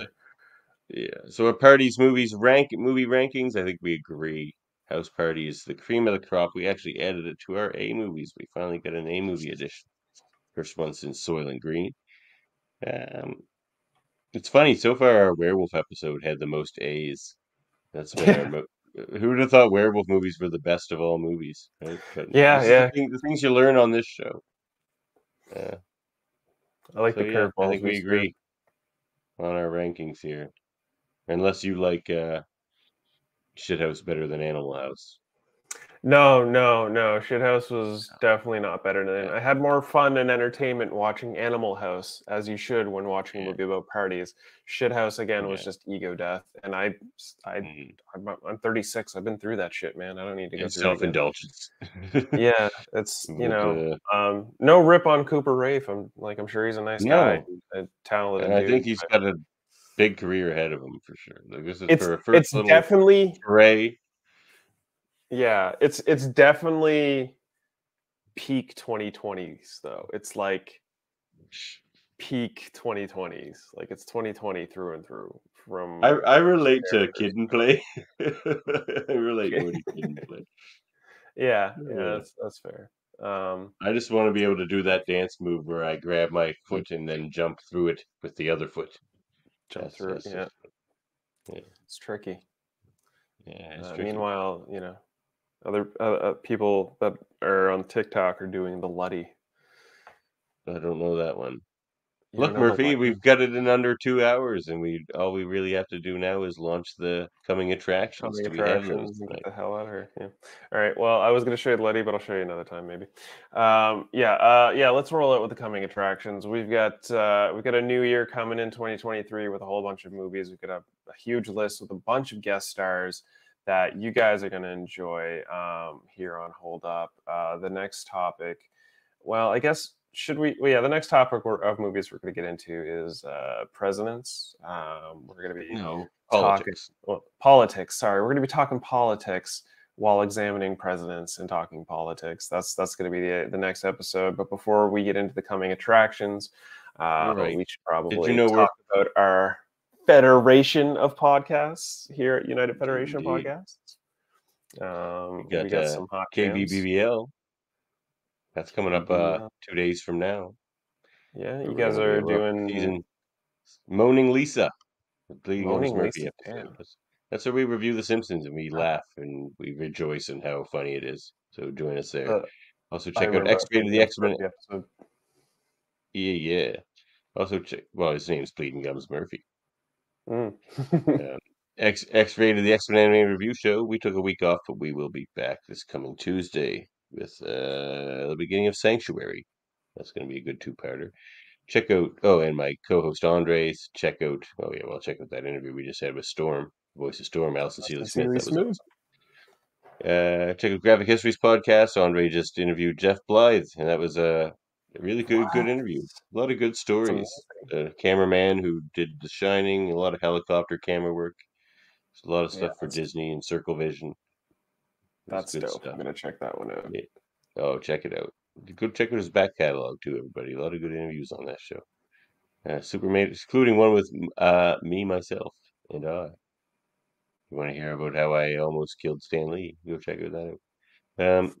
Yeah. So what parties, movies, rank movie rankings? I think we agree. House Party is the cream of the crop. We actually added it to our A movies. We finally got an A movie edition. First one since Soylent Green. Um, it's funny. So far, our werewolf episode had the most A's. That's why our mo- who would have thought werewolf movies were the best of all movies? Right? But yeah, yeah. The, thing, the things you learn on this show. Yeah. I like so, the yeah, curveball. I think we agree good. on our rankings here. Unless you like uh, Shithouse better than Animal House. No, no, no. Shithouse was definitely not better than it. I had more fun and entertainment watching Animal House, as you should when watching a movie about parties. Shithouse, again, was yeah. just ego death. And I, I, mm. I'm, I'm thirty-six. I've been through that shit, man. I don't need to get through it. Self-indulgence. Yeah, it's, you know, um, no rip on Cooper Rafe. I'm like, I'm sure he's a nice no. guy. A talented and I dude, think he's got a big career ahead of him for sure. Like, this is it's, for a first it's little definitely Ray. Yeah, it's it's definitely peak twenty twenties though. It's like peak twenty twenties. Like it's twenty twenty through and through. From I, I relate to Kid 'n Play. I relate to Kid 'n Play. Yeah, yeah, that's that's fair. Um, I just want to be able to do that dance move where I grab my foot and then jump through it with the other foot. Jump that's, through that's, it. Yeah. yeah, it's tricky. Yeah, uh, meanwhile, you know, other uh, uh, people that are on TikTok are doing the Luddy. I don't know that one. You Look, Murphy, we've got it in under two hours, and we all we really have to do now is launch the coming attractions. Coming attractions and get the hell out of here. Yeah. All right. Well, I was going to show you the Luddy, but I'll show you another time, maybe. Um, yeah. Uh, yeah. Let's roll out with the coming attractions. We've got uh, we've got a new year coming in twenty twenty-three with a whole bunch of movies. We've got a, a huge list with a bunch of guest stars that you guys are going to enjoy um, here on Hold Up. Uh, the next topic. Well, I guess. Should we? Well, yeah, the next topic of movies we're going to get into is uh, presidents. Um, we're going to be no, talking politics. Well, politics. Sorry, we're going to be talking politics while examining presidents and talking politics. That's that's going to be the the next episode. But before we get into the coming attractions, uh, right. we should probably Did you know talk we're... about our federation of podcasts here at United Federation of Podcasts. Um, we got, we got uh, some hot K B B L. That's coming up uh, two days from now. Yeah, you guys are doing season Moaning Lisa. Moaning Lisa. That's where we review The Simpsons and we laugh and we rejoice in how funny it is. So join us there. Uh, also check out X-Rated the X-Men episode. Yeah, yeah. Also check. Well, his name's Bleeding Gums Murphy. Mm. um, X X-Rated the X-Men Anime Review Show. We took a week off, but we will be back this coming Tuesday. With uh, the beginning of Sanctuary. That's going to be a good two-parter. Check out, oh, and my co-host Andres. Check out, oh, yeah, well, check out that interview we just had with Storm, the voice of Storm, Allison Seeley Smith. That was awesome. Uh, check out Graphic Histories podcast. Andre just interviewed Jeff Blythe, and that was a really good, wow. good interview. A lot of good stories. A cameraman who did The Shining, a lot of helicopter camera work. There's a lot of stuff yeah, for Disney and Circle Vision. That's dope. Stuff. I'm going to check that one out. Yeah. Oh, check it out. Go check out his back catalog, too, everybody. A lot of good interviews on that show. Uh, Superman, including one with uh, me, myself, and I. You want to hear about how I almost killed Stan Lee? Go check that out. Um,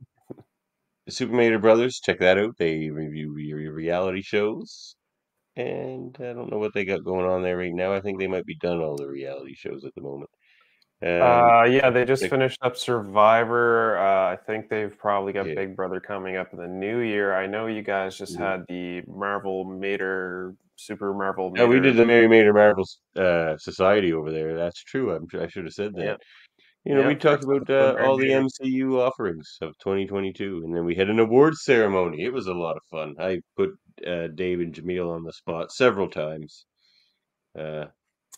the Supermater Brothers, check that out. They review re- reality shows. And I don't know what they got going on there right now. I think they might be done all the reality shows at the moment. Um, uh yeah, they just they, finished up Survivor. Uh, I think they've probably got yeah. Big Brother coming up in the new year. I know you guys just yeah. had the Marvel Mater Super Marvel. Mater. Yeah, we did the Mary Mater Marvel uh, Society over there. That's true. I'm I should have said that. Yeah. You know, yeah, we talked about uh, all the M C U offerings of twenty twenty-two, and then we had an awards ceremony. It was a lot of fun. I put uh, Dave and Jamil on the spot several times, uh,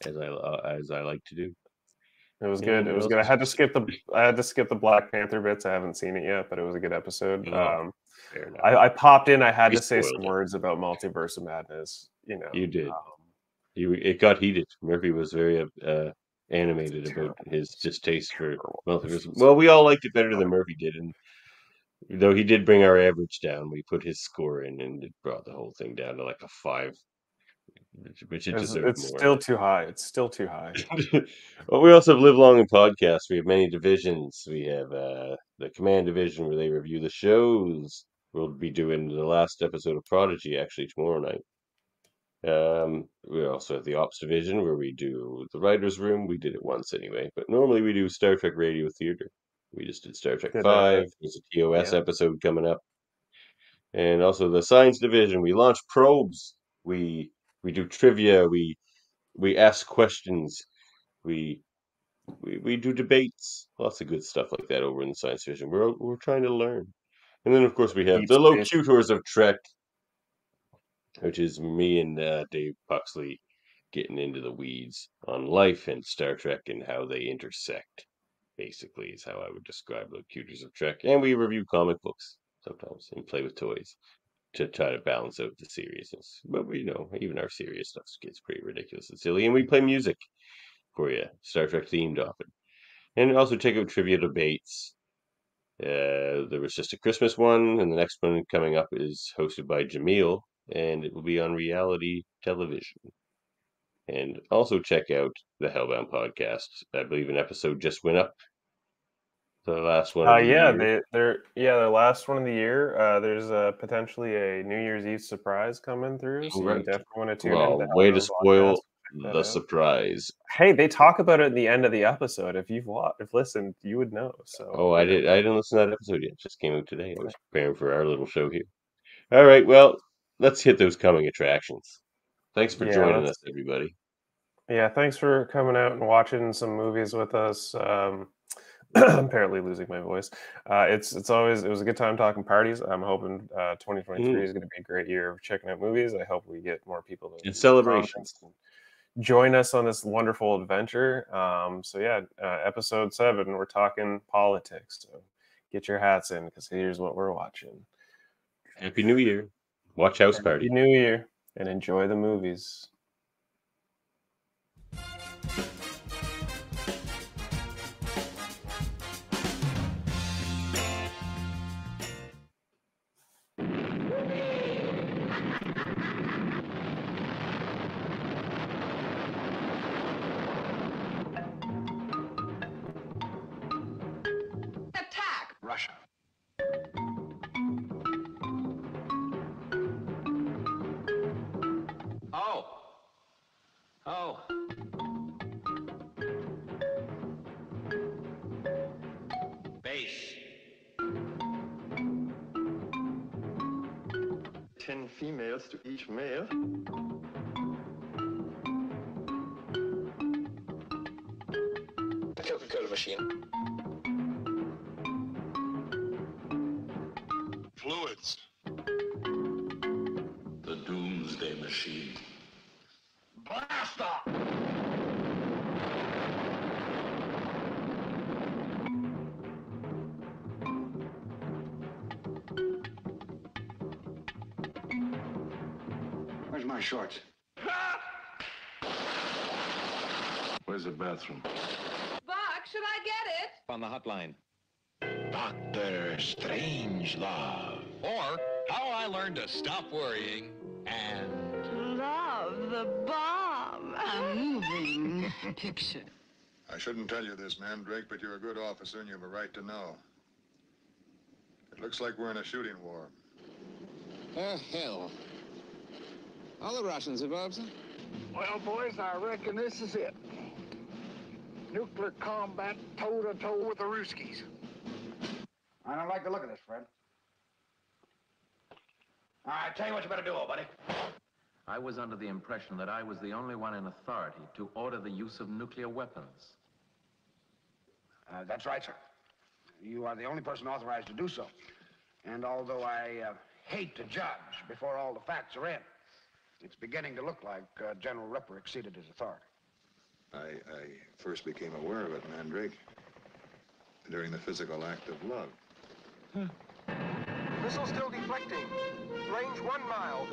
as I uh, as I like to do. It was good. It was good. I had to skip the I had to skip the Black Panther bits. I haven't seen it yet, but it was a good episode. Um, I, I popped in. I had to say some words about Multiverse of Madness. You know, you did. Um, you it got heated. Murphy was very uh, animated about his distaste for Multiverse. Well, we all liked it better than Murphy did, and though he did bring our average down, we put his score in, and it brought the whole thing down to like a five. Which, which it it's, it's still too high. It's still too high. Well, we also have Live Long and Podcasts. We have many divisions. We have uh, the Command Division, where they review the shows. We'll be doing the last episode of Prodigy, actually, tomorrow night. Um, we also have the Ops Division, where we do the Writer's Room. We did it once anyway, but normally we do Star Trek Radio Theater. We just did Star Trek yeah, five. There's a T O S yeah. episode coming up. And also the Science Division. We launch probes. We... We do trivia. We we ask questions. We we we do debates. Lots of good stuff like that over in the science fiction. We're we're trying to learn, and then of course we have Deep the Locutors of Trek, which is me and uh, Dave Buxley getting into the weeds on life and Star Trek and how they intersect. Basically, is how I would describe Locutors of Trek. And we review comic books sometimes and play with toys to try to balance out the seriousness. But, we, you know, even our serious stuff gets pretty ridiculous and silly. And we play music for you, Star Trek themed often. And also take out trivia debates. Uh, there was just a Christmas one, and the next one coming up is hosted by Jamil, and it will be on reality television. And also check out the Hellbound podcast. I believe an episode just went up. The last one. Uh, of the yeah, year. they they're yeah the last one of the year. Uh, there's uh, potentially a New Year's Eve surprise coming through, so right. you definitely want to tune well, in. Way to spoil the out. surprise! Hey, they talk about it at the end of the episode. If you've watched, if listened, you would know. So. Oh, I did. I didn't listen to that episode yet. It just came out today. I was preparing for our little show here. All right, well, let's hit those coming attractions. Thanks for yeah, joining us, everybody. Yeah, thanks for coming out and watching some movies with us. Um, I'm apparently losing my voice. Uh, it's it's always it was a good time talking parties. I'm hoping uh, twenty twenty-three mm. is going to be a great year of checking out movies. I hope we get more people to and celebrations and join us on this wonderful adventure. Um, so yeah, uh, episode seven, we're talking politics. So get your hats in because here's what we're watching. Happy New Year! Watch House Party. Happy New Year and enjoy the movies. Females to each male. Coca-Cola machine. Fluids. The Doomsday Machine. Blaster! My shorts. Where's the bathroom? Buck, should I get it? On the hotline. Doctor Strangelove. Or How I Learned to Stop Worrying and Love the Bomb. A moving picture. I shouldn't tell you this, Mandrake, but you're a good officer and you have a right to know. It looks like we're in a shooting war. Oh, hell. All the Russians involved, sir. Well, boys, I reckon this is it. Nuclear combat toe-to-toe with the Ruskies. I don't like the look of this, Fred. All right, tell you what you better do, old buddy. I was under the impression that I was the only one in authority to order the use of nuclear weapons. Uh, that's right, sir. You are the only person authorized to do so. And although I uh, hate to judge before all the facts are in, it's beginning to look like uh, General Ripper exceeded his authority. I, I first became aware of it, Mandrake, during the physical act of love. Huh. Missile still deflecting. Range one mile.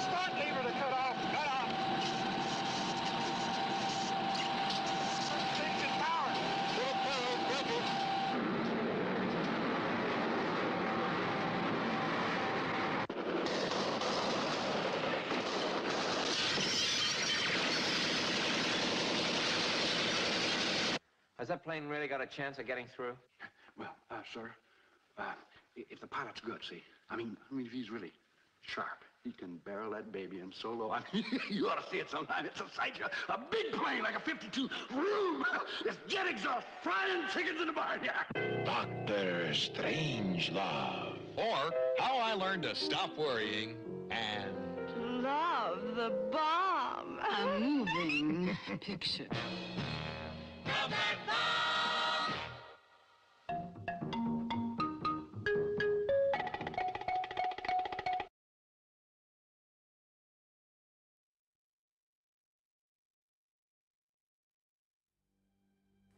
Start lever to cut off. Cut off. Engine power. that plane really got a chance of getting through? Well, uh, sir, uh, if the pilot's good, see, I mean, I mean, if he's really sharp, he can barrel that baby in so low. I mean, you ought to see it sometime. It's a sight. A big plane, like a fifty-two. Vroom! It's jet exhaust, frying chickens in the barnyard. Doctor Strangelove. Or How I Learned to Stop Worrying and Love the Bomb. A moving picture. Love that bomb!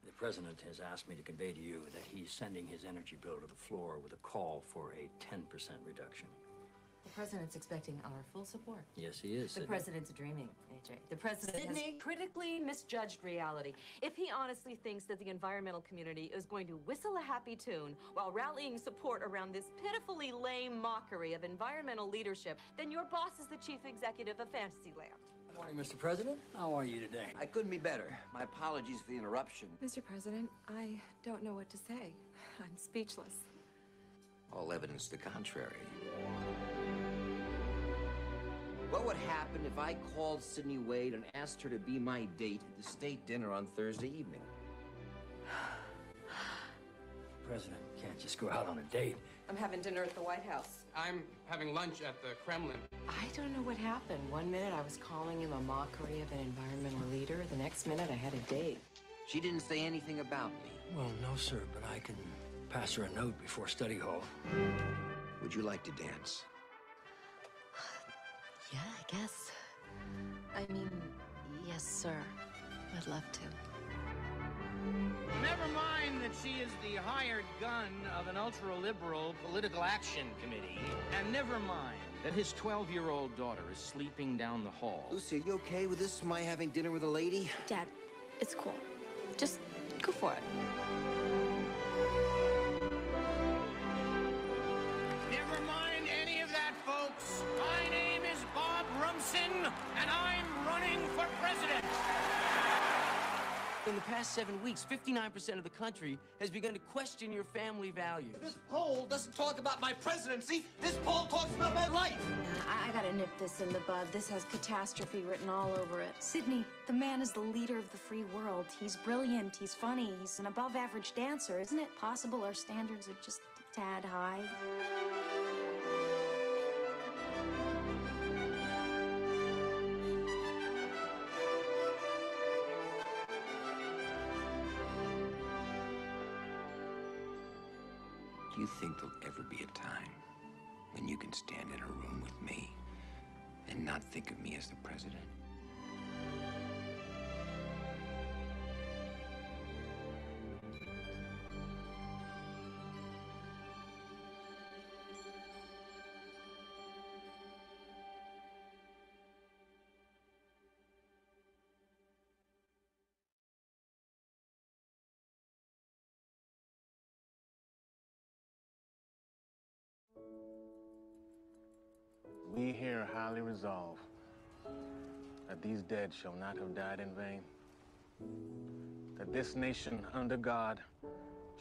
The president has asked me to convey to you that he's sending his energy bill to the floor with a call for a ten percent reduction. The president's expecting our full support. Yes, he is. The Sydney. president's dreaming, A J. The president Sydney has critically misjudged reality. If he honestly thinks that the environmental community is going to whistle a happy tune while rallying support around this pitifully lame mockery of environmental leadership, then your boss is the chief executive of Fantasyland. Good morning, Mister President. How are you today? I couldn't be better. My apologies for the interruption. Mister President, I don't know what to say. I'm speechless. All evidence to the contrary. What would happen if I called Sydney Wade and asked her to be my date at the state dinner on Thursday evening? The president can't just go out on a date. I'm having dinner at the White House. I'm having lunch at the Kremlin. I don't know what happened. One minute I was calling him a mockery of an environmental leader. The next minute I had a date. She didn't say anything about me. Well, no, sir, but I can pass her a note before study hall. Would you like to dance? Yeah, I guess. I mean, yes, sir. I'd love to. Never mind that she is the hired gun of an ultra-liberal political action committee. And never mind that his twelve-year-old daughter is sleeping down the hall. Lucy, are you okay with this? My having dinner with a lady? Dad, it's cool. Just go for it. Never mind any of that, folks. My name is Bob Rumson, and I'm running for president. In the past seven weeks, fifty-nine percent of the country has begun to question your family values. This poll doesn't talk about my presidency. This poll talks about my life. I, I gotta nip this in the bud. This has catastrophe written all over it. Sydney, the man is the leader of the free world. He's brilliant, he's funny, he's an above-average dancer. Isn't it possible our standards are just a tad high? Do you think there'll ever be a time when you can stand in a room with me and not think of me as the president? We here highly resolve that these dead shall not have died in vain, that this nation under God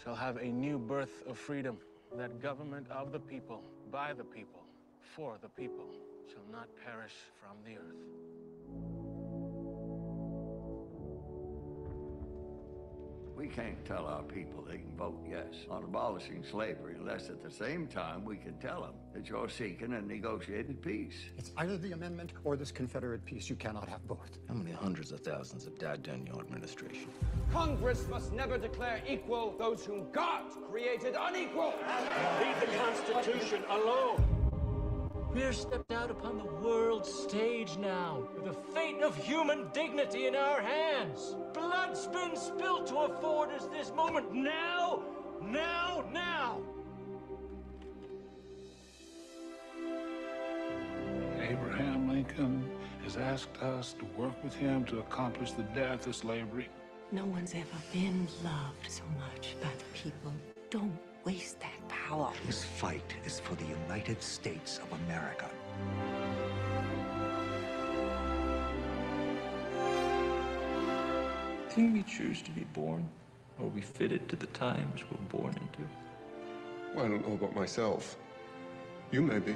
shall have a new birth of freedom, that government of the people, by the people, for the people, shall not perish from the earth. We can't tell our people they can vote yes on abolishing slavery unless at the same time we can tell them that you're seeking a negotiated peace. It's either the amendment or this Confederate peace. You cannot have both. How many hundreds of thousands have died during your administration? Congress must never declare equal those whom God created unequal. Leave the Constitution alone. We're stepped out upon the world stage now, with the fate of human dignity in our hands. Blood's been spilled to afford us this moment. Now, now, now. Abraham Lincoln has asked us to work with him to accomplish the death of slavery. No one's ever been loved so much by the people. Don't waste that power. This fight is for the United States of America. Didn't we choose to be born? Are we fitted to the times we're born into? Well, I don't know about myself. You may be.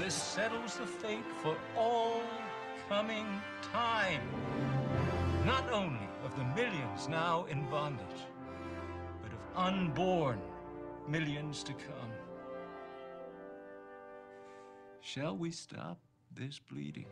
This settles the fate for all coming time. Not only of the millions now in bondage, but of unborn millions to come. Shall we stop this bleeding?